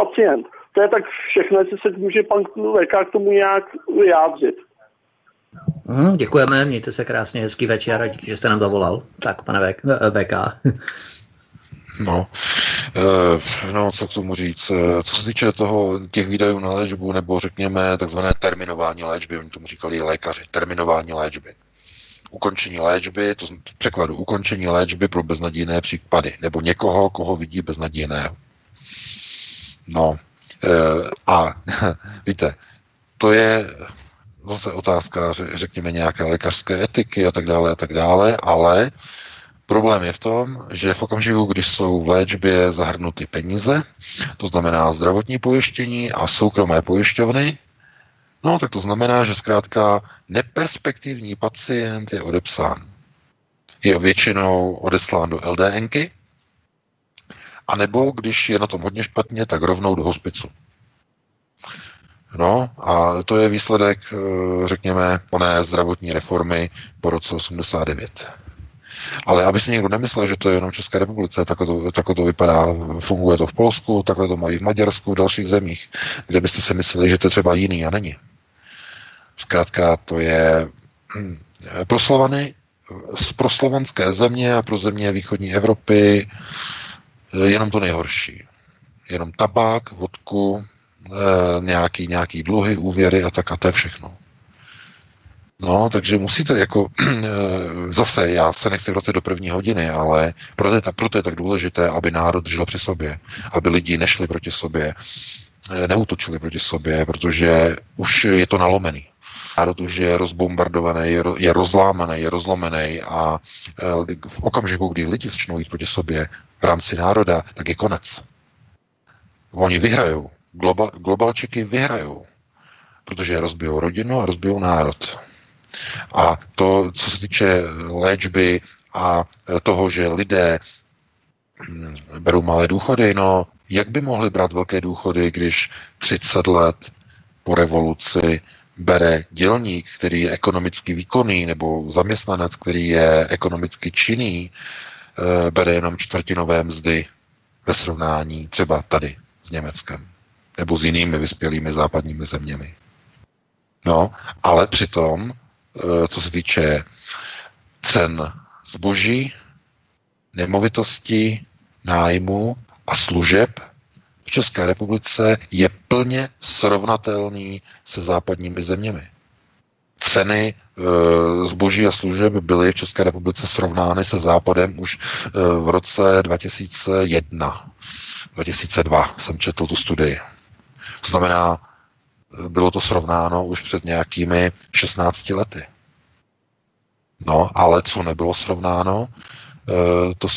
pacient. To je tak všechno, jestli se může pan lékař k tomu nějak vyjádřit. Děkujeme, mějte se krásně, hezký večer, díky, že jste nám zavolal. Tak, pane VK. No, co k tomu říct. Co se týče těch výdajů na léčbu, nebo řekněme takzvané terminování léčby, oni tomu říkali lékaři, terminování léčby. Ukončení léčby, to v překladu ukončení léčby pro beznadějné případy, nebo někoho, koho vidí beznadějného. No, a víte, to je zase otázka, řekněme, nějaké lékařské etiky a tak dále, ale problém je v tom, že v okamžiku, když jsou v léčbě zahrnuty peníze, to znamená zdravotní pojištění a soukromé pojišťovny, no tak to znamená, že zkrátka neperspektivní pacient je odepsán. Je většinou odeslán do LDNky, anebo když je na tom hodně špatně, tak rovnou do hospicu. No a to je výsledek, řekněme, oné zdravotní reformy po roce 89. Ale aby si někdo nemyslel, že to je jenom v České republice, takhle to vypadá, funguje to v Polsku, takhle to mají v Maďarsku, v dalších zemích, kde byste si mysleli, že to je třeba jiný a není. Zkrátka to je pro Slovany, pro slovanské země a pro země východní Evropy jenom to nejhorší. Jenom tabák, vodku, nějaký dluhy, úvěry a tak a to je všechno. No, takže musíte jako, zase já se nechci vracet do první hodiny, ale proto je tak důležité, aby národ žil při sobě, aby lidi nešli proti sobě, neútočili proti sobě, protože už je to nalomený. Národ už je rozbombardovaný, je rozlámaný, je rozlomený a v okamžiku, kdy lidi začnou jít proti sobě v rámci národa, tak je konec. Oni vyhrajou. Globalčeky vyhrajou, protože rozbijou rodinu a rozbijou národ. A to, co se týče léčby a toho, že lidé berou malé důchody, no jak by mohli brát velké důchody, když 30 let po revoluci bere dělník, který je ekonomicky výkonný, nebo zaměstnanec, který je ekonomicky činný, bere jenom čtvrtinové mzdy ve srovnání třeba tady s Německem nebo s jinými vyspělými západními zeměmi. No, ale přitom, co se týče cen zboží, nemovitosti, nájmu a služeb v České republice je plně srovnatelný se západními zeměmi. Ceny zboží a služeb byly v České republice srovnány se Západem už v roce 2001. 2002 jsem četl tu studii. Znamená, bylo to srovnáno už před nějakými 16 lety. No, ale co nebylo srovnáno, to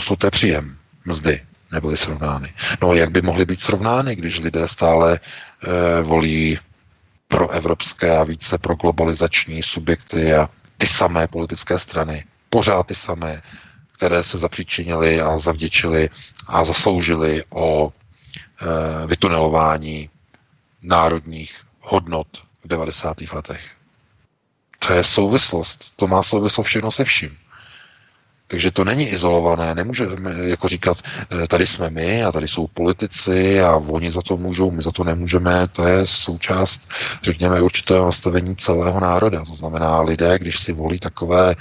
jsou té příjem. Mzdy nebyly srovnány. No, jak by mohly být srovnány, když lidé stále volí proevropské a více proglobalizační subjekty a ty samé politické strany, pořád ty samé, které se zapříčinily a zavděčily a zasloužily o vytunelování národních hodnot v 90. letech. To je souvislost. To má souvislost všechno se vším. Takže to není izolované. Nemůžeme jako říkat, tady jsme my a tady jsou politici a oni za to můžou, my za to nemůžeme. To je součást, řekněme, určitého nastavení celého národa. To znamená, lidé, když si volí takové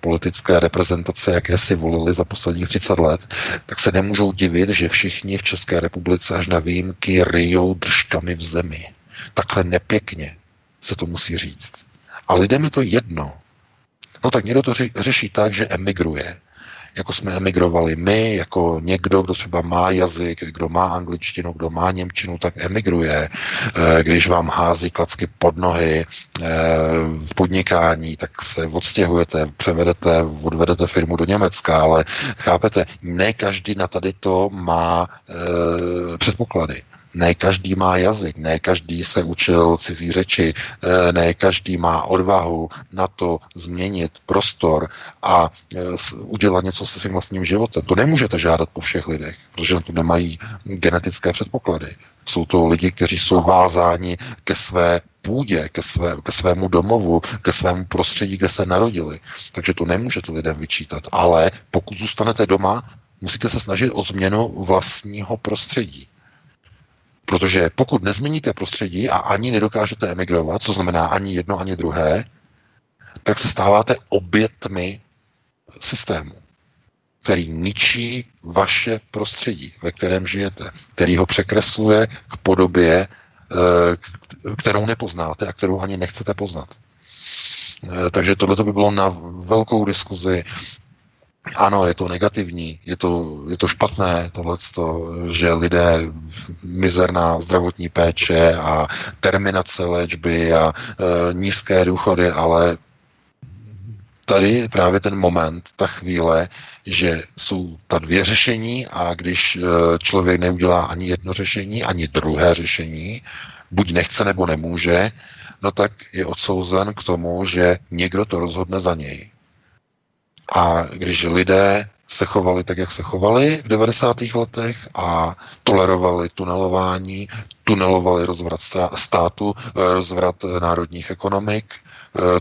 politické reprezentace, jaké si volili za posledních 30 let, tak se nemůžou divit, že všichni v České republice až na výjimky ryjou držkami v zemi. Takhle nepěkně se to musí říct. A lidem je to jedno. No tak někdo to řeší tak, že emigruje. jako jsme emigrovali my, jako někdo, kdo třeba má jazyk, kdo má angličtinu, kdo má němčinu, tak emigruje. Když vám hází klacky pod nohy v podnikání, tak se odstěhujete, převedete, odvedete firmu do Německa, ale chápete, ne každý na tady to má předpoklady. Ne každý má jazyk, ne každý se učil cizí řeči, ne každý má odvahu na to změnit prostor a udělat něco se svým vlastním životem. To nemůžete žádat po všech lidech, protože na to nemají genetické předpoklady. Jsou to lidi, kteří jsou vázáni ke své půdě, ke svému domovu, ke svému prostředí, kde se narodili. Takže to nemůžete lidem vyčítat. Ale pokud zůstanete doma, musíte se snažit o změnu vlastního prostředí. Protože pokud nezměníte prostředí a ani nedokážete emigrovat, co znamená ani jedno, ani druhé, tak se stáváte obětmi systému, který ničí vaše prostředí, ve kterém žijete, který ho překresluje k podobě, kterou nepoznáte a kterou ani nechcete poznat. Takže tohle by bylo na velkou diskuzi. Ano, je to negativní, je to špatné tohleto, že lidé mizerná zdravotní péče a terminace léčby a nízké důchody, ale tady právě ten moment, ta chvíle, že jsou ta dvě řešení a když člověk neudělá ani jedno řešení, ani druhé řešení, buď nechce nebo nemůže, no tak je odsouzen k tomu, že někdo to rozhodne za něj. A když lidé se chovali tak, jak se chovali v 90. letech a tolerovali tunelování, tunelovali rozvrat státu, rozvrat národních ekonomik,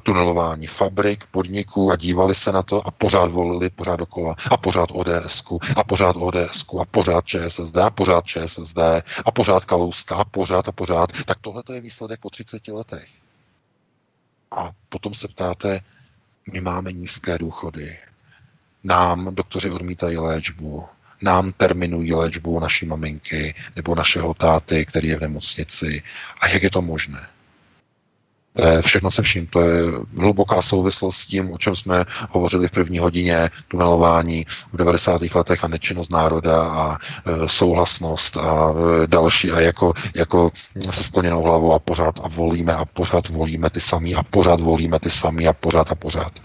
tunelování fabrik, podniků a dívali se na to a pořád volili, pořád dokola a pořád ODSku a pořád ODSku a pořád ČSSD a pořád ČSSD a pořád Kalouska a pořád, tak tohle je výsledek po 30 letech. A potom se ptáte, my máme nízké důchody, nám doktoři odmítají léčbu, nám terminují léčbu naší maminky nebo našeho táty, který je v nemocnici. A jak je to možné? Všechno se vším. To je hluboká souvislost s tím, o čem jsme hovořili v první hodině, tunelování v 90. letech a nečinnost národa a souhlasnost a další a jako se skloněnou hlavou a pořád a volíme a pořád volíme ty samý a pořád volíme ty samý a pořád a pořád.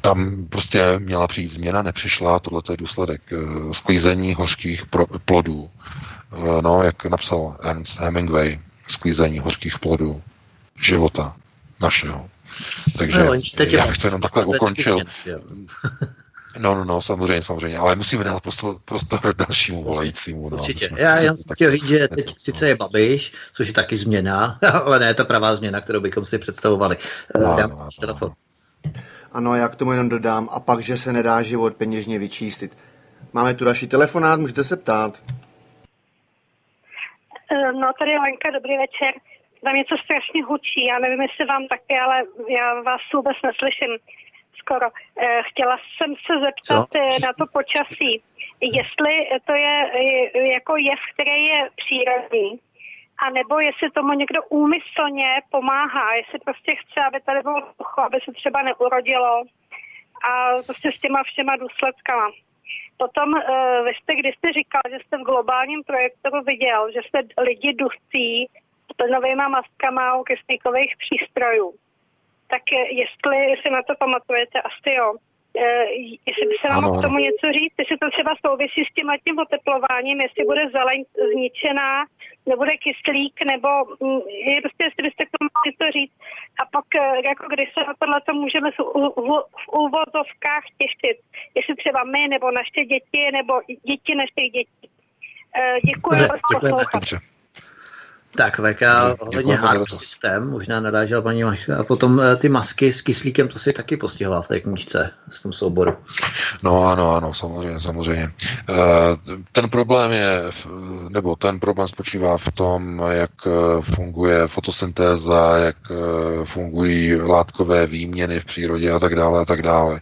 Tam prostě měla přijít změna, nepřišla, tohle je důsledek sklízení hořkých plodů. No, jak napsal Ernest Hemingway, sklízení hořkých plodů. Života našeho. Takže no, já bych to jenom takhle ukončil. No, samozřejmě, ale musíme dát prostor dalšímu volajícímu. No. Určitě. Já jen chtěl říct, že teď sice je Babiš, což je taky změna, ale ne ta pravá změna, kterou bychom si představovali. Dám telefon. Ano, já k tomu jenom dodám. A pak, že se nedá život peněžně vyčístit. Máme tu další telefonát, můžete se ptát. No, tady je Lenka, dobrý večer. Tam něco strašně hučí, já nevím, jestli vám taky, ale já vás vůbec neslyším skoro. Chtěla jsem se zeptat na to počasí, jestli to je jako jev, který je přírodní, anebo jestli tomu někdo úmyslně pomáhá, jestli prostě chce, aby tady bylo sucho, aby se třeba neurodilo a prostě s těma všema důsledkama. Potom vy jste kdysi říkal, že jste v globálním projektoru viděl, že se lidi dusí plnovýma maskama u kyslíkových přístrojů. Tak jestli si na to pamatujete, asi jo. Jestli by se vám k tomu něco říct, jestli to třeba souvisí s tím letním oteplováním, jestli bude zeleň zničená, nebude kyslík, nebo prostě jestli byste k tomu něco říct. A pak, jako když se na tohleto můžeme v úvozovkách těšit, jestli třeba my, nebo naše děti, nebo děti našich dětí. Děkuji. Dobře. Tak, VK hodně hard systém, možná nadážel paní Maška. A potom ty masky s kyslíkem, to si taky postihla v té knížce s tom souboru. No ano, samozřejmě. Ten problém je, nebo ten problém spočívá v tom, jak funguje fotosyntéza, jak fungují látkové výměny v přírodě a tak dále.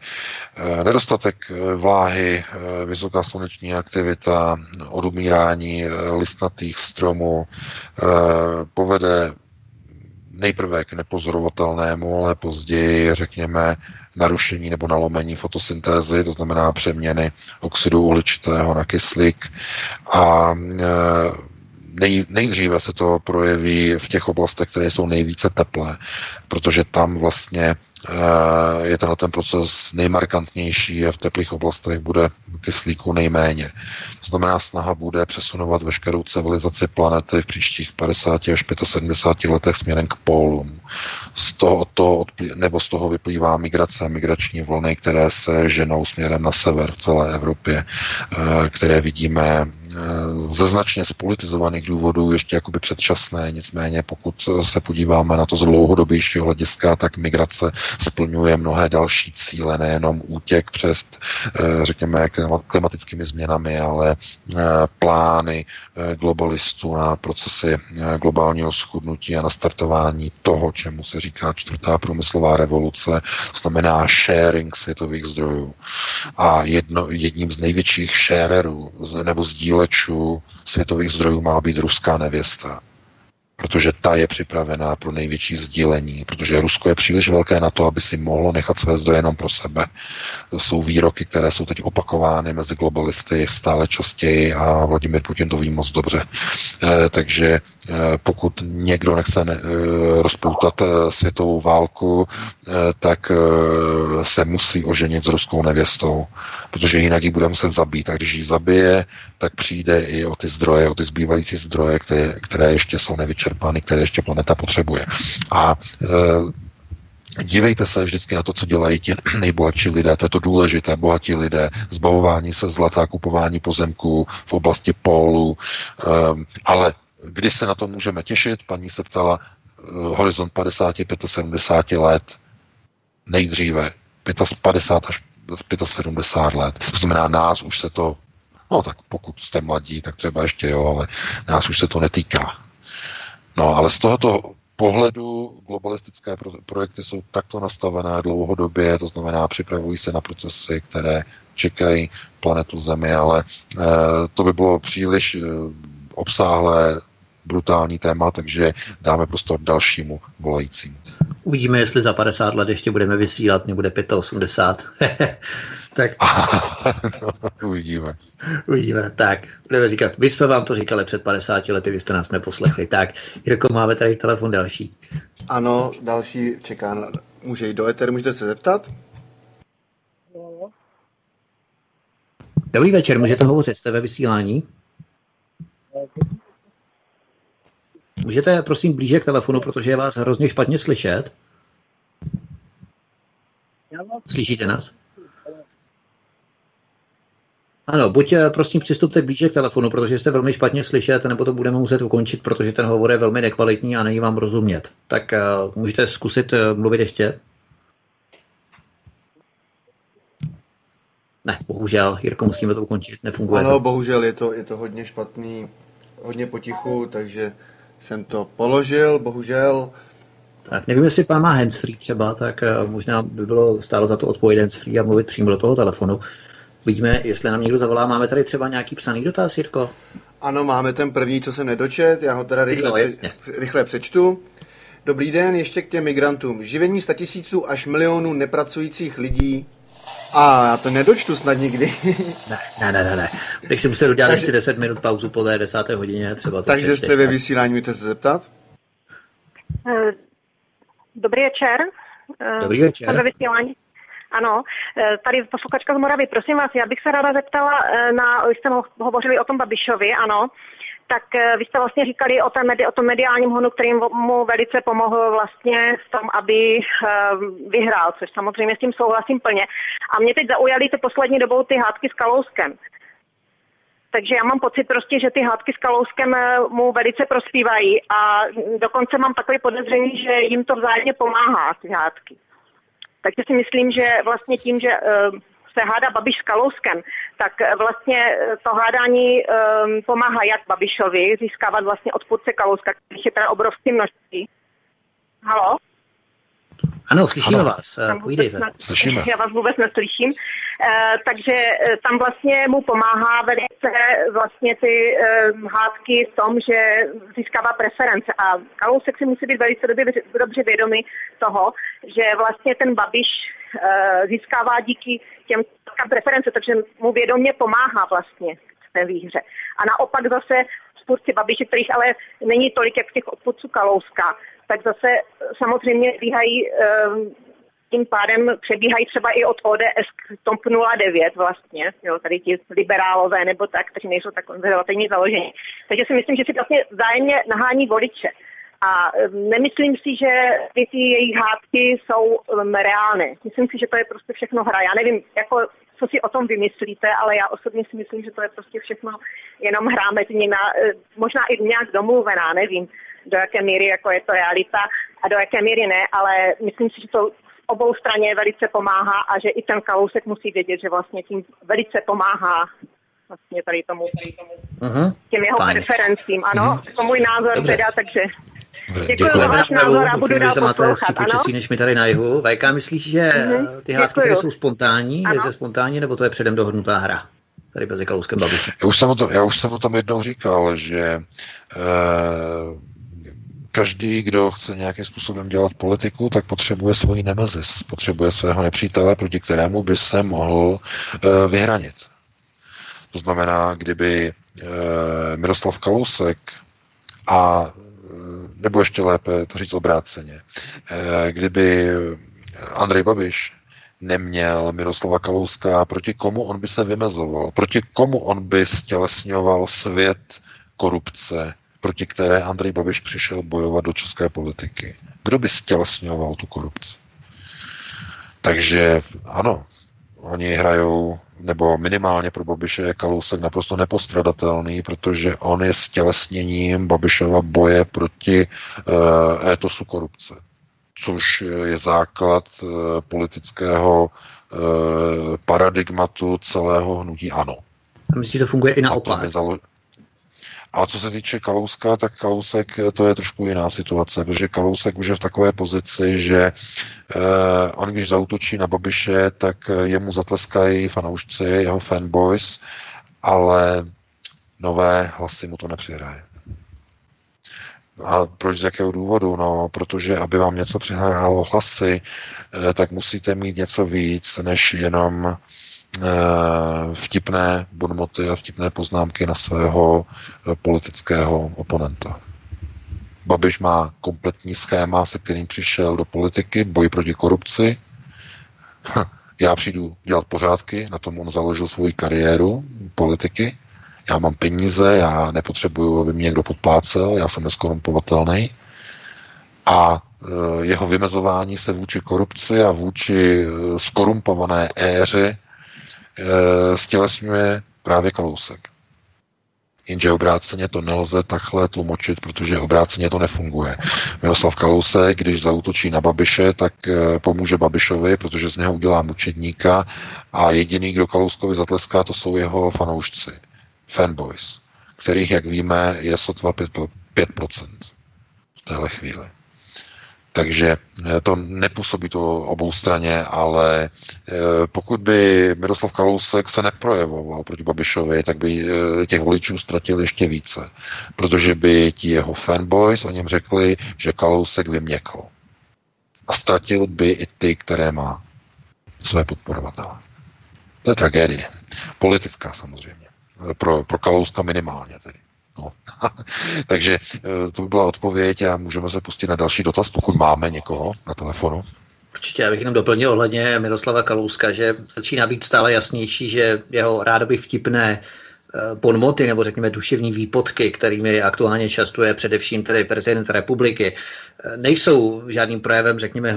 Nedostatek vláhy, vysoká sluneční aktivita, odumírání listnatých stromů, povede nejprve k nepozorovatelnému, ale později, řekněme, narušení nebo nalomení fotosyntézy, to znamená přeměny oxidu uhličitého na kyslík. A nejdříve se to projeví v těch oblastech, které jsou nejvíce teplé, protože tam vlastně je ten proces nejmarkantnější a v teplých oblastech bude kyslíku nejméně. To znamená, snaha bude přesunovat veškerou civilizaci planety v příštích 50 až 75 letech směrem k pólům. Z toho vyplývá migrace, migrační vlny, které se ženou směrem na sever v celé Evropě, které vidíme ze značně spolitizovaných důvodů ještě jakoby předčasné, nicméně pokud se podíváme na to z dlouhodobějšího hlediska, tak migrace splňuje mnohé další cíle, nejenom útěk přes, řekněme, klimatickými změnami, ale plány globalistů na procesy globálního schudnutí a nastartování toho, čemu se říká 4. průmyslová revoluce, znamená sharing světových zdrojů. A jedním z největších sharerů nebo sdílečů světových zdrojů má být ruská nevěsta. Protože ta je připravená pro největší sdílení, protože Rusko je příliš velké na to, aby si mohlo nechat své zdroje jenom pro sebe. To jsou výroky, které jsou teď opakovány mezi globalisty stále častěji a Vladimír Putin to ví moc dobře. Takže pokud někdo nechce rozpoutat světovou válku, tak se musí oženit s ruskou nevěstou, protože jinak ji bude muset zabít. A když ji zabije, tak přijde i o ty zdroje, o ty zbývající zdroje, které ještě jsou nevyčerpány, které ještě planeta potřebuje. A dívejte se vždycky na to, co dělají ti nejbohatší lidé, to je to důležité, bohatí lidé, zbavování se zlata, kupování pozemků v oblasti pólu, ale kdy se na to můžeme těšit? Paní se ptala, horizont 50-75 let, nejdříve 50 až 75 let, to znamená nás už se to, no tak pokud jste mladí, tak třeba ještě jo, ale nás už se to netýká. No, ale z tohoto pohledu globalistické projekty jsou takto nastavené dlouhodobě, to znamená, připravují se na procesy, které čekají planetu Zemi, ale to by bylo příliš obsáhlé, brutální téma, takže dáme prostor dalšímu volajícímu. Uvidíme, jestli za 50 let ještě budeme vysílat, nebude 85. Tak. No, uvidíme. Uvidíme, tak. Budeme říkat, my jsme vám to říkali před 50 lety, vy jste nás neposlechli. Tak, Jirko, máme tady telefon další. Ano, další čeká. Může jít do eteru, můžete se zeptat? No. Dobrý večer, můžete hovořit, jste ve vysílání? Můžete, prosím, blíže k telefonu, protože je vás hrozně špatně slyšet. Slyšíte nás? Ano, buď prosím přistupte blíže k telefonu, protože jste velmi špatně slyšet, nebo to budeme muset ukončit, protože ten hovor je velmi nekvalitní a není vám rozumět. Tak můžete zkusit mluvit ještě? Ne, bohužel, Jirko, musíme to ukončit, nefunguje. Ano, to. Bohužel, je to hodně špatný, hodně potichu, takže jsem to položil, bohužel. Tak nevím, jestli pán má handsfree třeba, tak možná by bylo stálo za to odpojit handsfree a mluvit přímo do toho telefonu. Vidíme, jestli nám někdo zavolá. Máme tady třeba nějaký psaný dotaz, Jirko? Ano, máme ten první, co jsem nedočet, já ho teda rychle přečtu. Dobrý den, ještě k těm migrantům. Živení statisíců až milionů nepracujících lidí. A já to nedočtu snad nikdy. Ne. Teď si musel udělat ještě 10 minut pauzu po té 10. hodině. Třeba takže jste ve vysílání, můžete se zeptat? Dobrý večer. Dobrý večer. Jsem ve vysílání. Ano, tady posluchačka z Moravy, prosím vás, já bych se ráda zeptala na, vy jste hovořili o tom Babišovi, ano, tak vy jste vlastně říkali o tom mediálním honu, kterým mu velice pomohl vlastně v tom, aby vyhrál, což samozřejmě s tím souhlasím plně. A mě teď zaujaly ty poslední dobou ty hádky s Kalouskem. Takže já mám pocit prostě, že ty hádky s Kalouskem mu velice prospívají a dokonce mám takové podezření, že jim to vzájemně pomáhá, ty hádky. Takže si myslím, že vlastně tím, že se hádá Babiš s Kalouskem, tak vlastně to hádání pomáhá jak Babišovi získávat vlastně odpůrce Kalouska, který je teda obrovský množství. Haló? Ano, slyšíme vás. Půjdejte. Já vás vůbec neslyším. Takže tam vlastně mu pomáhá velice vlastně ty hádky v tom, že získává preference. A Kalousek si musí být velice dobře vědomý toho, že vlastně ten Babiš získává díky těm preference, takže mu vědomě pomáhá vlastně v té výhře. A naopak zase odpůrci Babiše, kterých ale není tolik jak těch odpůrců Kalouska, tak zase samozřejmě bíhají, tím pádem přebíhají třeba i od ODS k TOP 09 vlastně, jo, tady ti liberálové nebo tak, kteří nejsou tak konzervativní založení. Takže si myslím, že si vlastně vzájemně nahání voliče. A nemyslím si, že ty jejich hádky jsou reálné. Myslím si, že to je prostě všechno hra. Já nevím, jako, co si o tom vymyslíte, ale já osobně si myslím, že to je prostě všechno jenom hra mezi nimi. Možná i nějak domluvená, nevím, do jaké míry jako je to realita a do jaké míry ne, ale myslím si, že to obou straně velice pomáhá a že i ten Kalousek musí vědět, že vlastně tím velice pomáhá vlastně tady tomu těm jeho preferencím. Ano, to můj názor. Dobře. Teda, takže... Děkuji za váš názor a budu dál poslouchat. Ano? Než mi tady na jihu. VK, myslíš, že ty hádky tady jsou spontánní? Ano. Je to spontánní, nebo to je předem dohodnutá hra? Tady mezi Kalouskem Babišem. Já už jsem to tam jednou říkal, že každý, kdo chce nějakým způsobem dělat politiku, tak potřebuje svoji nemezis, potřebuje svého nepřítele, proti kterému by se mohl vyhranit. To znamená, kdyby Miroslav Kalousek a nebo ještě lépe to říct obráceně. Kdyby Andrej Babiš neměl Miroslava Kalouska, proti komu on by se vymezoval, proti komu on by stělesňoval svět korupce, proti které Andrej Babiš přišel bojovat do české politiky. Kdo by stělesňoval tu korupci? Takže ano, oni hrajou, nebo minimálně pro Babiše je Kalousek naprosto nepostradatelný, protože on je stělesněním Babišova boje proti étosu korupce, což je základ politického paradigmatu celého hnutí ANO. A myslíš, to funguje i naopak? A co se týče Kalouska, tak Kalousek, to je trošku jiná situace, protože Kalousek už je v takové pozici, že on když zaútočí na Babiše, tak jemu zatleskají fanoušci, jeho fanboys, ale nové hlasy mu to nepřihraje. A proč, z jakého důvodu? No, protože aby vám něco přihrálo hlasy, tak musíte mít něco víc, než jenom vtipné bonmoty a vtipné poznámky na svého politického oponenta. Babiš má kompletní schéma, se kterým přišel do politiky, boj proti korupci. Já přijdu dělat pořádky, na tom on založil svoji kariéru politiky. Já mám peníze, já nepotřebuju, aby mě někdo podplácel, já jsem neskorumpovatelný. A jeho vymezování se vůči korupci a vůči skorumpované éře stělesňuje právě Kalousek. Jenže obráceně to nelze takhle tlumočit, protože obráceně to nefunguje. Miroslav Kalousek, když zaútočí na Babiše, tak pomůže Babišovi, protože z něho udělá mučedníka a jediný, kdo Kalouskovi zatleská, to jsou jeho fanoušci, fanboys, kterých, jak víme, je sotva 5% v téhle chvíli. Takže to nepůsobí to obou straně, ale pokud by Miroslav Kalousek se neprojevoval proti Babišovi, tak by těch voličů ztratil ještě více, protože by ti jeho fanboys o něm řekli, že Kalousek vyměkl. A ztratil by i ty, které má své podporovatele. To je tragédie. Politická samozřejmě. Pro Kalouska minimálně tedy. No. Takže to by byla odpověď a můžeme se pustit na další dotaz, pokud máme někoho na telefonu. Určitě, já bych jenom doplnil ohledně Miroslava Kalouska, že začíná být stále jasnější, že jeho rádoby vtipné bonmoty nebo řekněme duševní výpotky, kterými aktuálně častuje především tedy prezident republiky, nejsou žádným projevem, řekněme,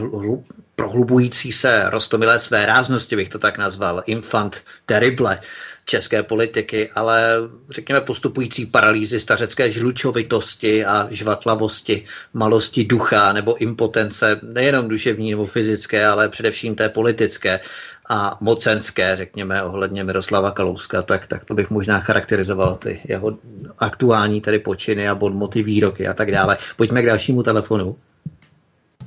prohlubující se roztomilé své ráznosti, bych to tak nazval, infant terrible české politiky, ale řekněme postupující paralýzy stařecké žlučovitosti a žvatlavosti, malosti ducha nebo impotence, nejenom duševní nebo fyzické, ale především té politické a mocenské, řekněme, ohledně Miroslava Kalouska, tak to bych možná charakterizoval ty jeho aktuální tedy počiny a bonmoty, výroky a tak dále. Pojďme k dalšímu telefonu.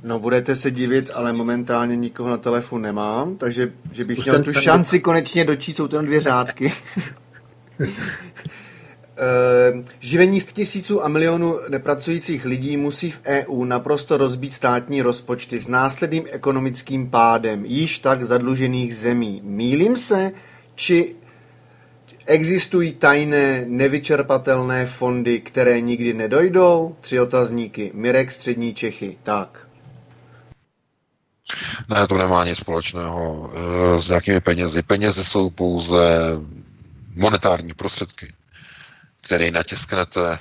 No, budete se divit, ale momentálně nikoho na telefon nemám, takže že bych měl tu šanci konečně dočít, jsou to dvě řádky. Živení 100 000 a milionů nepracujících lidí musí v EU naprosto rozbít státní rozpočty s následným ekonomickým pádem již tak zadlužených zemí. Mýlím se, či existují tajné, nevyčerpatelné fondy, které nikdy nedojdou? 3 otazníky. Mirek, Střední Čechy. Tak. Ne, to nemá nic společného s nějakými penězi. Peněze jsou pouze monetární prostředky, které natisknete,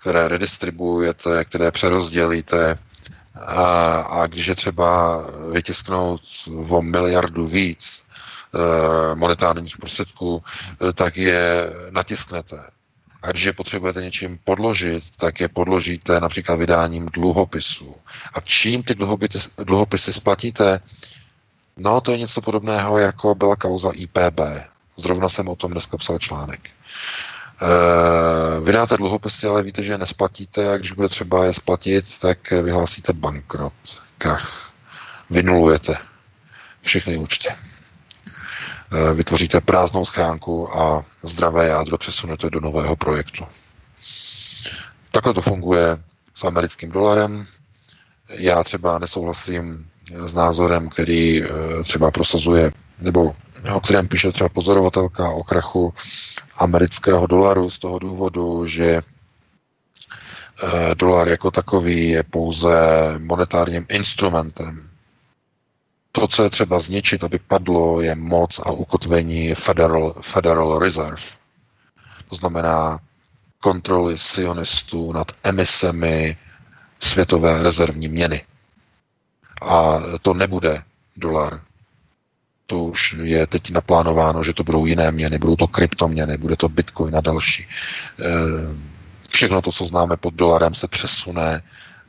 které redistribuujete, které přerozdělíte a když je třeba vytisknout o miliardu víc monetárních prostředků, tak je natisknete. A když je potřebujete něčím podložit, tak je podložíte například vydáním dluhopisů. A čím ty dluhopisy splatíte? No, to je něco podobného, jako byla kauza IPB. Zrovna jsem o tom dneska psal článek. Vydáte dluhopisy, ale víte, že je nesplatíte a když bude třeba je splatit, tak vyhlásíte bankrot, krach. Vynulujete všechny účty. Vytvoříte prázdnou schránku a zdravé jádro přesunete do nového projektu. Takhle to funguje s americkým dolarem. Já třeba nesouhlasím s názorem, který třeba prosazuje, nebo o kterém píše třeba pozorovatelka o krachu amerického dolaru z toho důvodu, že dolar jako takový je pouze monetárním instrumentem. To, co je třeba zničit, aby padlo, je moc a ukotvení Federal Reserve. To znamená kontroly sionistů nad emisemi světové rezervní měny. A to nebude dolar. To už je teď naplánováno, že to budou jiné měny, budou to kryptoměny, bude to bitcoin a další. Všechno to, co známe pod dolarem, se přesune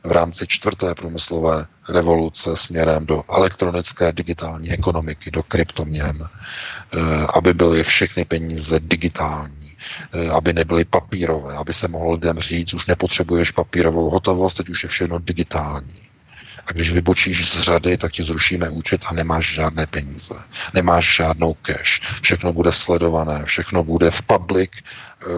v rámci 4. průmyslové revoluce směrem do elektronické digitální ekonomiky, do kryptoměn, aby byly všechny peníze digitální, aby nebyly papírové, aby se mohlo lidem říct, už nepotřebuješ papírovou hotovost, teď už je všechno digitální. A když vybočíš z řady, tak ti zrušíme účet a nemáš žádné peníze. Nemáš žádnou cash. Všechno bude sledované, všechno bude v public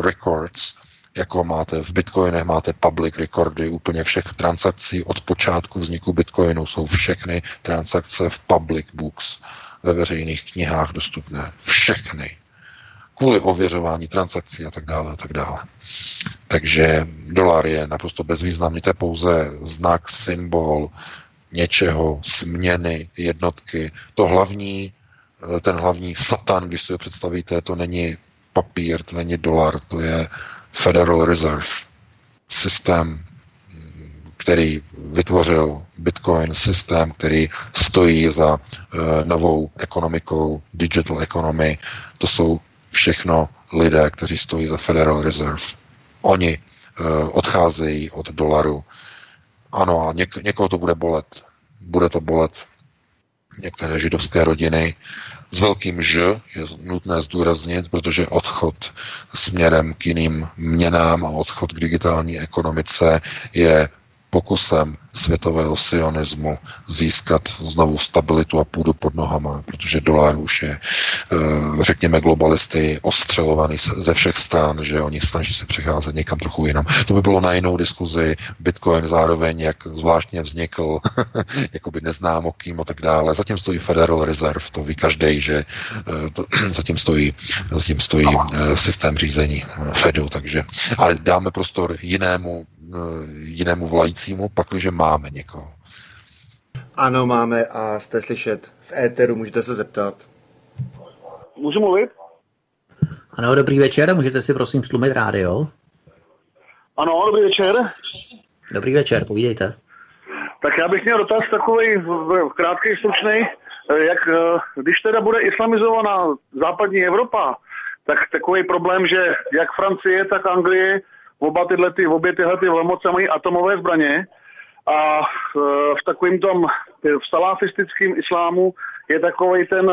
records, jako máte v bitcoinech, máte public recordy úplně všech transakcí. Od počátku vzniku bitcoinu jsou všechny transakce v public books, ve veřejných knihách dostupné. Všechny. Kvůli ověřování transakcí a tak dále a tak dále. Takže dolar je naprosto bezvýznamný, to je pouze znak, symbol něčeho, směny, jednotky. To hlavní, ten hlavní satan, když si ho představíte, to není papír, to není dolar, to je Federal Reserve, systém, který vytvořil Bitcoin, systém, který stojí za novou ekonomikou, digital economy. To jsou všechno lidé, kteří stojí za Federal Reserve. Oni odcházejí od dolaru. Ano, a někoho to bude bolet. Bude to bolet některé židovské rodiny. S velkým Ž je nutné zdůraznit, protože odchod směrem k jiným měnám a odchod k digitální ekonomice je pokusem světového sionismu získat znovu stabilitu a půdu pod nohama, protože dolar už je, řekněme, globalisty ostřelovaný ze všech stran, že oni snaží se přecházet někam trochu jinam. To by bylo na jinou diskuzi. Bitcoin zároveň, jak zvláštně vznikl, jakoby neznámo kým a tak dále. Zatím stojí Federal Reserve, to ví každej, že zatím stojí systém řízení Fedu, takže, ale dáme prostor jinému volajícímu, pakliže máme někoho. Ano, máme a jste slyšet. V éteru můžete se zeptat. Můžu mluvit? Ano, dobrý večer. Můžete si prosím slumit rádio? Ano, dobrý večer. Dobrý večer, povídejte. Tak já bych měl dotaz takovej krátkej, stručnej, jak když teda bude islamizovaná západní Evropa, tak takový problém, že jak Francie, tak Anglie obě tyhle velmoce mají atomové zbraně a v takovým tom v salafistickém islámu je takový ten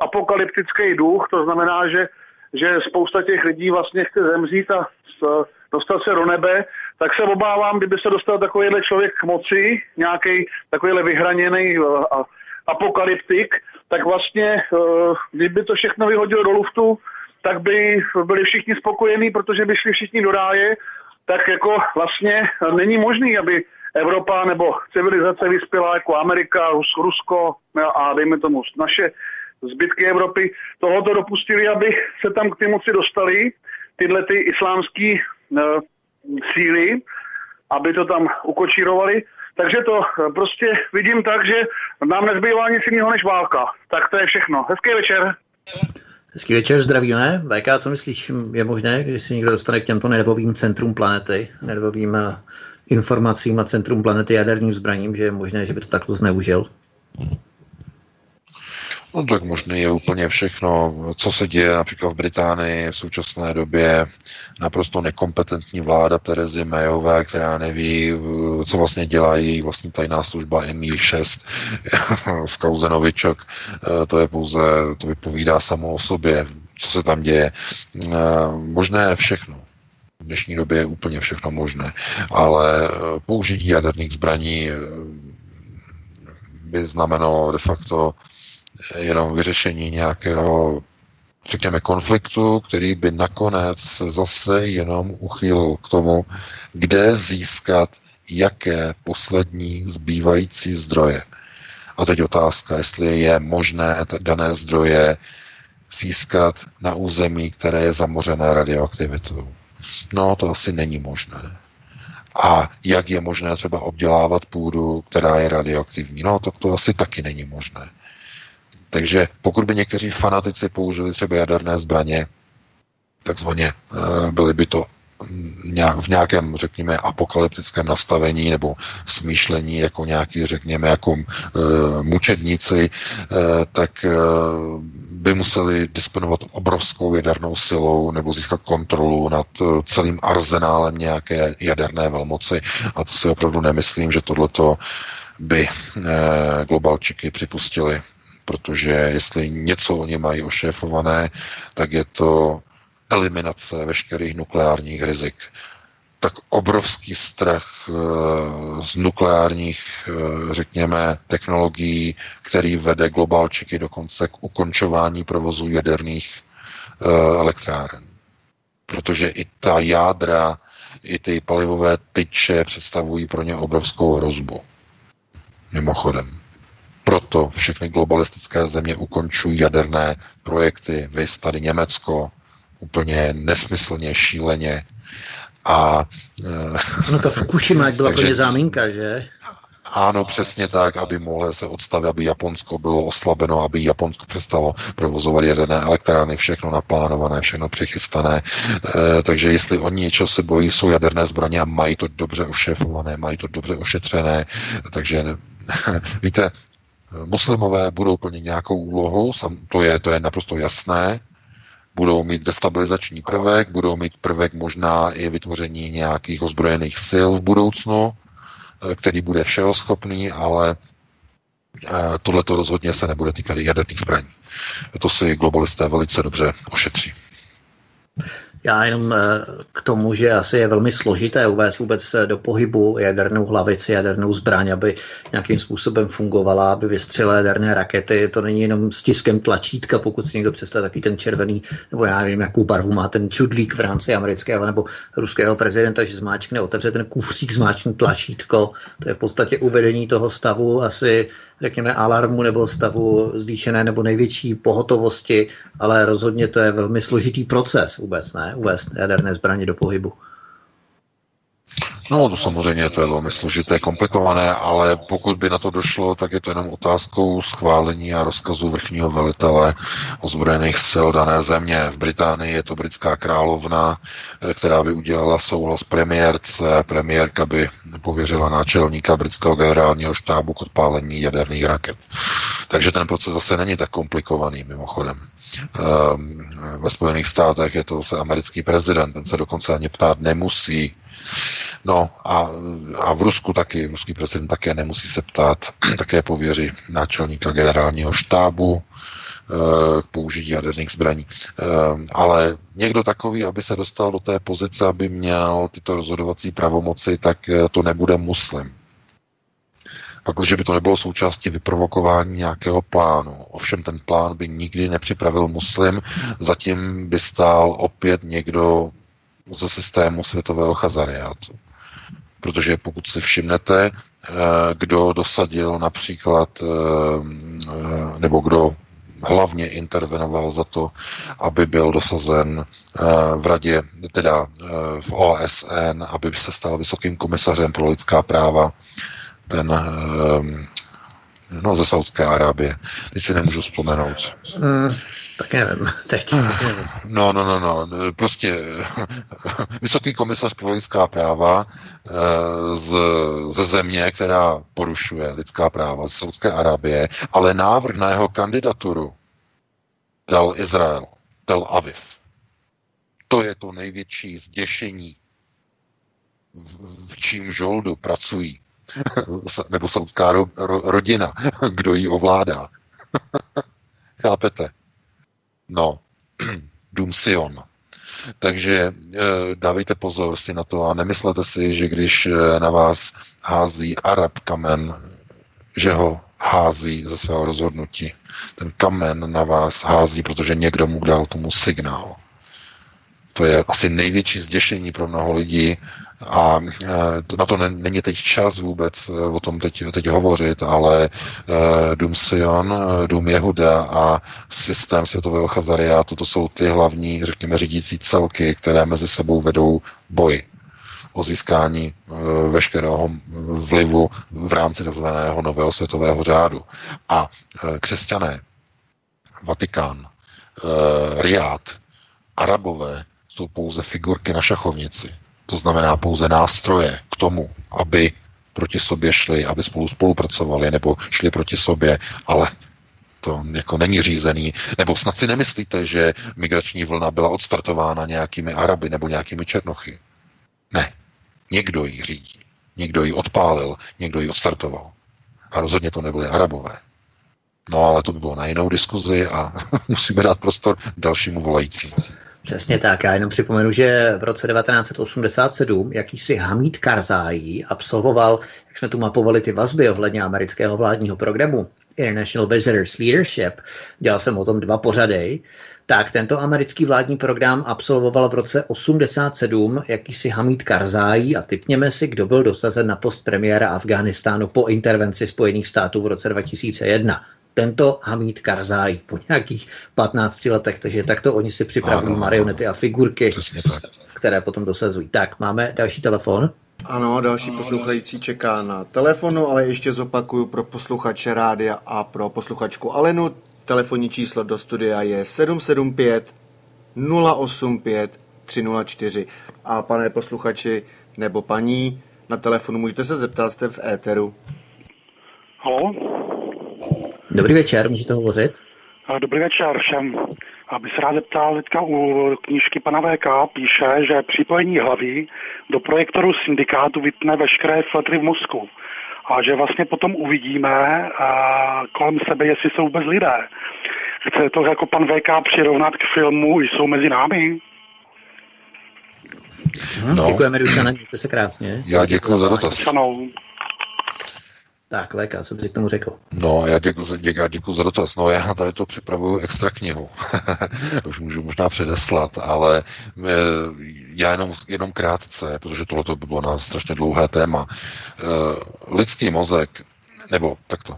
apokalyptický duch, to znamená, že spousta těch lidí vlastně chce zemřít a dostat se do nebe, tak se obávám, kdyby se dostal takovýhle člověk k moci, nějaký takovýhle vyhraněný apokalyptik, tak vlastně, kdyby to všechno vyhodil do luftu, tak by byli všichni spokojení, protože by šli všichni do ráje, tak jako vlastně není možný, aby Evropa nebo civilizace vyspělá jako Amerika, Rusko a dejme tomu naše zbytky Evropy tohoto dopustili, aby se tam k té moci dostali tyhle ty islámský síly, aby to tam ukočírovali. Takže to prostě vidím tak, že nám nezbývá nic jiného než válka. Tak to je všechno. Hezký večer. Hezký večer, zdravíme. VK, co myslíš, je možné, když se někdo dostane k těmto nervovým centrum planety, nervovým informacím a centrum planety jaderním zbraním, že je možné, že by to takto zneužil? No tak možný je úplně všechno, co se děje například v Británii v současné době. Naprosto nekompetentní vláda Terezy Mayové, která neví, co vlastně dělá její vlastní tajná služba MI6 v kauze Novičok. To je pouze, to vypovídá samo o sobě, co se tam děje. Možné je všechno. V dnešní době je úplně všechno možné, ale použití jaderných zbraní by znamenalo de facto jenom vyřešení nějakého, řekněme, konfliktu, který by nakonec zase jenom uchýlil k tomu, kde získat jaké poslední zbývající zdroje. A teď otázka, jestli je možné dané zdroje získat na území, které je zamořené radioaktivitou. No, to asi není možné. A jak je možné třeba obdělávat půdu, která je radioaktivní? No, to asi taky není možné. Takže pokud by někteří fanatici použili třeba jaderné zbraně, takzvaně byly by to v nějakém, řekněme, apokalyptickém nastavení nebo smýšlení jako nějaký, řekněme, jako mučedníci, tak by museli disponovat obrovskou jadernou silou nebo získat kontrolu nad celým arzenálem nějaké jaderné velmoci. A to si opravdu nemyslím, že tohleto by globalčiky připustili. Protože jestli něco oni mají ošéfované, tak je to eliminace veškerých nukleárních rizik. Tak obrovský strach z nukleárních, řekněme, technologií, který vede globálčiky dokonce k ukončování provozu jaderných elektráren. Protože i ta jádra, i ty palivové tyče představují pro ně obrovskou hrozbu. Mimochodem. Proto všechny globalistické země ukončují jaderné projekty, viz tady Německo, úplně nesmyslně, šíleně. A, no to Fukushima byla pro ně záminka, že? Ano, přesně tak, aby mohlo se odstavit, aby Japonsko bylo oslabeno, aby Japonsko přestalo provozovat jaderné elektrárny, všechno naplánované, všechno přichystané. Takže jestli oni něčeho se bojí, jsou jaderné zbraně a mají to dobře ošefované, mají to dobře ošetřené, takže víte, muslimové budou plnit nějakou úlohu, to je naprosto jasné, budou mít destabilizační prvek, budou mít prvek možná i vytvoření nějakých ozbrojených sil v budoucnu, který bude všeho schopný, ale tohleto rozhodně se nebude týkat jaderných zbraní. To si globalisté velice dobře ošetří. Já jenom k tomu, že asi je velmi složité uvést vůbec do pohybu jadernou hlavici, jadernou zbraň, aby nějakým způsobem fungovala, aby vystřelila jaderné rakety. To není jenom stiskem tlačítka, pokud si někdo představí taky ten červený, nebo já nevím, jakou barvu má ten čudlík v rámci amerického nebo ruského prezidenta, že zmáčkne, otevře ten kufřík, zmáčkne tlačítko. To je v podstatě uvedení toho stavu asi, řekněme, alarmu nebo stavu zvýšené nebo největší pohotovosti, ale rozhodně to je velmi složitý proces vůbec, ne? Uvést jaderné zbraně do pohybu. No to samozřejmě to je velmi složité, komplikované, ale pokud by na to došlo, tak je to jenom otázkou schválení a rozkazu vrchního velitele ozbrojených sil dané země. V Británii je to britská královna, která by udělala souhlas premiérce. Premiérka by pověřila náčelníka britského generálního štábu k odpálení jaderných raket. Takže ten proces zase není tak komplikovaný, mimochodem. Ve Spojených státech je to zase americký prezident, ten se dokonce ani ptát nemusí. No a v Rusku taky, ruský prezident také nemusí se ptát, také pověří náčelníka generálního štábu, k použití jaderných zbraní. Ale někdo takový, aby se dostal do té pozice, aby měl tyto rozhodovací pravomoci, tak to nebude muslim. Pakliže by to nebylo součástí vyprovokování nějakého plánu. Ovšem ten plán by nikdy nepřipravil muslim, zatím by stál opět někdo ze systému světového chazariátu. Protože pokud si všimnete, kdo dosadil například, nebo kdo hlavně intervenoval za to, aby byl dosazen v radě, teda v OSN, aby se stal vysokým komisařem pro lidská práva, ten ze Saudské Arábie. Teď si nemůžu vzpomenout. Tak nevím. Teď nevím. No. Prostě vysoký komisař pro lidská práva ze země, která porušuje lidská práva, z Saudské Arábie, ale návrh na jeho kandidaturu dal Izrael, Tel Aviv. To je to největší zděšení, v čím žoldu pracují nebo saudská rodina, kdo ji ovládá. Chápete? No, dům Sion. Takže dávejte pozor si na to a nemyslete si, že když na vás hází Arab kamen, že ho hází ze svého rozhodnutí. Ten kamen na vás hází, protože někdo mu dal tomu signál. To je asi největší zděšení pro mnoho lidí a na to není teď čas vůbec o tom teď hovořit, ale dům Sion, dům Jehuda a systém světového chazariátu, to jsou ty hlavní, řekněme, řídící celky, které mezi sebou vedou boj o získání veškerého vlivu v rámci takzvaného nového světového řádu. A křesťané, Vatikán, Riád, Arabové, jsou pouze figurky na šachovnici. To znamená pouze nástroje k tomu, aby proti sobě šli, aby spolupracovali nebo šli proti sobě, ale to jako není řízený. Nebo snad si nemyslíte, že migrační vlna byla odstartována nějakými Araby nebo nějakými Černochy. Ne. Někdo ji řídí. Někdo ji odpálil, někdo ji odstartoval. A rozhodně to nebyly Arabové. No ale to by bylo na jinou diskuzi a musíme dát prostor dalšímu volajícímu. Přesně tak. Já jenom připomenu, že v roce 1987 jakýsi Hamid Karzai absolvoval, jak jsme tu mapovali ty vazby ohledně amerického vládního programu International Visitors Leadership, dělal jsem o tom 2 pořady, tak tento americký vládní program absolvoval v roce 1987 jakýsi Hamid Karzai a tipněme si, kdo byl dosazen na post premiéra Afghánistánu po intervenci Spojených států v roce 2001. Tento Hamid Karzai po nějakých 15 letech, takže takto oni si připravují marionety a figurky, které potom dosazují. Tak, máme další telefon. Ano, další posluchající čeká na telefonu, ale ještě zopakuju pro posluchače rádia a pro posluchačku Alenu. Telefonní číslo do studia je 775 085 304. A pane posluchači nebo paní, na telefonu můžete se zeptat, jste v éteru. Haló? Dobrý večer, můžete hovořit? Dobrý večer všem. Abych se rád zeptal, teďka u knížky pana VK píše, že připojení hlavy do projektoru syndikátu vypne veškeré filtry v mozku. A že vlastně potom uvidíme kolem sebe, jestli jsou vůbec lidé. Chce to jako pan VK přirovnat k filmu Jsou mezi námi? No. Děkujeme, Dušana, děkujte se krásně. Já děkuji za dotaz. Tak, Léka, co bych k tomu řekl? No, já děkuji za dotaz. No, já tady to připravuju extra knihu. Už můžu možná předeslat, ale já jenom krátce, protože tohle by bylo na strašně dlouhé téma. Lidský mozek, nebo takto.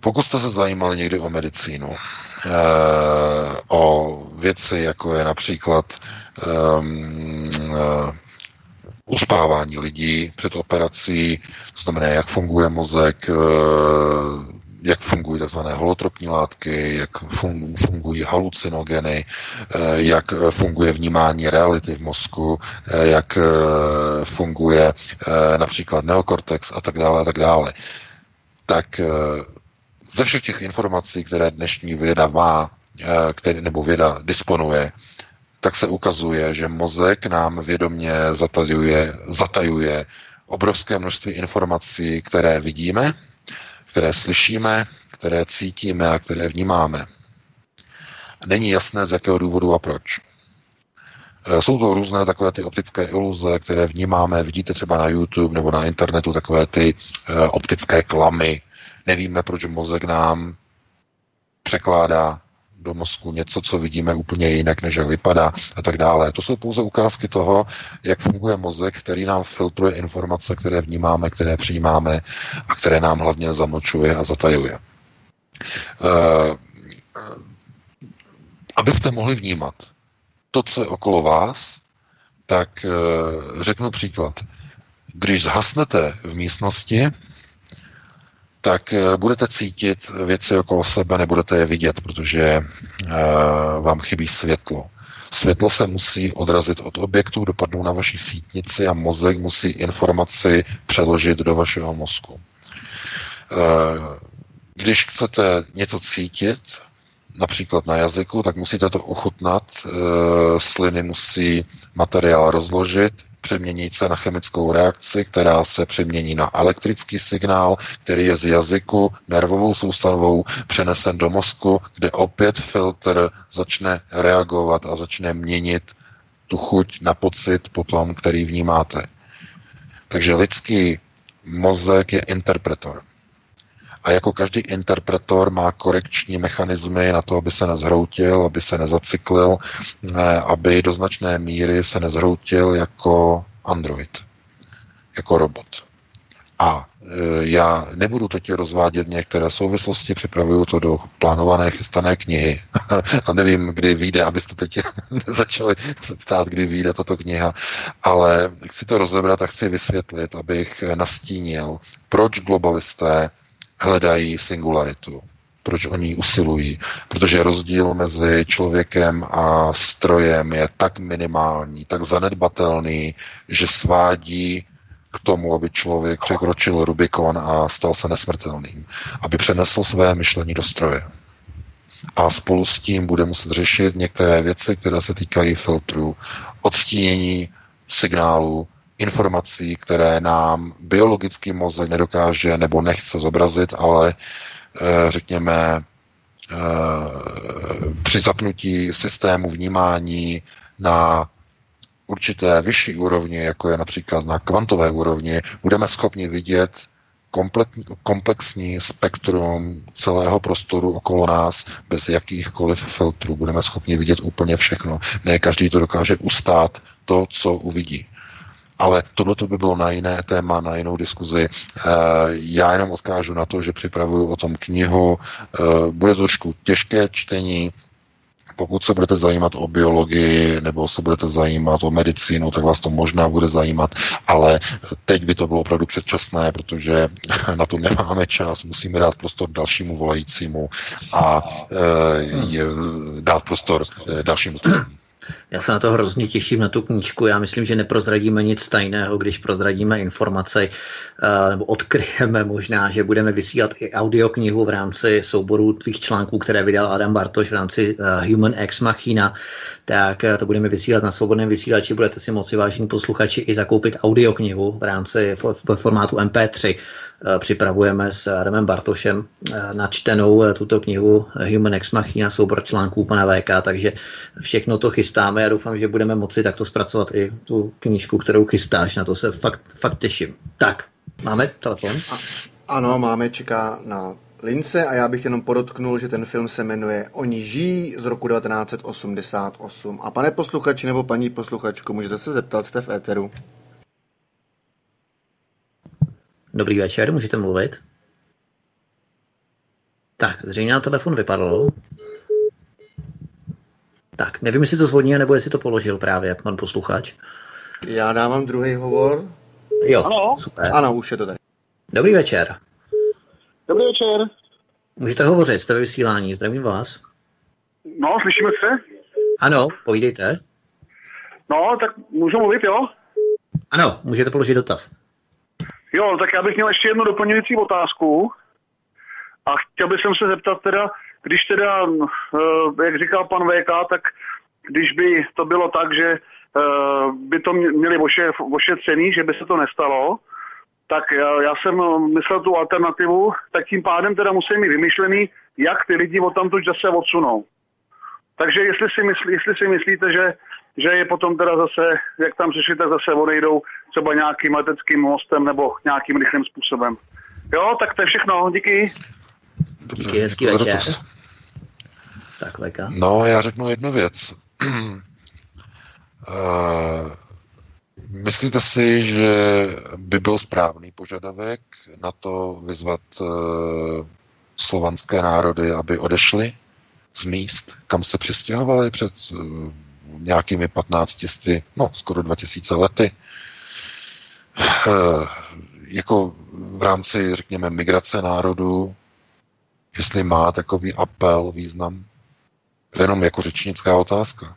Pokud jste se zajímali někdy o medicínu, o věci, jako je například uspávání lidí před operací, to znamená, jak funguje mozek, jak fungují tzv. Holotropní látky, jak fungují halucinogeny, jak funguje vnímání reality v mozku, jak funguje například neokortex a tak dále a tak dále. Tak ze všech těch informací, které dnešní věda má, nebo věda disponuje, tak se ukazuje, že mozek nám vědomě zatajuje obrovské množství informací, které vidíme, které slyšíme, které cítíme a které vnímáme. Není jasné, z jakého důvodu a proč. Jsou to různé takové ty optické iluze, které vnímáme, vidíte třeba na YouTube nebo na internetu, takové ty optické klamy. Nevíme, proč mozek nám překládá do mozku něco, co vidíme úplně jinak, než jak vypadá a tak dále. To jsou pouze ukázky toho, jak funguje mozek, který nám filtruje informace, které vnímáme, které přijímáme a které nám hlavně zamlčuje a zatajuje. Abyste mohli vnímat to, co je okolo vás, tak řeknu příklad. Když zhasnete v místnosti, tak budete cítit věci okolo sebe, nebudete je vidět, protože vám chybí světlo. Světlo se musí odrazit od objektů, dopadnou na vaši sítnici a mozek musí informaci přeložit do vašeho mozku. Když chcete něco cítit, například na jazyku, tak musíte to ochutnat, sliny musí materiál rozložit, přemění se na chemickou reakci, která se přemění na elektrický signál, který je z jazyku nervovou soustavou přenesen do mozku, kde opět filtr začne reagovat a začne měnit tu chuť na pocit potom, který vnímáte. Takže lidský mozek je interpretor. A jako každý interpretor má korekční mechanismy na to, aby se nezhroutil, aby se nezacyklil, aby do značné míry se nezhroutil jako android, jako robot. A já nebudu teď rozvádět některé souvislosti, připravuju to do plánované chystané knihy. A nevím, kdy vyjde, abyste teď začali se ptát, kdy vyjde tato kniha. Ale chci to rozebrat a chci vysvětlit, abych nastínil, proč globalisté hledají singularitu. Proč oni usilují? Protože rozdíl mezi člověkem a strojem je tak minimální, tak zanedbatelný, že svádí k tomu, aby člověk překročil Rubikon a stal se nesmrtelným. Aby přenesl své myšlení do stroje. A spolu s tím bude muset řešit některé věci, které se týkají filtrů, odstínění signálů, informací, které nám biologický mozek nedokáže nebo nechce zobrazit, ale řekněme při zapnutí systému vnímání na určité vyšší úrovni, jako je například na kvantové úrovni, budeme schopni vidět komplexní spektrum celého prostoru okolo nás bez jakýchkoliv filtrů. Budeme schopni vidět úplně všechno. Ne každý to dokáže ustát to, co uvidí. Ale tohleto by bylo na jiné téma, na jinou diskuzi. Já jenom odkážu na to, že připravuju o tom knihu. Bude trošku těžké čtení. Pokud se budete zajímat o biologii nebo se budete zajímat o medicínu, tak vás to možná bude zajímat, ale teď by to bylo opravdu předčasné, protože na to nemáme čas, musíme dát prostor dalšímu volajícímu a dát prostor dalšímu tému. Já se na to hrozně těším, na tu knížku. Já myslím, že neprozradíme nic tajného, když prozradíme informace, nebo odkryjeme možná, že budeme vysílat i audioknihu v rámci souboru tvých článků, které vydal Adam Bartoš v rámci Human X Machina. Tak to budeme vysílat na svobodném vysílači. Budete si moci, vážení posluchači, i zakoupit audioknihu v rámci formátu MP3. Připravujeme s Adamem Bartošem načtenou tuto knihu Human X Machina, soubor článků pana VK, takže všechno to chystáme. Já doufám, že budeme moci takto zpracovat i tu knížku, kterou chystáš. Na to se fakt těším. Tak, máme telefon? Ano, máme, čeká na lince a já bych jenom podotknul, že ten film se jmenuje Oni žijí z roku 1988. A pane posluchači nebo paní posluchačku, můžete se zeptat, jste v éteru. Dobrý večer, můžete mluvit? Tak, zřejmě na telefon vypadl. Tak, nevím, jestli to zvodnil, nebo jestli to položil právě pan posluchač. Já dávám druhý hovor. Jo, ano. Super. Ano, už je to tady. Dobrý večer. Dobrý večer. Můžete hovořit, jste ve vysílání, zdravím vás. No, slyšíme se? Ano, povídejte. No, tak můžu mluvit, jo? Ano, můžete položit dotaz. Jo, tak já bych měl ještě jednu doplňující otázku a chtěl bych se zeptat teda, když teda, jak říkal pan VK, tak když by to bylo tak, že by to měli ošetřený, že by se to nestalo, tak já jsem myslel tu alternativu, tak tím pádem teda musím mít vymyšlený, jak ty lidi odtamtud zase odsunou. Takže jestli si myslíte, že je potom teda zase, jak tam řešit, tak zase odejdou třeba nějakým leteckým mostem nebo nějakým rychlým způsobem. Jo, tak to je všechno, díky. Dobře, díky, hezký večer. Tak, Veka. No, já řeknu jednu věc. Myslíte si, že by byl správný požadavek na to vyzvat slovanské národy, aby odešly z míst, kam se přistěhovali před nějakými 1500, no skoro 2000 lety, jako v rámci, řekněme, migrace národů, jestli má takový apel význam? To je jenom jako řečnická otázka.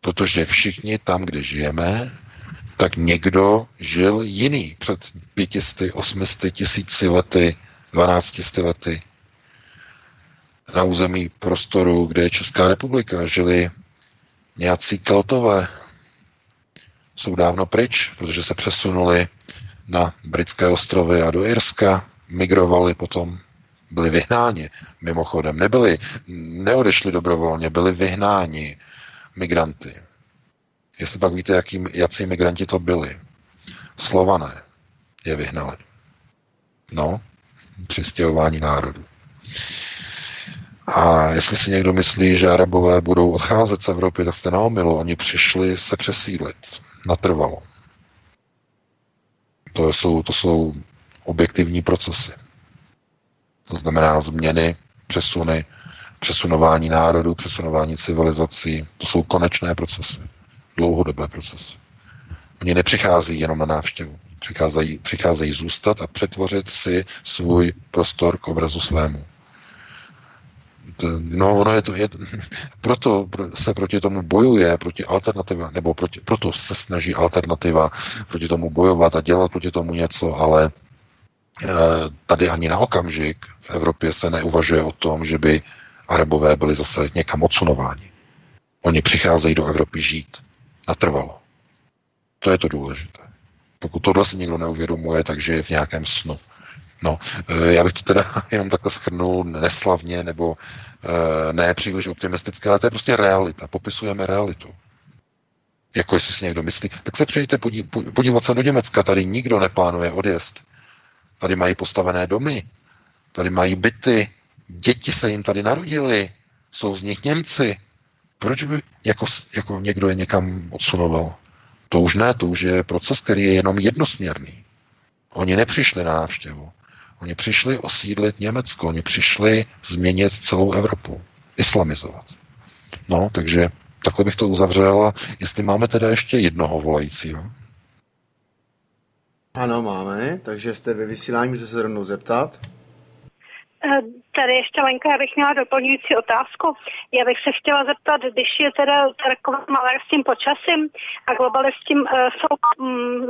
Protože všichni tam, kde žijeme, tak někdo žil jiný před 500, 800, 1000 lety, 1200 lety. Na území prostoru, kde je Česká republika, žili nějací Keltové. Jsou dávno pryč, protože se přesunuli na Britské ostrovy a do Irska, migrovali potom, byli vyhnáni. Mimochodem, neodešli dobrovolně, byli vyhnáni migranty. Jestli pak víte, jací migranti to byli. Slované je vyhnali. No, přistěhování národů. A jestli si někdo myslí, že Arabové budou odcházet z Evropy, tak jste na omylu. Oni přišli se přesídlit. Natrvalo. To jsou objektivní procesy. To znamená změny, přesuny, přesunování národů, přesunování civilizací. To jsou konečné procesy. Dlouhodobé procesy. Oni nepřichází jenom na návštěvu. Přicházejí zůstat a přetvořit si svůj prostor k obrazu svému. No, ono je to, proto se proti tomu bojuje, proti alternativa, nebo proto se snaží alternativa proti tomu bojovat a dělat proti tomu něco, ale tady ani na okamžik v Evropě se neuvažuje o tom, že by Arabové byli zase někam odsunováni. Oni přicházejí do Evropy žít. Natrvalo. To je to důležité. Pokud tohle si někdo neuvědomuje, takže je v nějakém snu. No, já bych to teda jenom takhle shrnul neslavně nebo ne příliš optimistické, ale to je prostě realita. Popisujeme realitu. Jako jestli si někdo myslí. Tak se přijďte podívat se do Německa. Tady nikdo neplánuje odjezd. Tady mají postavené domy. Tady mají byty. Děti se jim tady narodili. Jsou z nich Němci. Proč by jako někdo je někam odsunoval? To už ne, to už je proces, který je jenom jednosměrný. Oni nepřišli na návštěvu. Oni přišli osídlit Německo, oni přišli změnit celou Evropu, islamizovat. No, takže takhle bych to uzavřel. Jestli máme teda ještě jednoho volajícího. Ano, máme, takže jste ve vysílání, můžete se rovnou zeptat. Tady ještě Lenka, já bych měla doplňující otázku. Já bych se chtěla zeptat, když je teda taková malé s tím počasím a globalisti jsou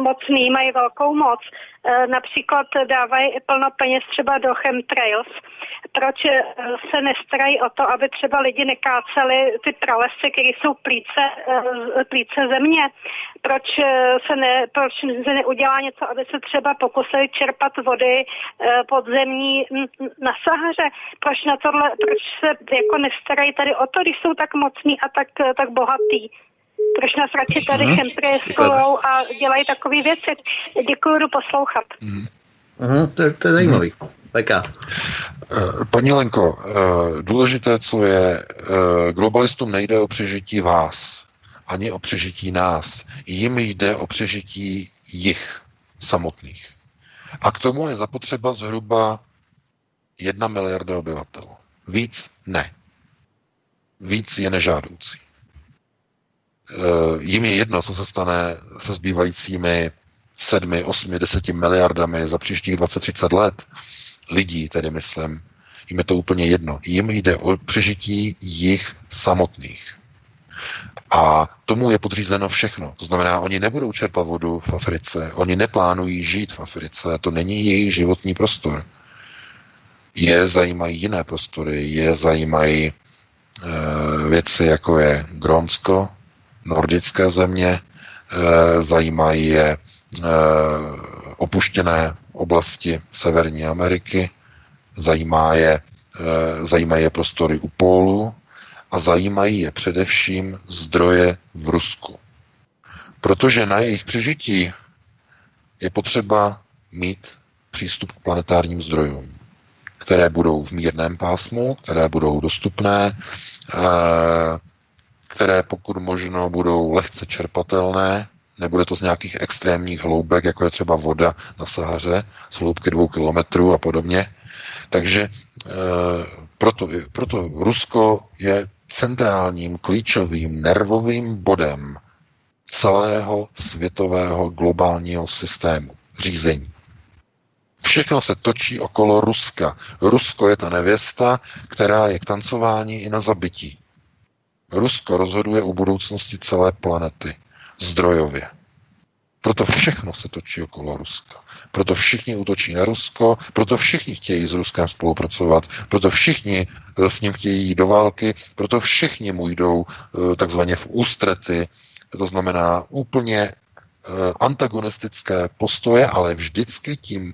mocný, mají velkou moc. Například dávají plno peněz třeba do chemtrails. Proč se nestarají o to, aby třeba lidi nekáceli ty pralesy, které jsou plíce země? Proč se neudělá něco, aby se třeba pokusili čerpat vody podzemní na Sahaře? Proč se jako nestarají tady o to, když jsou tak mocní a tak bohatý? Proč nás radši tady chemtrailskou a dělají takové věci? Děkuju, jdu poslouchat. To je zajímavý. Paní Lenko, důležité, co je, globalistům nejde o přežití vás, ani o přežití nás. Jim jde o přežití jich samotných. A k tomu je zapotřeba zhruba 1 miliarda obyvatel. Víc ne. Víc je nežádoucí. Jim je jedno, co se stane se zbývajícími 7, 8, 10 miliardami za příštích 20-30 let. Lidí tedy myslím. Jim je to úplně jedno. Jim jde o přežití jich samotných. A tomu je podřízeno všechno. To znamená, oni nebudou čerpat vodu v Africe, oni neplánují žít v Africe, to není jejich životní prostor. Je zajímají jiné prostory, je zajímají věci, jako je Grónsko, nordické země, zajímají je opuštěné oblasti Severní Ameriky, zajímají je prostory u pólu a zajímají je především zdroje v Rusku. Protože na jejich přežití je potřeba mít přístup k planetárním zdrojům, které budou v mírném pásmu, které budou dostupné, které pokud možno budou lehce čerpatelné, nebude to z nějakých extrémních hloubek, jako je třeba voda na Sahaře, z hloubky 2 kilometrů a podobně. Takže proto Rusko je centrálním, klíčovým, nervovým bodem celého světového globálního systému řízení. Všechno se točí okolo Ruska. Rusko je ta nevěsta, která je k tancování i na zabití. Rusko rozhoduje o budoucnosti celé planety zdrojově. Proto všechno se točí okolo Ruska. Proto všichni útočí na Rusko, proto všichni chtějí s Ruskem spolupracovat, proto všichni s ním chtějí jít do války, proto všichni mu jdou takzvaně v ústrety, to znamená úplně antagonistické postoje, ale vždycky tím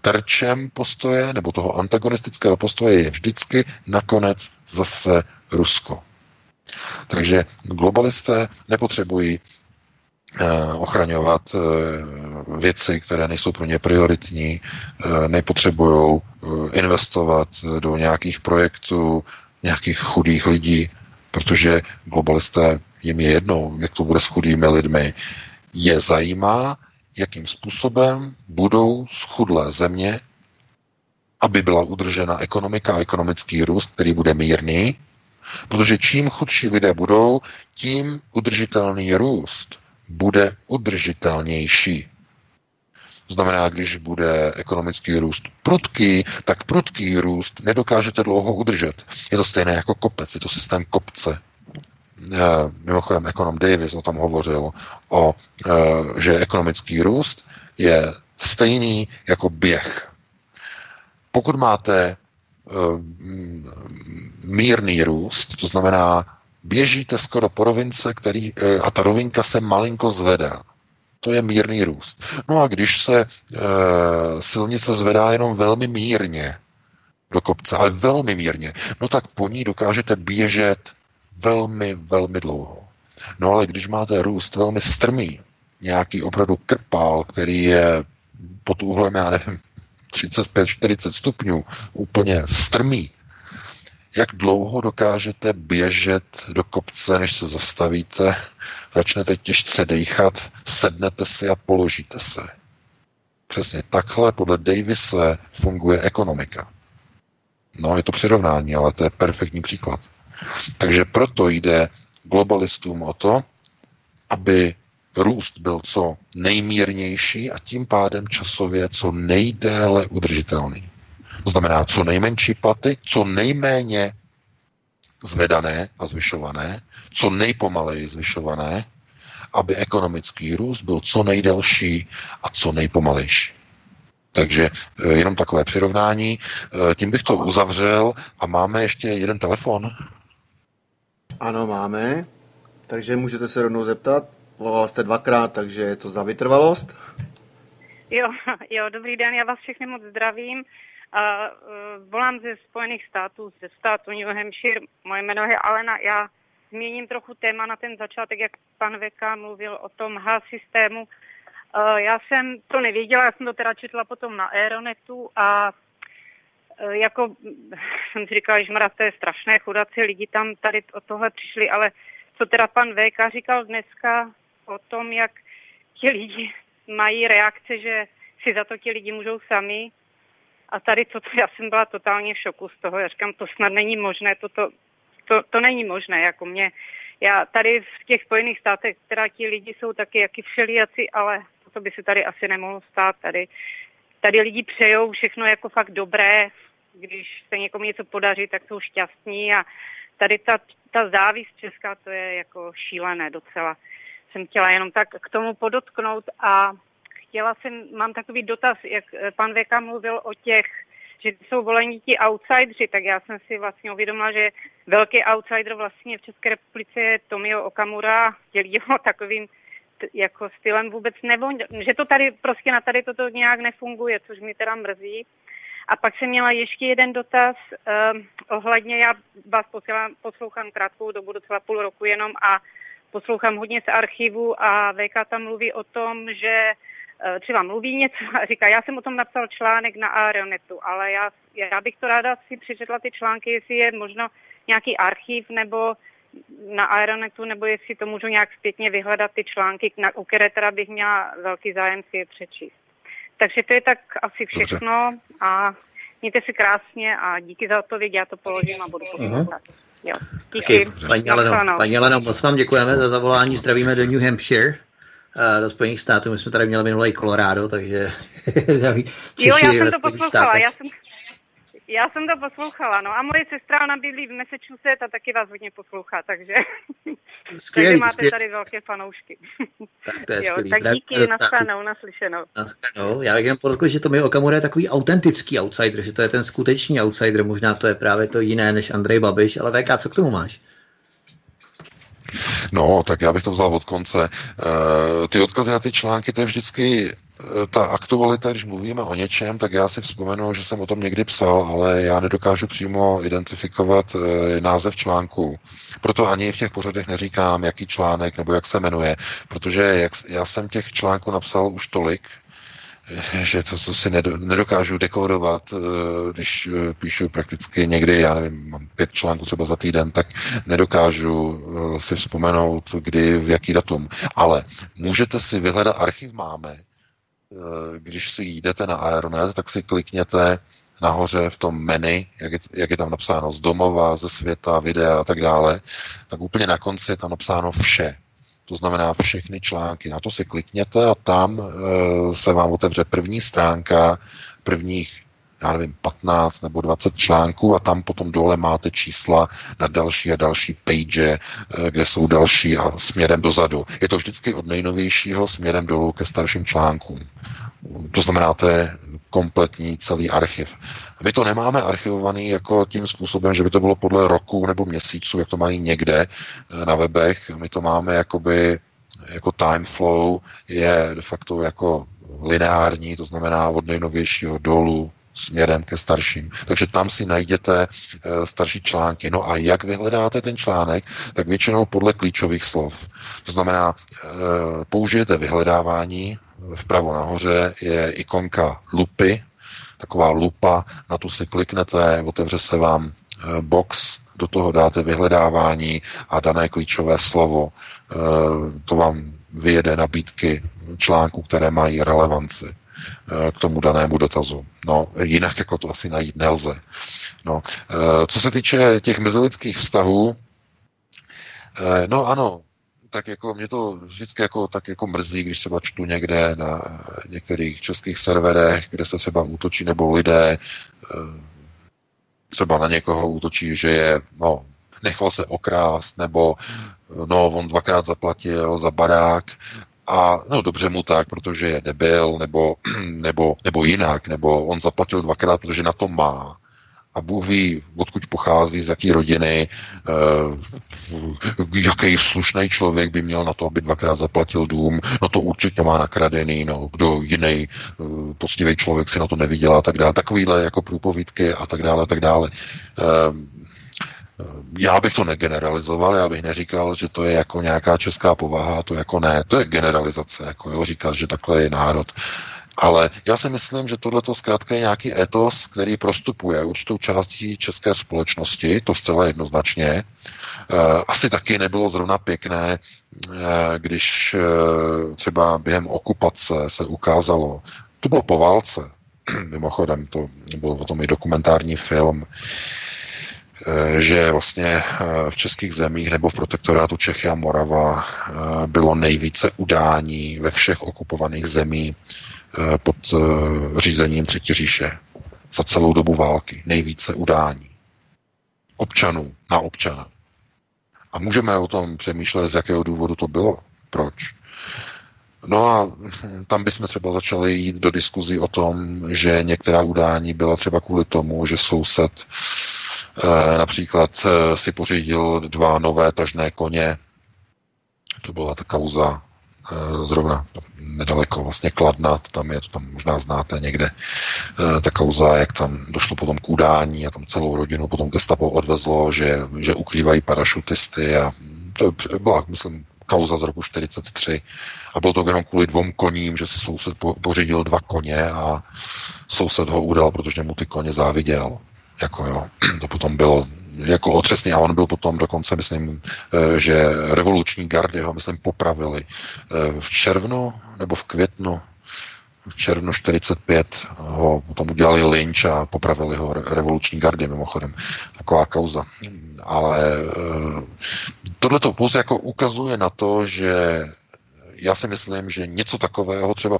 terčem postoje, nebo toho antagonistického postoje je vždycky nakonec zase Rusko. Takže globalisté nepotřebují ochraňovat věci, které nejsou pro ně prioritní, nepotřebují investovat do nějakých projektů, nějakých chudých lidí, protože globalisté, jim je jedno, jak to bude s chudými lidmi, je zajímá, jakým způsobem budou schudlé země, aby byla udržena ekonomika a ekonomický růst, který bude mírný, protože čím chudší lidé budou, tím udržitelný růst bude udržitelnější. To znamená, když bude ekonomický růst prudký, tak prudký růst nedokážete dlouho udržet. Je to stejné jako kopec, je to systém kopce. Mimochodem ekonom Davis o tom hovořil, že ekonomický růst je stejný jako běh. Pokud máte mírný růst, to znamená, běžíte skoro po rovince, a ta rovinka se malinko zvedá. To je mírný růst. No a když se silnice zvedá jenom velmi mírně do kopce, ale velmi mírně, no tak po ní dokážete běžet velmi, velmi dlouho. No ale když máte růst velmi strmý, nějaký opravdu krpál, který je pod úhlem, já nevím, 35-40 stupňů, úplně strmý, jak dlouho dokážete běžet do kopce, než se zastavíte, začnete těžce dýchat, sednete si a položíte se. Přesně takhle podle Davise funguje ekonomika. No, je to přirovnání, ale to je perfektní příklad. Takže proto jde globalistům o to, aby růst byl co nejmírnější a tím pádem časově co nejdéle udržitelný. To znamená co nejmenší platy, co nejméně zvedané a zvyšované, co nejpomaleji zvyšované, aby ekonomický růst byl co nejdelší a co nejpomalejší. Takže jenom takové přirovnání. Tím bych to uzavřel a máme ještě jeden telefon. Ano, máme. Takže můžete se rovnou zeptat. Volala jste 2krát, takže je to za vytrvalost. Jo, dobrý den, já vás všechny moc zdravím. Volám ze Spojených států, ze státu New Hampshire. Moje jméno je Alena. Já změním trochu téma na ten začátek, jak pan Veka mluvil o tom H-systému. Já jsem to nevěděla, já jsem to teda četla potom na Aeronetu a jako jsem si říkala, že mraz, to je strašné, chudáci lidi tam tady od tohle přišli, ale co teda pan VK říkal dneska o tom, jak ti lidi mají reakce, že si za to ti lidi můžou sami a tady toto, já jsem byla totálně v šoku z toho, já říkám, to snad není možné, to není možné, jako mě, já tady v těch Spojených státech, teda ti lidi jsou taky jaký všelijaci, ale to by se tady asi nemohlo stát, tady lidi přejou všechno jako fakt dobré, když se někomu něco podaří, tak jsou šťastní a tady ta závist česká, to je jako šílené docela. Jsem chtěla jenom tak k tomu podotknout a mám takový dotaz, jak pan Veka mluvil o těch, že jsou volení ti outsideri, tak já jsem si vlastně uvědomila, že velký outsider vlastně v České republice je Tomio Okamura, dělí ho takovým jako stylem vůbec že to tady prostě na tady toto nějak nefunguje, což mi teda mrzí. A pak jsem měla ještě jeden dotaz ohledně, já vás poslouchám krátkou dobu, docela půl roku jenom a poslouchám hodně z archivu a VK tam mluví o tom, že třeba mluví něco a říká, já jsem o tom napsal článek na Aeronetu, ale já bych to ráda si přečetla ty články, jestli je možno nějaký archiv nebo na Aeronetu, nebo jestli to můžu nějak zpětně vyhledat ty články, o které teda bych měla velký zájem si je přečíst. Takže to je tak asi všechno. Dobře. A mějte si krásně a díky za odpověď, já to položím a budu poslouchat. Jo, díky. Paní Aleno, moc vám děkujeme za zavolání, zdravíme do New Hampshire, do Spojených států, my jsme tady měli minulé Colorado, takže... Jo, já jsem to poslouchala, já jsem to poslouchala, no a moje sestra, ona bydlí v Massachusetts a taky vás hodně poslouchá, takže, skvělý, takže máte skvělý. Tady velké fanoušky. Tak to je skvělý. Tak díky, nastanou, naslyšenou. Nastanou, já bych jenom podotkl, že to mi Okamura je takový autentický outsider, že to je ten skutečný outsider, možná to je právě to jiné než Andrej Babiš, ale VK, co k tomu máš? No, tak já bych to vzal od konce. Ty odkazy na ty články, to je vždycky ta aktualita, když mluvíme o něčem, tak já si vzpomenu, že jsem o tom někdy psal, ale já nedokážu přímo identifikovat název článku. Proto ani v těch pořadech neříkám, jaký článek nebo jak se jmenuje, protože já jsem těch článků napsal už tolik, že to si nedokážu dekodovat, když píšu prakticky někdy, já nevím, mám 5 článků třeba za týden, tak nedokážu si vzpomenout, kdy, v jaký datum. Ale můžete si vyhledat, archiv máme, když si jdete na Aeronet, tak si klikněte nahoře v tom menu, jak je tam napsáno, z domova, ze světa, videa a tak dále, tak úplně na konci je tam napsáno vše. To znamená všechny články. Na to si klikněte a tam se vám otevře první stránka prvních, já nevím, 15 nebo 20 článků a tam potom dole máte čísla na další a další page, kde jsou další a směrem dozadu. Je to vždycky od nejnovějšího směrem dolů ke starším článkům. To znamená, to je kompletní celý archiv. My to nemáme archivovaný jako tím způsobem, že by to bylo podle roku nebo měsíců, jak to mají někde na webech. My to máme jakoby, jako time flow, je de facto jako lineární, to znamená od nejnovějšího dolů směrem ke starším. Takže tam si najdete starší články. No a jak vyhledáte ten článek, tak většinou podle klíčových slov. To znamená, použijete vyhledávání, vpravo nahoře je ikonka lupy, taková lupa, na tu si kliknete, otevře se vám box, do toho dáte vyhledávání a dané klíčové slovo. To vám vyjede nabídky článků, které mají relevanci k tomu danému dotazu. No, jinak jako to asi najít nelze. No, co se týče těch mezilidských vztahů, no ano, tak jako mě to vždycky jako, tak jako mrzí, když třeba čtu někde na některých českých serverech, kde se třeba útočí, nebo lidé třeba na někoho útočí, že je, no, nechal se okrást, nebo no, on 2x zaplatil za barák, a no dobře mu tak, protože je debil, nebo jinak, nebo on zaplatil 2x, protože na to má. A Bůh ví, odkud pochází, z jaký rodiny, jaký slušný člověk by měl na to, aby 2x zaplatil dům, no to určitě má nakradený, no kdo jiný poctivý člověk si na to nevydělá a tak dále. Takovýhle jako průpovídky a tak dále, a tak dále. Já bych to negeneralizoval, já bych neříkal, že to je jako nějaká česká povaha, to jako ne, to je generalizace, jako jo, říkat, že takhle je národ. Ale já si myslím, že tohleto zkrátka je nějaký etos, který prostupuje určitou částí české společnosti, to zcela jednoznačně. Asi taky nebylo zrovna pěkné, když třeba během okupace se ukázalo, to bylo po válce, mimochodem, to byl potom i dokumentární film, že vlastně v českých zemích nebo v protektorátu Čechy a Morava bylo nejvíce udání ve všech okupovaných zemí pod řízením Třetí říše. Za celou dobu války nejvíce udání. Občanů na občana. A můžeme o tom přemýšlet, z jakého důvodu to bylo. Proč? No a tam bychom třeba začali jít do diskuzí o tom, že některá udání byla třeba kvůli tomu, že soused například si pořídil 2 nové tažné koně. To byla ta kauza zrovna nedaleko vlastně Kladna, tam je, to tam možná znáte někde, ta kauza, jak tam došlo potom k udání a tam celou rodinu potom gestapo odvezlo, že ukrývají parašutisty a to byla, myslím, kauza z roku 1943 a bylo to jenom kvůli 2 koním, že si soused pořídil 2 koně a soused ho udal, protože mu ty koně záviděl. Jako jo, to potom bylo jako otřesný a on byl potom dokonce, myslím, že revoluční gardy ho, myslím, popravili v červnu nebo v květnu. V červnu 1945 ho potom udělali lynč a popravili ho revoluční gardy, mimochodem. Taková kauza. Ale tohle to pouze jako ukazuje na to, že já si myslím, že něco takového třeba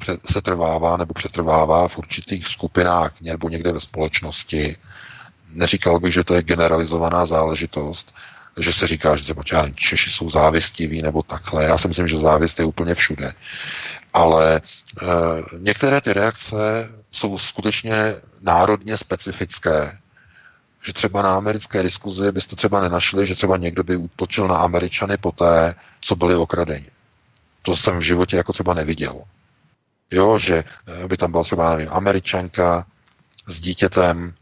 přetrvává v určitých skupinách nebo někde ve společnosti. Neříkal bych, že to je generalizovaná záležitost, že se říká, že třeba Češi jsou závistiví nebo takhle. Já si myslím, že závist je úplně všude. Ale některé ty reakce jsou skutečně národně specifické. Že třeba na americké diskuzi byste třeba nenašli, že třeba někdo by útočil na Američany poté, co byli okradeni. To jsem v životě jako třeba neviděl. Jo, že by tam byla třeba, nevím, Američanka s dítětem,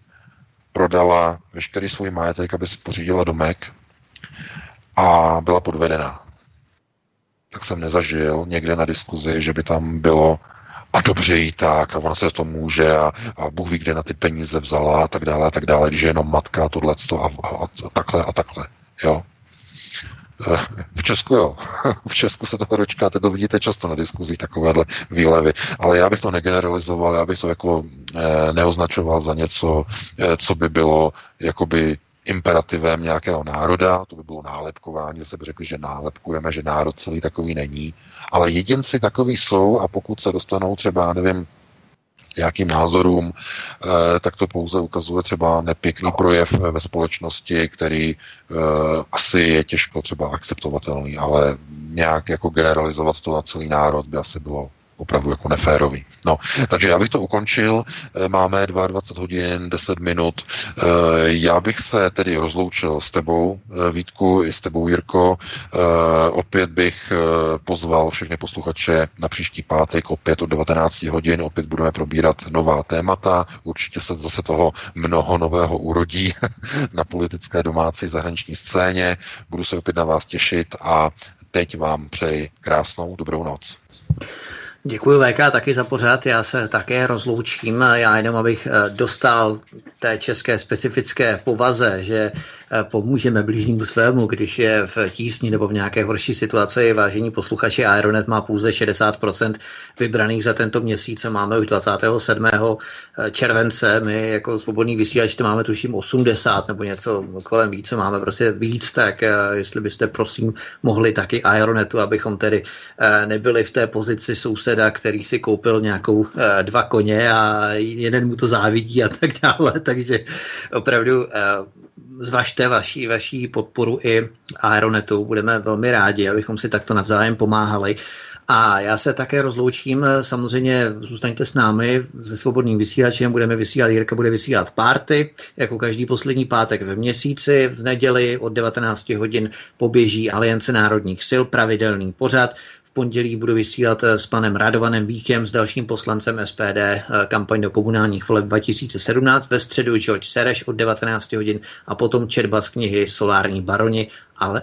prodala veškerý svůj majetek, aby si pořídila domek a byla podvedená. Tak jsem nezažil někde na diskuzi, že by tam bylo a dobře jí tak a ona se to může a Bůh ví, kde na ty peníze vzala a tak dále, když je jenom matka tohleto a takhle. Jo. V Česku jo. V Česku se toho dočkáte, to vidíte často na diskuzích, takovéhle výlevy. Ale já bych to negeneralizoval, já bych to jako neoznačoval za něco, co by bylo jakoby imperativem nějakého národa, to by bylo nálepkování, zase by řekli, že nálepkujeme, že národ celý takový není. Ale jedinci takový jsou a pokud se dostanou třeba, nevím, jakým názorům, tak to pouze ukazuje třeba nepěkný projev ve společnosti, který asi je těžko třeba akceptovatelný, ale nějak jako generalizovat to na celý národ by asi bylo opravdu jako neférový. No, takže já bych to ukončil, máme 22 hodin, 10 minut, já bych se tedy rozloučil s tebou, Vítku, i s tebou, Jirko, opět bych pozval všechny posluchače na příští pátek, opět od 19 hodin, opět budeme probírat nová témata, určitě se zase toho mnoho nového urodí na politické, domácí, zahraniční scéně, budu se opět na vás těšit a teď vám přeji krásnou dobrou noc. Děkuji VK taky za pořad, já se také rozloučím, já jenom abych dostal té české specifické povaze, že pomůžeme blížnímu svému, když je v tísni nebo v nějaké horší situaci. Vážení posluchači, Aeronet má pouze 60% vybraných za tento měsíc a máme už 27. července. My jako svobodný vysílač to máme tuším 80 nebo něco kolem více, máme prostě víc, tak jestli byste prosím mohli taky Aeronetu, abychom tedy nebyli v té pozici souseda, který si koupil nějakou 2 koně a jeden mu to závidí a tak dále, takže opravdu zvažte vaší podporu i Aeronetu. Budeme velmi rádi, abychom si takto navzájem pomáhali. A já se také rozloučím, samozřejmě zůstaňte s námi, se Svobodným vysílačem budeme vysílat, Jirka bude vysílat párty, jako každý poslední pátek ve měsíci, v neděli od 19 hodin poběží Aliance národních sil, pravidelný pořad. Pondělí budu vysílat s panem Radovanem Víkem, s dalším poslancem SPD, kampaň do komunálních voleb 2017, ve středu George Sereš od 19 hodin a potom četba z knihy Solární baroni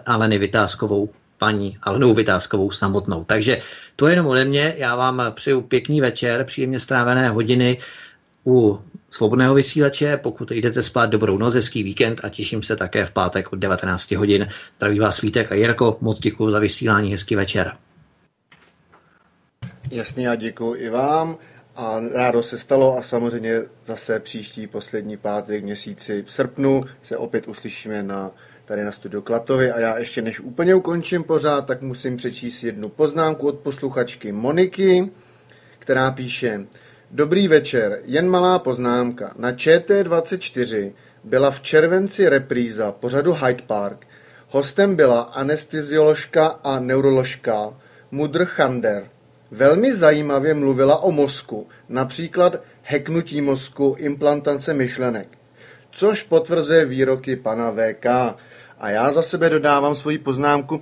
Aleny Vytázkovou, paní Alenou Vytázkovou samotnou. Takže to je jenom ode mě, já vám přeju pěkný večer, příjemně strávené hodiny u Svobodného vysílače, pokud jdete spát, dobrou noc, hezký víkend a těším se také v pátek od 19 hodin. Zdraví vás Vítek a Jirko, moc děkuji za vysílání, hezký večer. Jasně, já děkuji i vám a rádo se stalo a samozřejmě zase příští poslední pátek v měsíci v srpnu se opět uslyšíme tady na studiu Klatovy a já ještě než úplně ukončím pořád, tak musím přečíst jednu poznámku od posluchačky Moniky, která píše: Dobrý večer, jen malá poznámka. Na ČT24 byla v červenci repríza pořadu Hyde Park. Hostem byla anestezioložka a neuroložka Mudr Chander. Velmi zajímavě mluvila o mozku, například hacknutí mozku, implantace myšlenek, což potvrzuje výroky pana VK. A já za sebe dodávám svoji poznámku,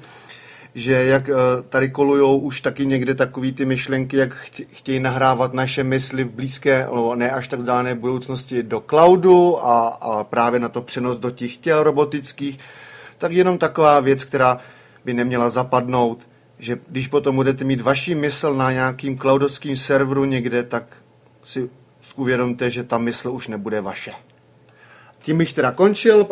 že jak tady kolujou už taky někde takový ty myšlenky, jak chtějí nahrávat naše mysli v blízké, no, ne až tak vzdálené budoucnosti do cloudu a právě na to přenos do těch těl robotických, tak jenom taková věc, která by neměla zapadnout, že když potom budete mít vaši mysl na nějakým cloudovským serveru někde, tak si uvědomte, že ta mysl už nebude vaše. Tím bych teda končil.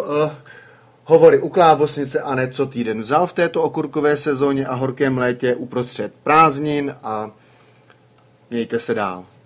Hovory u klávesnice a ne co týden vzal v této okurkové sezóně a horkém létě uprostřed prázdnin a mějte se dál.